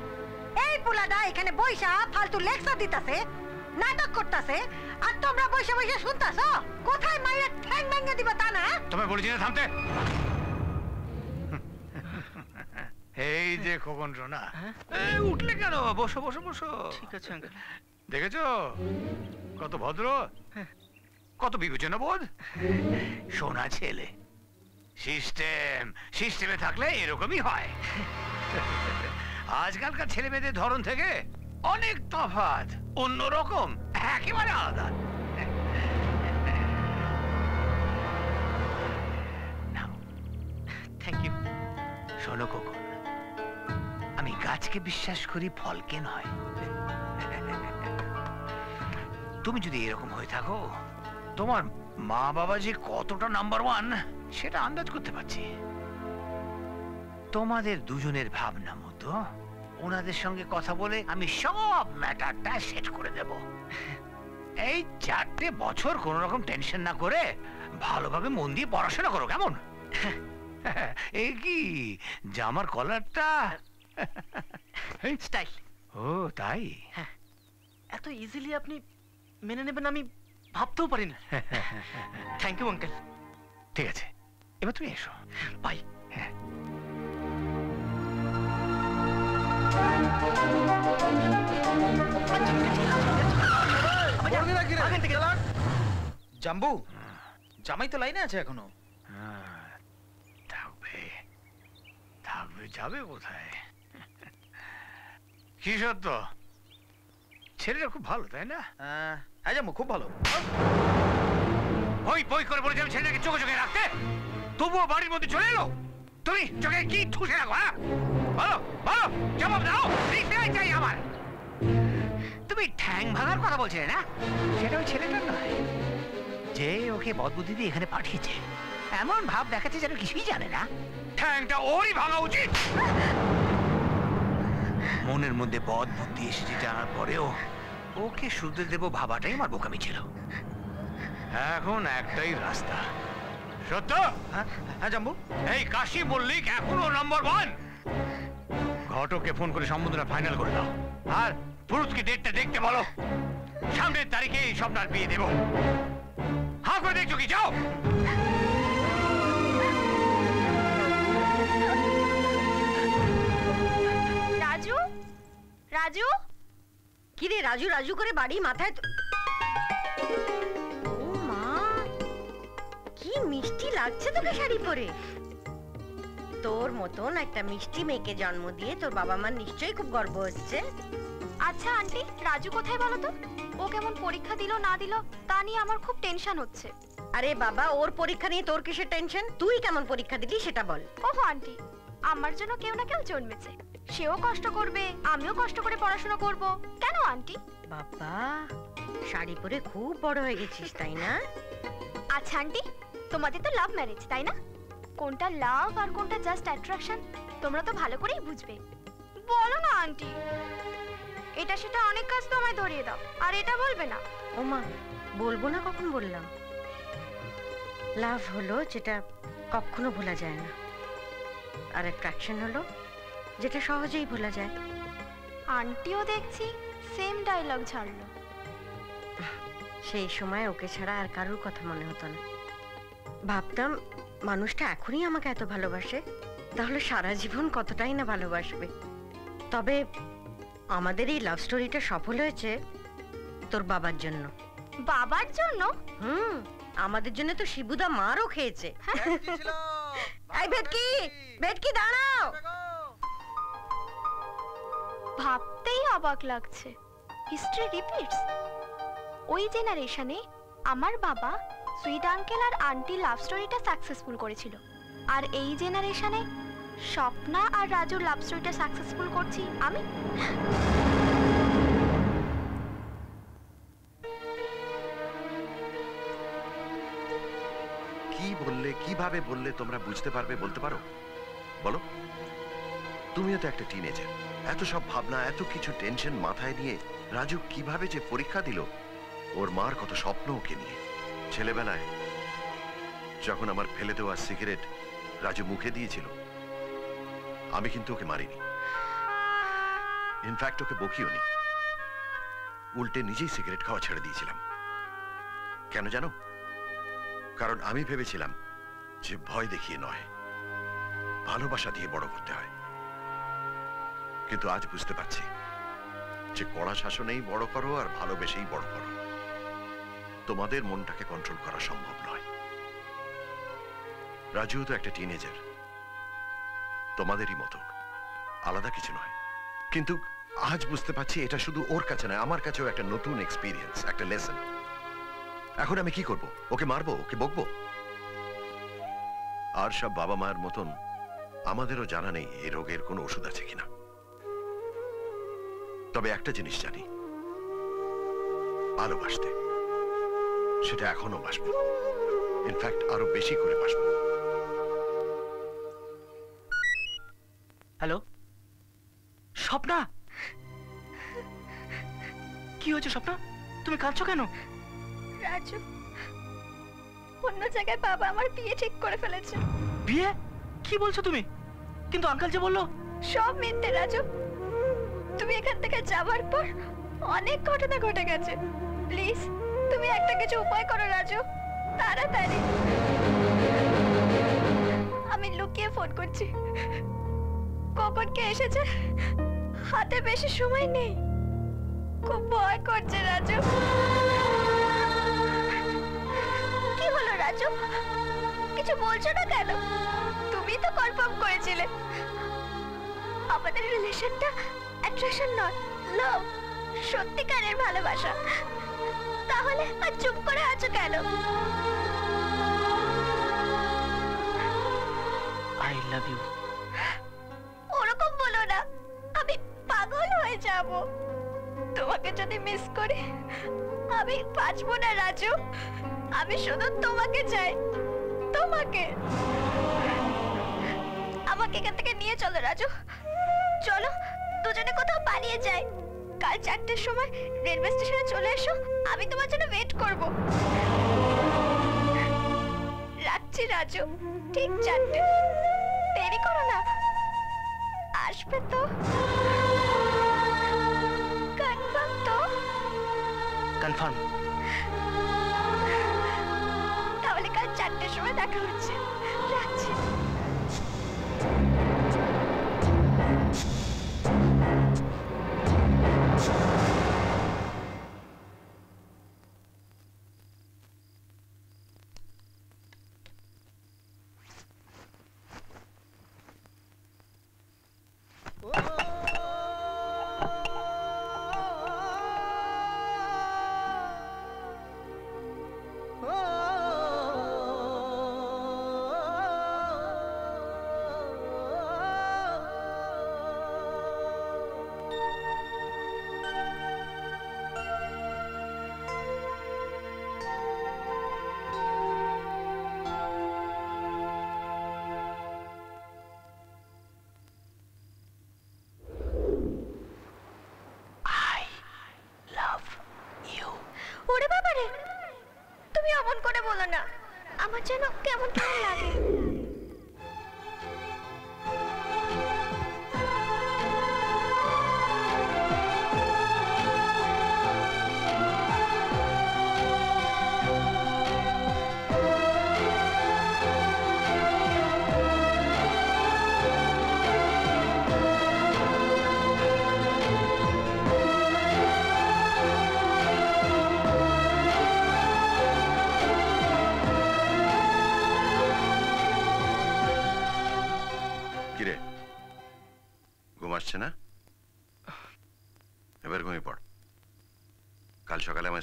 এই পোলাটা এখানে বইসা ফালতু লেকচার দিতাছে, নাটক করতাছে, আর তোমরা বইসা বইসা শুনতাছো। কোথায় মাইয়া ঠ্যাং ভেঙে দিবা তা না? তোমায় বলেছি না থামতে? এই যে খোকন রোনা, উঠলে কেন? বসো বসো বসো। ঠিক আছে আঙ্কেল। দেখেছো কত ভদ্র, কত বিবেচনা বোধ, সোনা ছেলে। সিস্টেম, সিস্টেমে থাকলে এরকমই হয়। আজকালকার ছেলে মেয়েদের ধরন থেকে অনেক তফাৎ, অন্যরকম, একেবারে আলাদা। Thank you. শোনো খোকন, আমি গাছকে বিশ্বাস করি, ফলকে নয়। তুমি যদি এরকম হয়ে থাকো, তোমার মা বাবা যে কতটা নাম্বার 1 সেটা আন্দাজ করতে পারছি। তোমাদের দুজনের ভাবনা মতো ওনাদের সঙ্গে কথা বলে আমি সব ম্যাটারটা সেট করে দেব। এই 4 বছর কোন রকম টেনশন না করে ভালোভাবে মন দিয়ে পড়াশোনা করো, কেমন? এই কি জামার কলারটা? ও তাই? এত ইজিলি আপনি মেনে নেবেন আমি ভাবতেও পারি না। Thank you uncle. ঠিক আছে এবার তুমি এসো। বাই। জাম্বু জামাই তো লাইনে আছে এখনো। থাকবে থাকবে যাবে কোথায়? কি সত্য ছেলেটা খুব ভালো তাই না? হ্যাঁ জাম্বু খুব ভালো। ওই বই করে বলেছি আমি ছেলেটাকে চোখে চোখে রাখতে, তবুও বাড়ির মধ্যে চলে এলো। তুমি চোখে কি ঠুসে রাখো? হ্যাঁ বলো বলো জবাব দাও। এইটাই চাই আমার। তুমি ঠ্যাং ভাঙার কথা বলছিলে না? সেটা ওই ছেলেটার নয় যে ওকে বদবুদ্ধি দিয়ে এখানে পাঠিয়েছে। এমন ভাব দেখাচ্ছে যেন কিছুই জানে না। ঠ্যাংটা ওরই ভাঙা উচিত। মনের মধ্যে বদবুদ্ধি এসেছে জানার পরেও ওকে শুধরে দেবো ভাবাটাই আমার বোকামি ছিল। এখন একটাই রাস্তা। সত্য হ্যাঁ জাম্বু এই কাশি মল্লিক এখনো নম্বর 1। ঘটককে ফোন করে সম্বন্ধটা ফাইনাল করে দাও। আর পুরুষকে ডেটটা দেখতে বলো। সামনের তারিখে এই স্বপ্নার বিয়ে দেবো। হাঁ করে দেখছো কি? যাও। রাজু রাজু কি রে? রাজু রাজু করে বাড়ি মাথায়। ও মা কি মিষ্টি লাগছে তোকে শাড়ি পরে। তোর মতন একটা মিষ্টি মেয়েকে জন্ম দিয়ে তোর বাবা মা নিশ্চয়ই খুব গর্ব হচ্ছে। আচ্ছা আন্টি রাজু কোথায় বলো তো? ও কেমন পরীক্ষা দিল না দিল তা নিয়ে আমার খুব টেনশন হচ্ছে। আরে বাবা ওর পরীক্ষা নিয়ে তোর কিসের টেনশন? তুই কেমন পরীক্ষা দিলি সেটা বল। ওহো আন্টি আমার জন্য কেউ না কেউ জন্মেছে। সেও কষ্ট করবে আমিও কষ্ট করে পড়াশোনা করব। কেন আন্টি? বাবা শাড়ি পরে খুব বড় হয়ে গেছিস তাই না? আচ্ছা আন্টি তোমাদের তো লাভ ম্যারেজ তাই না? কোনটা লাভ আর কোনটা জাস্ট অ্যাট্রাকশন তোমরা তো ভালো করেই বুঝবে। বলো না আন্টি এটা সেটা অনেক কাজ তো আমায় ধরিয়ে দাও। আর এটা বলবে না। ও মা বলবো না কখন বললাম। লাভ হলো যেটা কখনো ভোলা যায় না, আর অ্যাট্রাকশন হলো যেটা সহজেই ভোলা যায়। আন্টিও দেখছি সেম ডায়লগ ছাড়লো। সেই সময় ওকে ছাড়া আর কারোর কথা মনে হতো না। ভাবতাম মানুষটা এখনই আমাকে এত ভালোবাসে তাহলে সারা জীবন কতটাই না ভালোবাসবে। তবে আমাদের এই লাভ স্টোরিটা সফল হয়েছে তোর বাবার জন্য। বাবার জন্য? হুম আমাদের জন্য তো শিবুদা মারও খেয়েছে। এই ভেটকি ভেটকি দাঁড়াও। ভাবতেই অবাক লাগছে। History repeats. ওই জেনারেশনে আমার বাবা সুইট আঙ্কেল আর আন্টি লাভ স্টোরিটা সাকসেসফুল করেছিল, আর এই জেনারেশনে স্বপ্না আর রাজুর লাভ স্টোরিটা সাকসেসফুল করছি আমি। কি বললে কিভাবে বললে তোমরা বুঝতে পারবে? বলতে পারো বলো। তুমিও তো একটা টিনেজার। এত সব ভাবনা এত কিছু টেনশন মাথায় নিয়ে রাজু কিভাবে যে পরীক্ষা দিল। ওর মার কত স্বপ্ন ওকে নিয়ে। ছেলেবেলায় যখন আমার ফেলে দেওয়া সিগারেট রাজু মুখে দিয়েছিল আমি কিন্তু ওকে মারিনি। ইনফ্যাক্ট ওকে বকিওনি, উল্টে নিজেই সিগারেট খাওয়া ছেড়ে দিয়েছিলাম। কেন জানো? কারণ আমি ভেবেছিলাম যে ভয় দেখিয়ে নয় ভালোবাসা দিয়ে বড় করতে হয়। কিন্তু আজ বুঝতে পারছি যে কড়া শাসনেই বড় করো আর ভালোবেসেই বড় করো। তোমাদের মনটাকে কন্ট্রোল করা সম্ভব নয়। রাজু তো একটা টিনেজার তোমাদেরই মতো, আলাদা কিছু নয়। কিন্তু আজ বুঝতে পারছি এটা শুধু ওর কাছে নয় আমার কাছেও একটা নতুন এক্সপিরিয়েন্স, একটা লেসন। এখন আমি কি করব? ওকে মারবো? ওকে বকবো? আর সব বাবা মায়ের মতন আমাদেরও জানা নেই এই রোগের কোনো ওষুধ আছে কিনা। তবে একটা জিনিস জানি, ভালোবাসতে, সেটা এখনো বাসবো। ইনফ্যাক্ট আরো বেশি করে বাসবো। হ্যালো স্বপ্না, কি হয়েছে স্বপ্না? তুমি কাঁদছো কেন? রাজু অন্য জায়গায় বাবা আমার বিয়ে ঠিক করে ফেলেছে। বিয়ে? কি বলছো তুমি? কিন্তু আঙ্কেল যে বললো সব মিথ্যে। রাজু তুমি এখান থেকে যাবার পর अनेक घटना घटे गेছে प्लीज তুমি একটা কিছু উপায় করো রাজু তাড়াতাড়ি আমি লুকিয়ে ফোন করছি কখন কে এসেছে হাতে বেশি সময় নেই খুব ভয় করছে রাজু কি হলো রাজু কিছু বলছো না কেন তুমি তো কনফার্ম করেছিলে আমাদের রিলেশনটা অ্যাট্রাকশন নয় লাভ সত্যিকারের ভালোবাসা তাহলে আর চুপ করে আছো কেন আই লাভ ইউ ওরকম বলো না আমি পাগল হয়ে যাব তোমাকে যদি মিস করি আমি বাঁচব না রাজু আমি শুধু তোমাকে চাই তোমাকে আমাকে এখান থেকে নিয়ে চলো রাজু চলো দুজনে কোথাও পালিয়ে যাই कल चारटे समय रेलवे स्टेशन चले एसो आमी तोमार जोन्नो वेट करब राखछि राजू ठीक चारटे देरी करो ना आसबे तो कन्फार्म तो कन्फार्म ताहले कल चारटे समय देखा होच्छे राखछि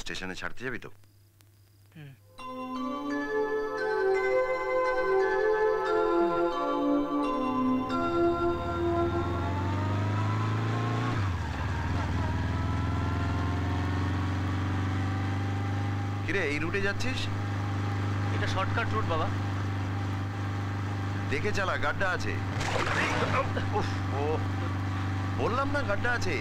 स्टेशन छाड़ते जाबी तो किरे ए रूटे जाच्छिस एटा शॉर्टकट रूट बाबा देखे चला गाड्डा आछे बोललाम ना गाड्डा आछे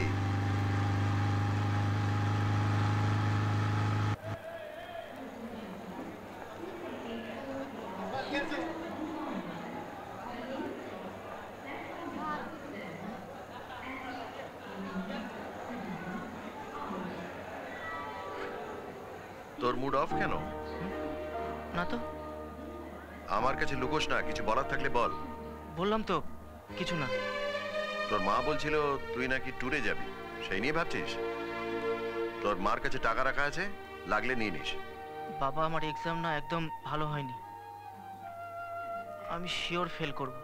लुकोस ना किछु बोलार थाकले बोल बोललाम तो किछु ना तोर मा बोलछिलो तुई नाकि टूरे जाबी सेई निये भाबछिस तोर मार काछे टाका राखा आछे लागले निये निस बाबा आमार एग्जाम ना एकदम भालो होयनि आमी शियोर फेल करब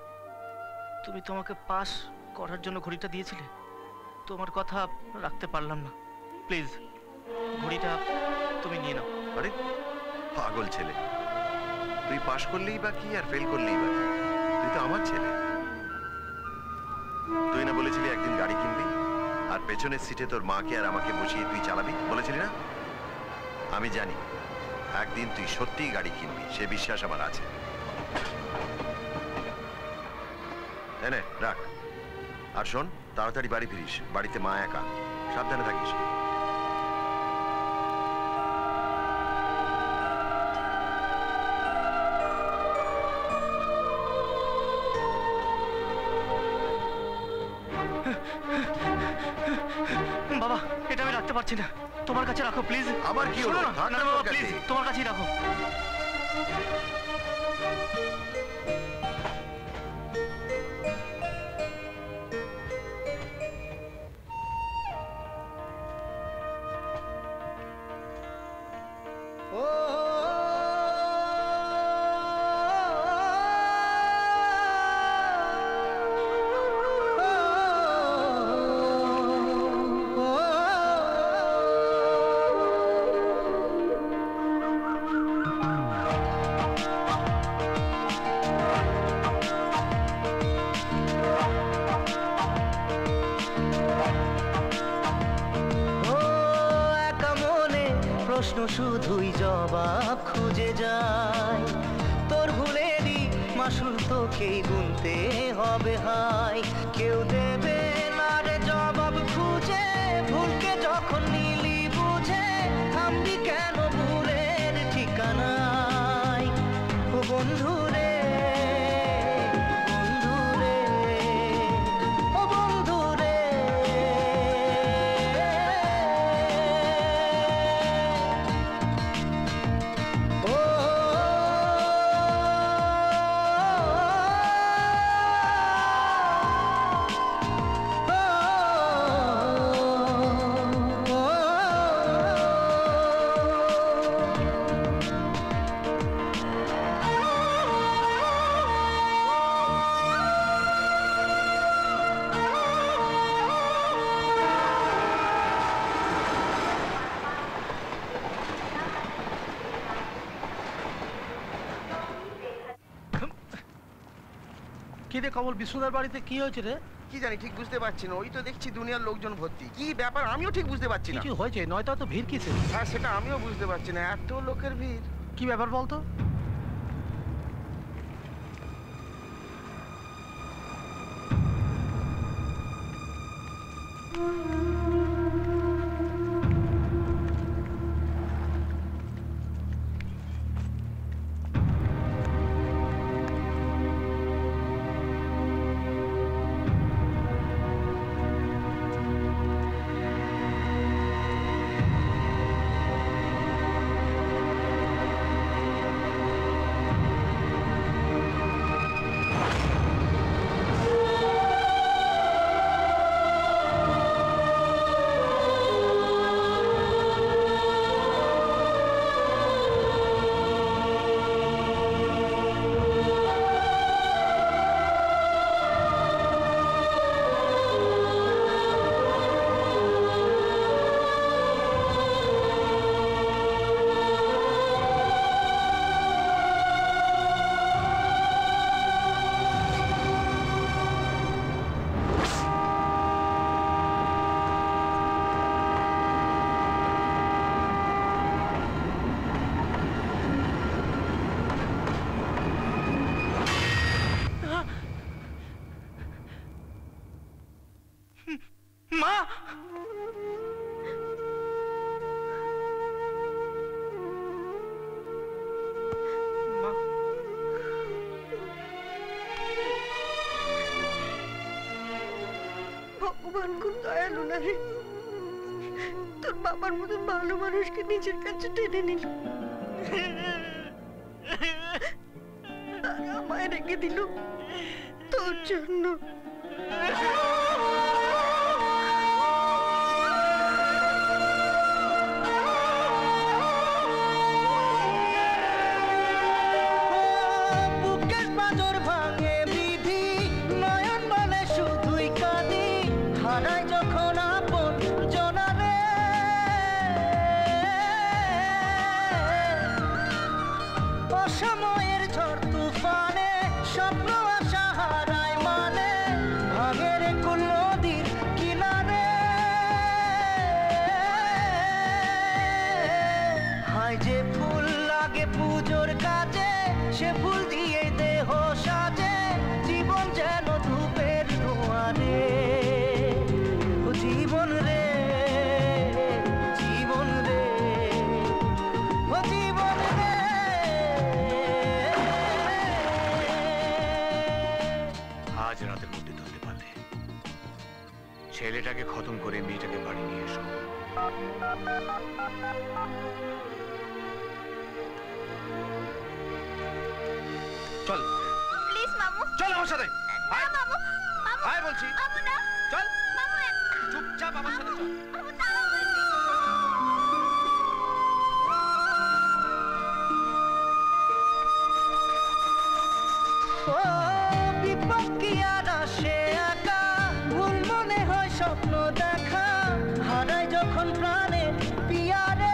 तुमि तोमाके पास करार जोन्नो घड़ीटा दियेছিলে तोमार कथा राखते पारलाम ना प्लिज घड़ीटा तुमि निये नाओ अरे पागल छेले তুই পাস করলেই বাকি আর ফেল করলেই বাকি তুই তো আমার ছেলে তুই না বলেছিলি একদিন গাড়ি কিনবি আর পেছনের সিটে তোর মাকে আর আমাকে বসিয়ে তুই চালাবি বলেছিলি না আমি জানি একদিন তুই সত্যি গাড়ি কিনবি সে বিশ্বাস আমার আছে এনে রাখ আর শোন তাড়াতাড়ি বাড়ি ফিরিস বাড়িতে মা একা সাবধানে থাকিস रखो प्लिज प्लिज तुम्हारे रखो कमल विष्णुदार बाड़ीते की होयेछे रे कि जानी ठीक बुझते पारछि ना ओई तो देखछि दुनियार लोकजन भर्ती कि ब्यापार आमिও ठीक बुझते पारछि ना कि होयेछे नयता तो भीड़ किसे हां सेटा आमिও बुझते पारछि ना एत लोकेर भीड़ कि ब्यापार बोल तो खत्म करे मेटाके बाड़ी निये एसो चल प्लीज मामू चल আমার সাথে আয় মামু মামু আয় বলছি মামু না চল মামু চুপচাপ আমার সাথে চল মামু দাঁড়াও বলছি ও বিপক্ষিয়া রাশে একা ভুল মনে হয় স্বপ্ন দেখা হারাই যখন প্রাণে পিয়ারে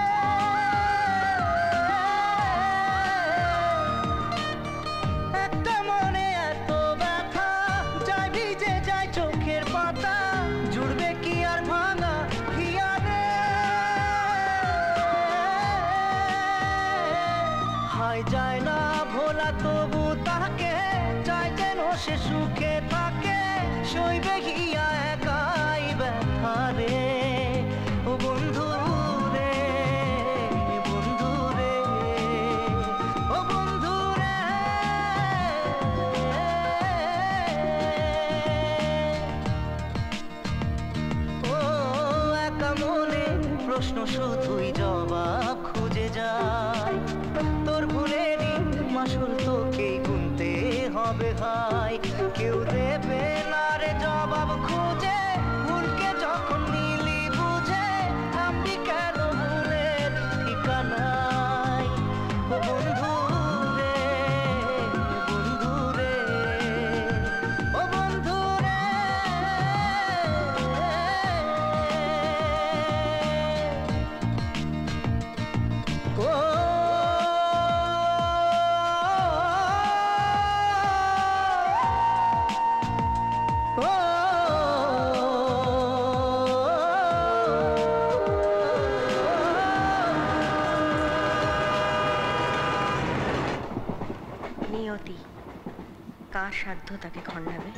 साध्य ताके खंडाबे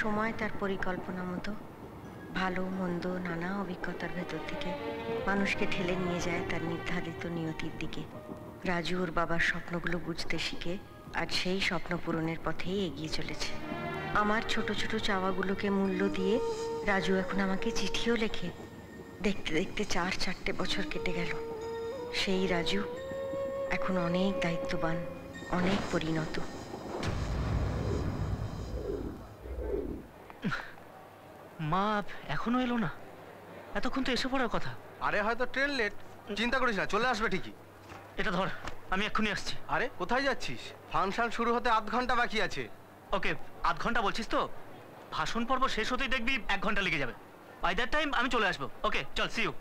समय तार परिकल्पना मतो भालो मंदो नाना अभिज्ञतार भेतर थेके मानुषके ठेले निये जाय तार निर्धारित नियतिर दिके राजू और बाबार स्वप्नगुलो बुझते शिखे आज सेई स्वप्न पूरणेर पथेई एगिये चलेछे आमार छोटो छोटो चावागुलोके मूल्य दिये राजू एखन आमाके चिठिओ लेखे देखते देखते 4-4 बछर केटे गेल सेई राजू एखन अनेक दायित्वबान अनेक परिणत माप एखोनो एलो ना एतक्षण तो एसे पड़ार कथा अरे हयतो ट्रेन लेट चिंता करिस ना चले आसबे ठीकई एटा धर आमी एखुनी आसछि अरे कोथाय जाच्छिस फांशन शुरू होते आधा घंटा बाकी आछे ओके आधा घंटा बोलछिस तो भाषण पर्व शेष होतेई देखबी 1 घंटा लेगे जाबे बाय दैट टाइम आमी चले आसबो ओके चल सी यू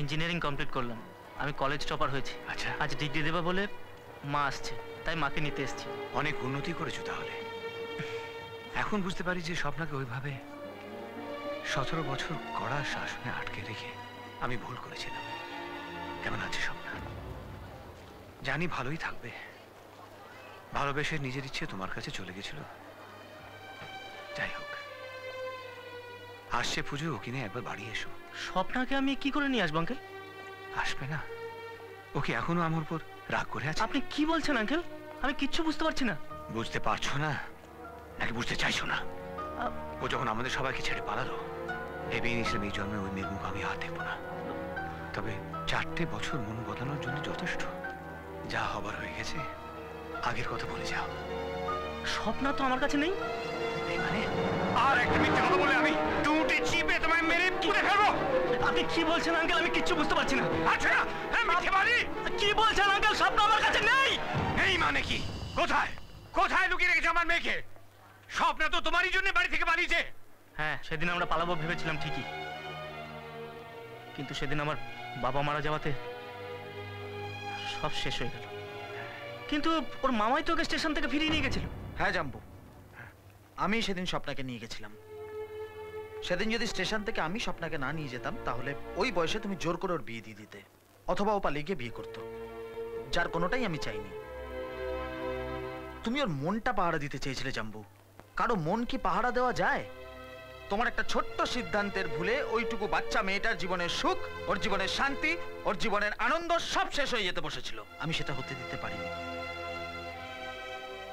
इंजिनियरिंग कमप्लीट कर लूँ आमी कॉलेज टॉपर हुए थी अच्छा आज डिग्री देवा बोले माँ आस्चे ताई माँ के नीते आस्चे अनेक उन्नति करेछो ताहले एखन बुझते पारी जे स्वप्नाके ओइभावे 17 बछर कड़ा शासने आटके रेखे आमी भूल करेछिलाम केमन आछे स्वप्ना जानी भालोई थाकबे भालोबेशे निजेर इच्छे तोमार काछे चले गेछिलो जाई होक आसछे पुजो ओकिने एकबार बाड़ी एसो स्वप्नाके आमी की करे निये आसब अंकेल आसबे ना ओके एखनो आमार उपर राग करे आछे आपनि की बोलछेन अंकेल आमी किच्छु बुझते पारछि ना बुझते पारছো না নাকি বুঝতে চাইছো না ও যখন আমাদের সবাইকে ছেড়ে পালালো এবি নিশ্চয়ই জন্মে ওই মেঘমুখ আমি আর দেখব না তবে 4 বছর মন বদলানোর জন্য যথেষ্ট যা হবার হয়ে গেছে আগের কথা ভুলে যাও স্বপ্ন তো আমার কাছে নেই মানে আর একটা মিথ্যে কথা বলে আমি টুটি চিপে তোমায় মেরে পুড়ে ফেলবো আপনি কি বলছেন আঙ্কেল আমি কিচ্ছু বুঝতে পারছি না আচ্ছা হ্যাঁ মিথ্যে বলি কি বলছেন আঙ্কেল স্বপ্ন আমার কাছে নেই এই মানে কি কোথায় কোথায় লুকিয়ে রেখেছো আমার মেয়েকে स्वप्न तो तुम्हारी जन्य बाड़ी थेके पालिये हाँ से दिन आमरा पालाबो भेबेछिलाम ठीकई किन्तु सेदिन आमार बाबा मारा जावाते सब शेष हये गेल किन्तु ओर मामाई तो ओके स्टेशन थेके फिरिये निये गेछिलो हाँ जाम्बू आमी सेदिन स्वप्नाके निये गेछिलाम सेदिन यदि स्टेशन थेके आमी स्वप्नाके ना निये जेताम ताहले ओई बयसे तुमि जोर करे ओर बिये दिये दिते अथवा ओ पालिये गिये बिये करतो जार कोनोटाई आमी चाइनि तुमि ओर मनटा पाहारा दिते चेयेছিলে जाम्बू कारो मन कि पाहारा देवा जाय तुम्हार एक छोट्ट सिद्धांतेर भूले ओइटुकु बाच्चा मेयेटार जीवनेर सुख ओर जीवनेर शांति ओर जीवनेर आनंद सब शेष हये जेते बसेछिलो आमी सेटा होते दिते पारिनि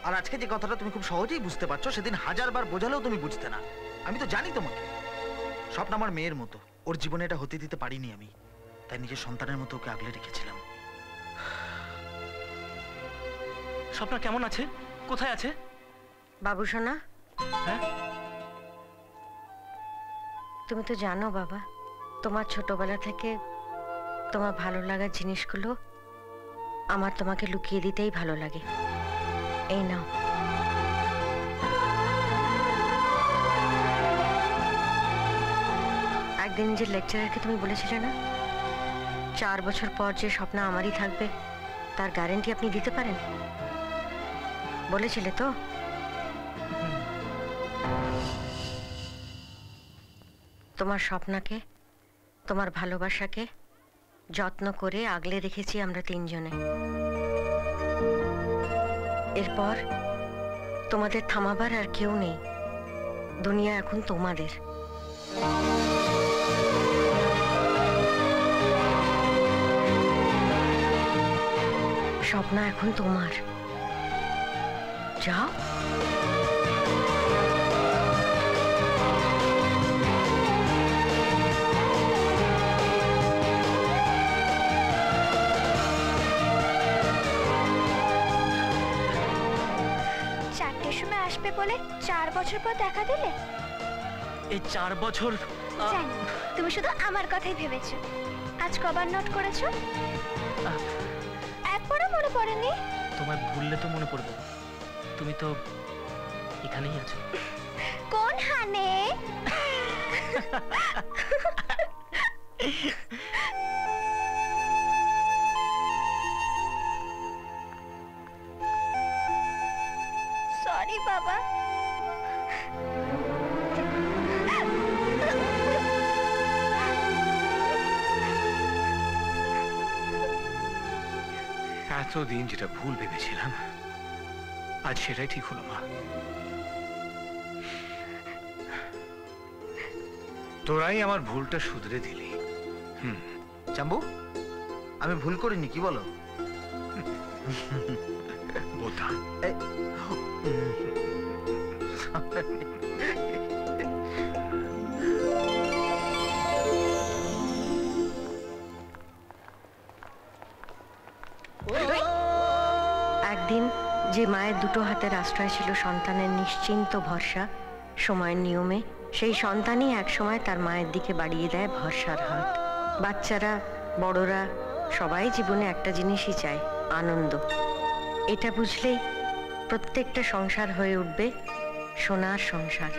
और आज के जो कथाटा तुम खूब सहजे बुझते सेदिन हजार बार बोझाले तुम बुझते ना आमी तो जानी तुम्हें स्वप्न आमार मेयेर मतो और जीवने एटा होते दिते पारिनि आमी ताई निजेर सन्तानेर मतो ओके आगले रेखेछिलाम स्वप्न केमन आछे कोथाय आछे बाबू सोना हाँ तुमी तो जानो बाबा तोमार छोटोबेला थेके तोमार भालो लागार जिनिसगुलो आमार तोमाके लुकिये दितेई भालो लागे একদিন যে লেকচারারকে তুমি বলেছিলে না ৪ বছর পর যে স্বপ্ন আমারই থাকবে তার গ্যারান্টি আপনি দিতে পারেন বলেছিলে তো তোমার স্বপ্নকে তোমার ভালোবাসাকে যত্ন করে আগলে রেখেছি আমরা তিনজনে এরপর তোমাদের থামাবার আর কেউ নেই দুনিয়া এখন তোমাদের স্বপ্ন এখন তোমার যাও चार बचर पर देखा दिले ए चार बचर जानी तुम शुद्ध आमार कथाई भेवेछो आज कबार नोट करेछो एकबारो मने पड़ेनि तुम्हें भूलले तो मने पड़बे तुमी तो एखानेई आछो कोन हाने सॉरी बाबा दिन जेटा भूल भेवेछिलाम आज सेटाई ठीक हलो मा तोराई आमार भूलटा सुधरे दिली जाम्बू आमी भूल करिनि कि बोलो बोता जे मायेर दुटो हातेर आश्रय छिलो सन्तानेर निश्चिंत भरसा समयेर नियमे सेई सन्तानई एक समय तार मायेर दिके बाड़िये देय भरसार हात बाच्चारा बड़ोरा सबाई जीवने एकटा जिनिसई चाय आनंद एटा बुझलेई प्रत्येकटा संसार हये उठबे सोनार संसार।